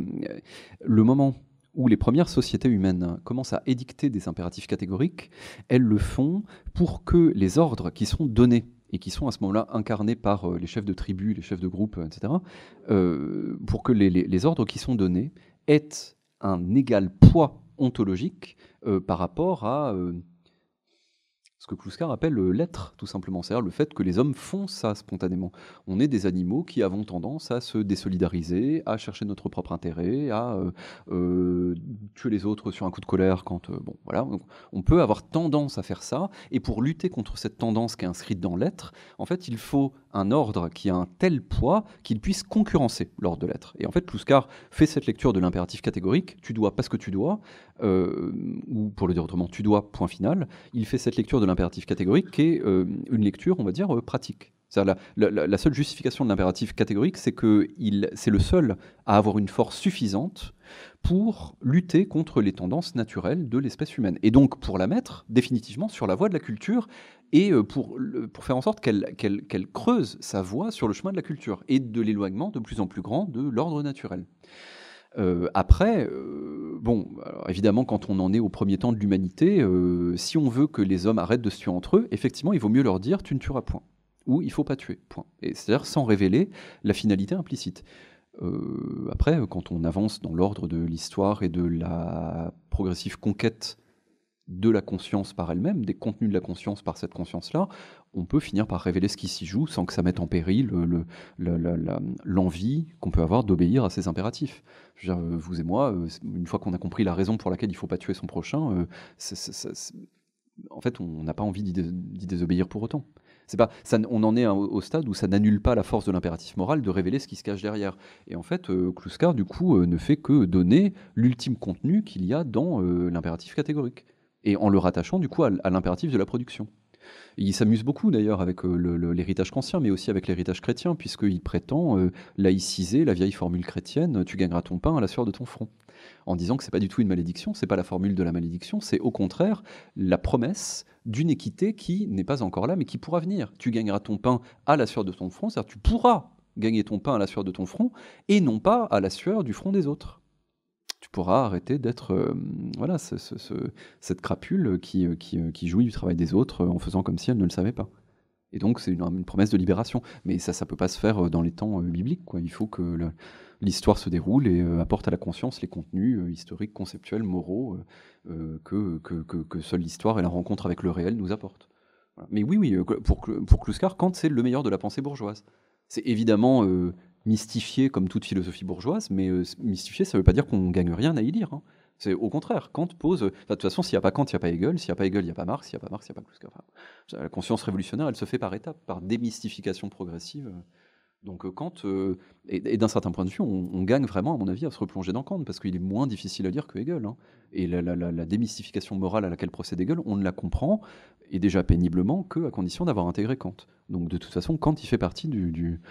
le moment où les premières sociétés humaines commencent à édicter des impératifs catégoriques, elles le font pour que les ordres qui sont donnés, et qui sont à ce moment-là incarnés par les chefs de tribu, les chefs de groupe, et cetera, euh, pour que les, les, les ordres qui sont donnés aient un égal poids ontologique euh, par rapport à euh, ce que Clouscard appelle euh, l'être, tout simplement. C'est-à-dire le fait que les hommes font ça spontanément. On est des animaux qui avons tendance à se désolidariser, à chercher notre propre intérêt, à euh, euh, tuer les autres sur un coup de colère quand... Euh, bon, voilà. Donc, on peut avoir tendance à faire ça, et pour lutter contre cette tendance qui est inscrite dans l'être, en fait, il faut un ordre qui a un tel poids qu'il puisse concurrencer l'ordre de l'être. Et en fait, Clouscard fait cette lecture de l'impératif catégorique, tu dois parce que tu dois, euh, ou pour le dire autrement, tu dois, point final. Il fait cette lecture de l'impératif catégorique qui est euh, une lecture, on va dire, euh, pratique. C'est-à-dire la, la, la seule justification de l'impératif catégorique, c'est que il, c'est le seul à avoir une force suffisante pour lutter contre les tendances naturelles de l'espèce humaine. Et donc, pour la mettre définitivement sur la voie de la culture, et pour, le, pour faire en sorte qu'elle, qu'elle, qu'elle creuse sa voie sur le chemin de la culture et de l'éloignement de plus en plus grand de l'ordre naturel. Euh, après, euh, bon, alors évidemment, quand on en est au premier temps de l'humanité, euh, si on veut que les hommes arrêtent de se tuer entre eux, effectivement, il vaut mieux leur dire « tu ne tueras point » ou « il ne faut pas tuer, point ». Et c'est-à-dire sans révéler la finalité implicite. Euh, après, quand on avance dans l'ordre de l'histoire et de la progressive conquête de la conscience par elle-même, des contenus de la conscience par cette conscience-là, on peut finir par révéler ce qui s'y joue sans que ça mette en péril le, le, la, la, la, l'envie qu'on peut avoir d'obéir à ces impératifs. Je veux dire, vous et moi, une fois qu'on a compris la raison pour laquelle il ne faut pas tuer son prochain, c'est, c'est, c'est, en fait, on n'a pas envie d'y, dé, d'y désobéir pour autant. C'est pas, ça, on en est au stade où ça n'annule pas la force de l'impératif moral de révéler ce qui se cache derrière. Et en fait, euh, Clouscard, du coup, euh, ne fait que donner l'ultime contenu qu'il y a dans euh, l'impératif catégorique, et en le rattachant, du coup, à, à l'impératif de la production. Et il s'amuse beaucoup, d'ailleurs, avec euh, le, le, l'héritage kantien, mais aussi avec l'héritage chrétien, puisqu'il prétend euh, laïciser la vieille formule chrétienne « tu gagneras ton pain à la sueur de ton front », en disant que ce n'est pas du tout une malédiction, ce n'est pas la formule de la malédiction, c'est au contraire la promesse d'une équité qui n'est pas encore là, mais qui pourra venir. Tu gagneras ton pain à la sueur de ton front, c'est-à-dire tu pourras gagner ton pain à la sueur de ton front, et non pas à la sueur du front des autres. Tu pourras arrêter d'être euh, voilà, ce, ce, ce, cette crapule qui, qui, qui jouit du travail des autres en faisant comme si elle ne le savait pas. Et donc c'est une, une promesse de libération. Mais ça, ça ne peut pas se faire dans les temps euh, bibliques, quoi. Il faut que le, l'histoire se déroule et euh, apporte à la conscience les contenus euh, historiques, conceptuels, moraux euh, que, que, que, que seule l'histoire et la rencontre avec le réel nous apportent. Voilà. Mais oui, oui, pour, pour Clouscard, Kant, c'est le meilleur de la pensée bourgeoise. C'est évidemment... Euh, mystifié comme toute philosophie bourgeoise, mais euh, mystifié, ça ne veut pas dire qu'on ne gagne rien à y lire. Hein. C'est au contraire, Kant pose... Euh, de toute façon, s'il n'y a pas Kant, il n'y a pas Hegel, s'il n'y a pas Hegel, il n'y a pas Marx, s'il n'y a pas Marx, il n'y a pas Clouscard. Enfin, la conscience révolutionnaire, elle se fait par étapes, par démystification progressive. Donc euh, Kant, euh, et, et d'un certain point de vue, on, on gagne vraiment, à mon avis, à se replonger dans Kant, parce qu'il est moins difficile à lire que Hegel. Hein. Et la, la, la, la démystification morale à laquelle procède Hegel, on ne la comprend, et déjà péniblement, qu'à condition d'avoir intégré Kant. Donc de toute façon, Kant, il fait partie du... du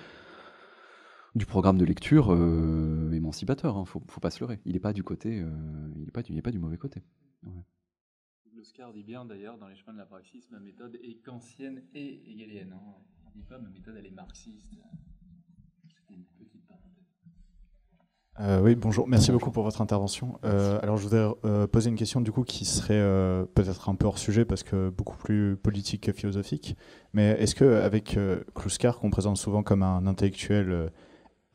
du programme de lecture euh, émancipateur, hein, faut, faut pas se leurrer. Il n'est pas du côté, euh, il n'est pas, pas du mauvais côté. Ouais. Clouscard dit bien d'ailleurs dans les chemins de la praxis, ma méthode est kantienne et hegelienne. Hein. Il ne dit pas ma méthode elle est marxiste. C'était une petite parenthèse. Euh, oui, bonjour. Merci bonjour. beaucoup pour votre intervention. Euh, alors je voudrais euh, poser une question du coup qui serait euh, peut-être un peu hors sujet parce que beaucoup plus politique que philosophique. Mais est-ce que avec euh, Clouscard qu'on présente souvent comme un intellectuel euh,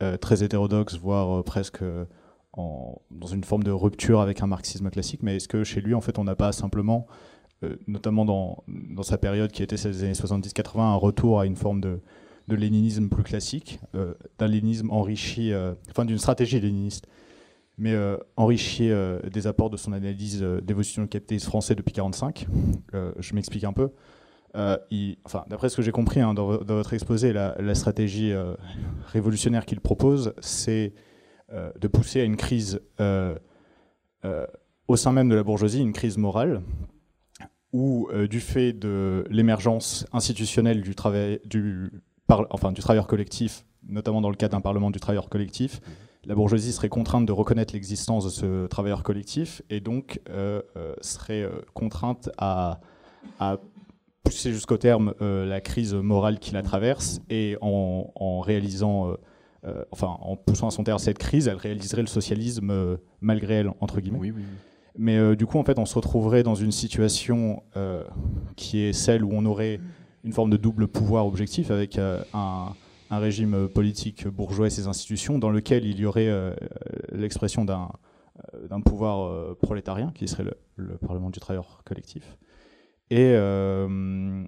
Euh, très hétérodoxe, voire euh, presque euh, en, dans une forme de rupture avec un marxisme classique, mais est-ce que chez lui, en fait, on n'a pas simplement, euh, notamment dans, dans sa période qui était ces années soixante-dix quatre-vingts, un retour à une forme de, de léninisme plus classique, euh, d'un léninisme enrichi, euh, enfin d'une stratégie léniniste, mais euh, enrichi euh, des apports de son analyse euh, d'évolution du capitalisme français depuis mille neuf cent quarante-cinq. Euh, je m'explique un peu. Euh, il, enfin, d'après ce que j'ai compris hein, dans, dans votre exposé, la, la stratégie euh, révolutionnaire qu'il propose, c'est euh, de pousser à une crise euh, euh, au sein même de la bourgeoisie, une crise morale, où euh, du fait de l'émergence institutionnelle du, travail, du, par, enfin, du travailleur collectif, notamment dans le cadre d'un parlement du travailleur collectif, la bourgeoisie serait contrainte de reconnaître l'existence de ce travailleur collectif et donc euh, euh, serait contrainte à, à pousser jusqu'au terme euh, la crise morale qui la traverse, et en, en réalisant, euh, euh, enfin en poussant à son terme cette crise, elle réaliserait le socialisme euh, malgré elle, entre guillemets. Oui, oui, oui. Mais euh, du coup, en fait, on se retrouverait dans une situation euh, qui est celle où on aurait une forme de double pouvoir objectif avec euh, un... un régime politique bourgeois et ses institutions, dans lequel il y aurait euh, l'expression d'un euh, pouvoir euh, prolétarien, qui serait le, le Parlement du travailleur collectif, et, euh,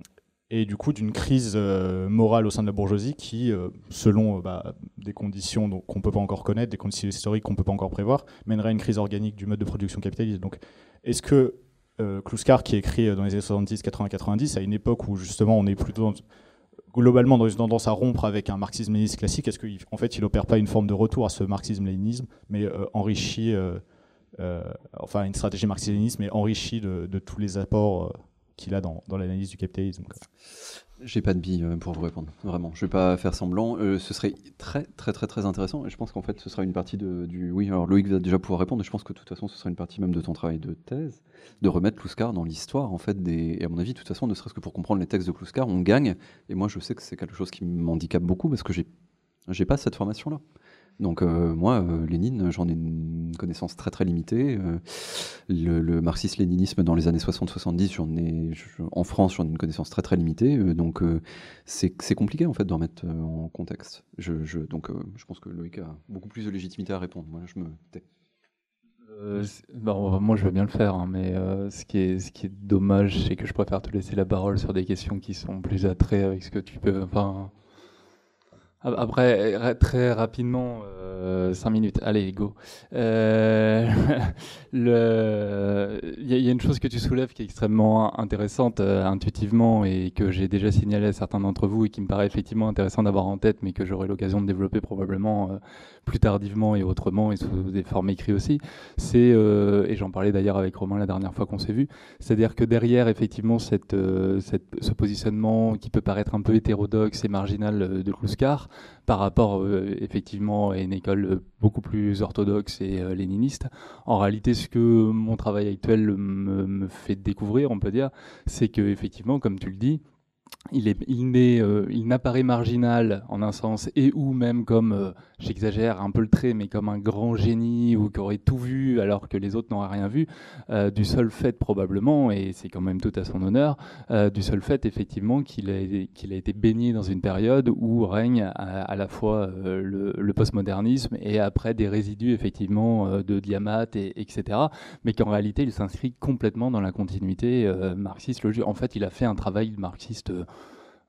et du coup d'une crise euh, morale au sein de la bourgeoisie qui, euh, selon euh, bah, des conditions qu'on ne peut pas encore connaître, des conditions historiques qu'on ne peut pas encore prévoir, mènerait à une crise organique du mode de production capitaliste. Donc est-ce que euh, Clouscard, qui écrit dans les années soixante-dix, quatre-vingts, quatre-vingt-dix, à une époque où justement on est plutôt dans globalement dans une tendance à rompre avec un marxisme-léninisme classique, est-ce qu'en fait il n'opère pas une forme de retour à ce marxisme-léninisme, mais euh, enrichi, euh, euh, enfin une stratégie marxiste-léniniste, mais enrichi de, de tous les apports euh, qu'il a dans, dans l'analyse du capitalisme quoi. J'ai pas de bille pour vous répondre, vraiment. Je vais pas faire semblant. Euh, ce serait très, très, très, très intéressant. Et je pense qu'en fait, ce sera une partie de, du... Oui, alors Loïc va déjà pouvoir répondre. Et je pense que de toute façon, ce sera une partie même de ton travail de thèse, de remettre Clouscard dans l'histoire, en fait, des... Et à mon avis, de toute façon, ne serait-ce que pour comprendre les textes de Clouscard, on gagne. Et moi, je sais que c'est quelque chose qui m'handicape beaucoup parce que j'ai, j'ai pas cette formation-là. Donc euh, moi, euh, Lénine, j'en ai une connaissance très très limitée. Euh, le, le marxisme-léninisme dans les années soixante soixante-dix, j'en ai, je, en France, j'en ai une connaissance très très limitée. Euh, donc euh, c'est compliqué en fait de remettre euh, en contexte. Je, je, donc euh, je pense que Loïc a beaucoup plus de légitimité à répondre. Moi, je me tais. Euh, bon, moi, je veux bien le faire, hein, mais euh, ce, qui est, ce qui est dommage, c'est que je préfère te laisser la parole sur des questions qui sont plus attrées avec ce que tu peux... Enfin, après, très rapidement, euh, cinq minutes, allez, go. Euh, le, il y, y a une chose que tu soulèves qui est extrêmement intéressante euh, intuitivement et que j'ai déjà signalé à certains d'entre vous et qui me paraît effectivement intéressant d'avoir en tête, mais que j'aurai l'occasion de développer probablement euh, plus tardivement et autrement et sous des formes écrites aussi. C'est, euh, et j'en parlais d'ailleurs avec Romain la dernière fois qu'on s'est vu, c'est-à-dire que derrière effectivement cette, euh, cette, ce positionnement qui peut paraître un peu hétérodoxe et marginal euh, de Clouscard, par rapport euh, effectivement à une école euh, beaucoup plus orthodoxe et euh, léniniste. En réalité, ce que mon travail actuel me, me fait découvrir, on peut dire, c'est que effectivement, comme tu le dis, il est, il est, euh, il n'apparaît marginal en un sens et ou même comme, euh, j'exagère un peu le trait, mais comme un grand génie ou qui aurait tout vu alors que les autres n'auraient rien vu, euh, du seul fait probablement, et c'est quand même tout à son honneur, euh, du seul fait effectivement qu'il a, qu'il a été baigné dans une période où règne à, à la fois euh, le, le postmodernisme et après des résidus effectivement euh, de Diamat, et, etc. Mais qu'en réalité il s'inscrit complètement dans la continuité euh, marxiste logique. En fait il a fait un travail marxiste euh,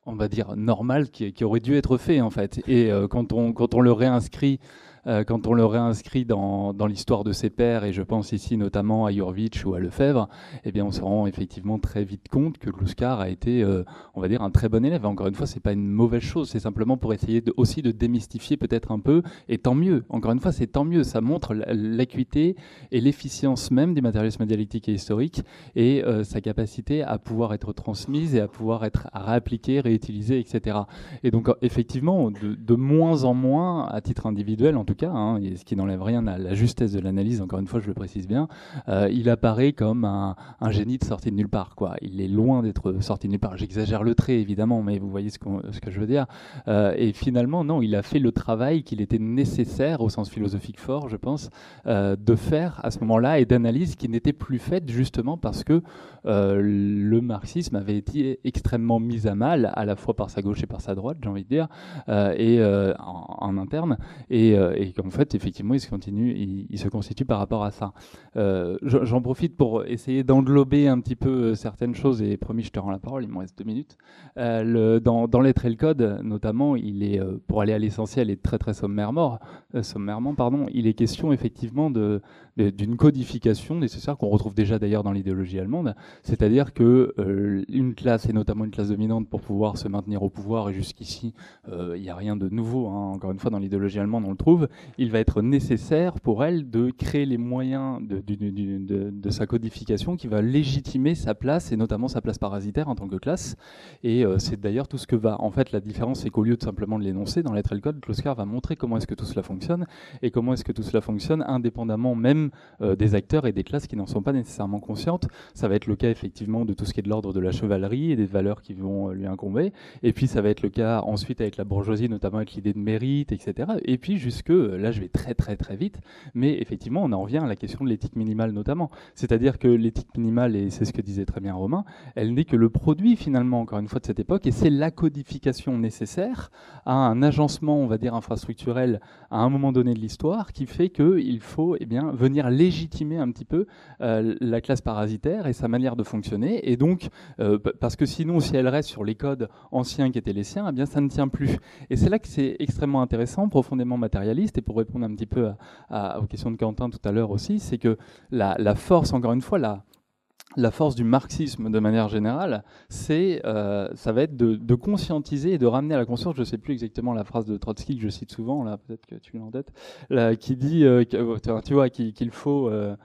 on va dire, normal, qui, qui aurait dû être fait, en fait. Et euh, quand, on, quand on le réinscrit, euh, quand on le réinscrit dans, dans l'histoire de ses pairs, et je pense ici notamment à Jurevitch ou à Lefebvre, eh bien, on se rend effectivement très vite compte que Clouscard a été, euh, on va dire, un très bon élève. Encore une fois, c'est pas une mauvaise chose, c'est simplement pour essayer de, aussi de démystifier peut-être un peu, et tant mieux. Encore une fois, c'est tant mieux, ça montre l'acuité et l'efficience même du matérialisme dialectique et historique, et euh, sa capacité à pouvoir être transmise et à pouvoir être réappliquée, utiliser, et cetera. Et donc effectivement, de, de moins en moins, à titre individuel en tout cas, hein, et ce qui n'enlève rien à la justesse de l'analyse, encore une fois je le précise bien, euh, il apparaît comme un, un génie de sortie de nulle part, quoi. Il est loin d'être sorti de nulle part. J'exagère le trait évidemment, mais vous voyez ce, qu'on, ce que je veux dire. Euh, et finalement, non, il a fait le travail qu'il était nécessaire, au sens philosophique fort, je pense, euh, de faire à ce moment-là, et d'analyse qui n'était plus faite justement parce que euh, le marxisme avait été extrêmement mis à mal, à la fois par sa gauche et par sa droite, j'ai envie de dire, euh, et euh, en, en interne, et, euh, et et qu'en fait, effectivement, il se continue, il, il se constitue par rapport à ça. Euh, j'en profite pour essayer d'englober un petit peu certaines choses, et promis, je te rends la parole, il me reste deux minutes. Euh, le, dans, dans L'être et le code, notamment, il est, pour aller à l'essentiel et très très sommairement, euh, sommairement pardon, il est question effectivement de, de, d'une codification nécessaire, qu'on retrouve déjà d'ailleurs dans l'idéologie allemande, c'est-à-dire que euh, une classe, et notamment une classe dominante, pour pouvoir se maintenir au pouvoir, et jusqu'ici, euh, il n'y a rien de nouveau, hein, encore une fois, dans l'idéologie allemande, on le trouve, il va être nécessaire pour elle de créer les moyens de, de, de, de, de sa codification qui va légitimer sa place, et notamment sa place parasitaire en tant que classe. Et euh, c'est d'ailleurs tout ce que va... En fait, la différence, c'est qu'au lieu de simplement de l'énoncer, dans L'être et le code, Clouscard va montrer comment est-ce que tout cela fonctionne, et comment est-ce que tout cela fonctionne indépendamment même euh, des acteurs et des classes qui n'en sont pas nécessairement conscientes. Ça va être le cas, effectivement, de tout ce qui est de l'ordre de la chevalerie et des valeurs qui vont euh, lui incomber. Et puis, ça va être le cas ensuite avec la bourgeoisie, notamment avec l'idée de mérite, et cetera. Et puis, jusque, là, je vais très, très, très vite, mais effectivement, on en revient à la question de l'éthique minimale, notamment. C'est-à-dire que l'éthique minimale, et c'est ce que disait très bien Romain, elle n'est que le produit, finalement, encore une fois, de cette époque, et c'est la codification nécessaire à un agencement, on va dire, infrastructurel à un moment donné de l'histoire, qui fait qu'il faut eh bien, venir légitimer un petit peu euh, la classe parasitaire et sa manière de fonctionner, et donc, euh, parce que sinon, si elle reste sur les codes anciens qui étaient les siens, eh bien, ça ne tient plus. Et c'est là que c'est extrêmement intéressant, profondément matérialiste, et pour répondre un petit peu à, à, aux questions de Quentin tout à l'heure aussi, c'est que la, la force, encore une fois, la... La force du marxisme, de manière générale, c'est, euh, ça va être de, de conscientiser et de ramener à la conscience, je ne sais plus exactement la phrase de Trotsky que je cite souvent, là, peut-être que tu l'as en tête, là, qui dit, euh, que, tu vois, qu'il faut... Euh,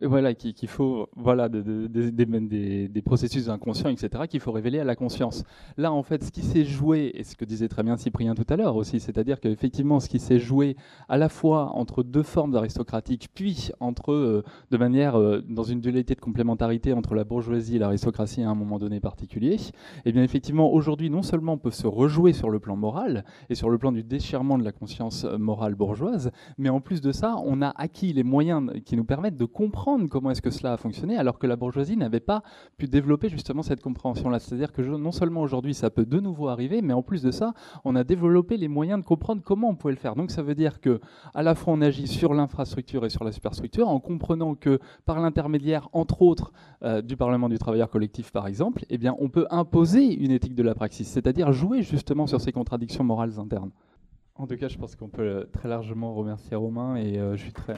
Voilà, qu'il faut, voilà, des, des, des, des processus inconscients, et cetera, qu'il faut révéler à la conscience. Là, en fait, ce qui s'est joué, et ce que disait très bien Cyprien tout à l'heure aussi, c'est-à-dire qu'effectivement, ce qui s'est joué à la fois entre deux formes aristocratiques, puis entre, euh, de manière, euh, dans une dualité de complémentarité entre la bourgeoisie et l'aristocratie à un moment donné particulier, eh bien, effectivement, aujourd'hui, non seulement peuvent se rejouer sur le plan moral, et sur le plan du déchirement de la conscience morale bourgeoise, mais en plus de ça, on a acquis les moyens qui nous permettent de comprendre comment est-ce que cela a fonctionné, alors que la bourgeoisie n'avait pas pu développer justement cette compréhension-là. C'est-à-dire que non seulement aujourd'hui ça peut de nouveau arriver, mais en plus de ça, on a développé les moyens de comprendre comment on pouvait le faire. Donc ça veut dire que à la fois on agit sur l'infrastructure et sur la superstructure, en comprenant que par l'intermédiaire, entre autres, euh, du Parlement du travailleur collectif par exemple, eh bien on peut imposer une éthique de la praxis, c'est-à-dire jouer justement sur ces contradictions morales internes. En tout cas, je pense qu'on peut très largement remercier Romain, et euh, je suis très...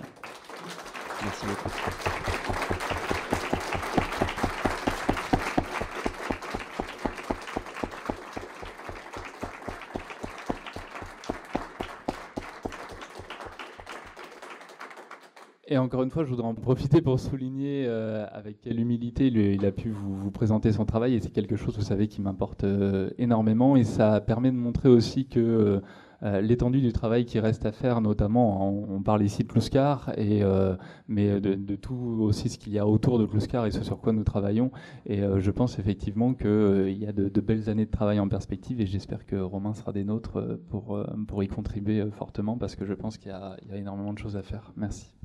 Merci beaucoup. Et encore une fois, je voudrais en profiter pour souligner euh, avec quelle humilité lui, il a pu vous, vous présenter son travail. Et c'est quelque chose, vous savez, qui m'importe euh, énormément. Et ça permet de montrer aussi que... Euh, Euh, l'étendue du travail qui reste à faire, notamment, on, on parle ici de Clouscard, et, euh, mais de, de tout aussi ce qu'il y a autour de Clouscard et ce sur quoi nous travaillons. Et euh, je pense effectivement qu'il euh, y a de, de belles années de travail en perspective, et j'espère que Romain sera des nôtres pour, pour y contribuer fortement, parce que je pense qu'il y a, il y a énormément de choses à faire. Merci.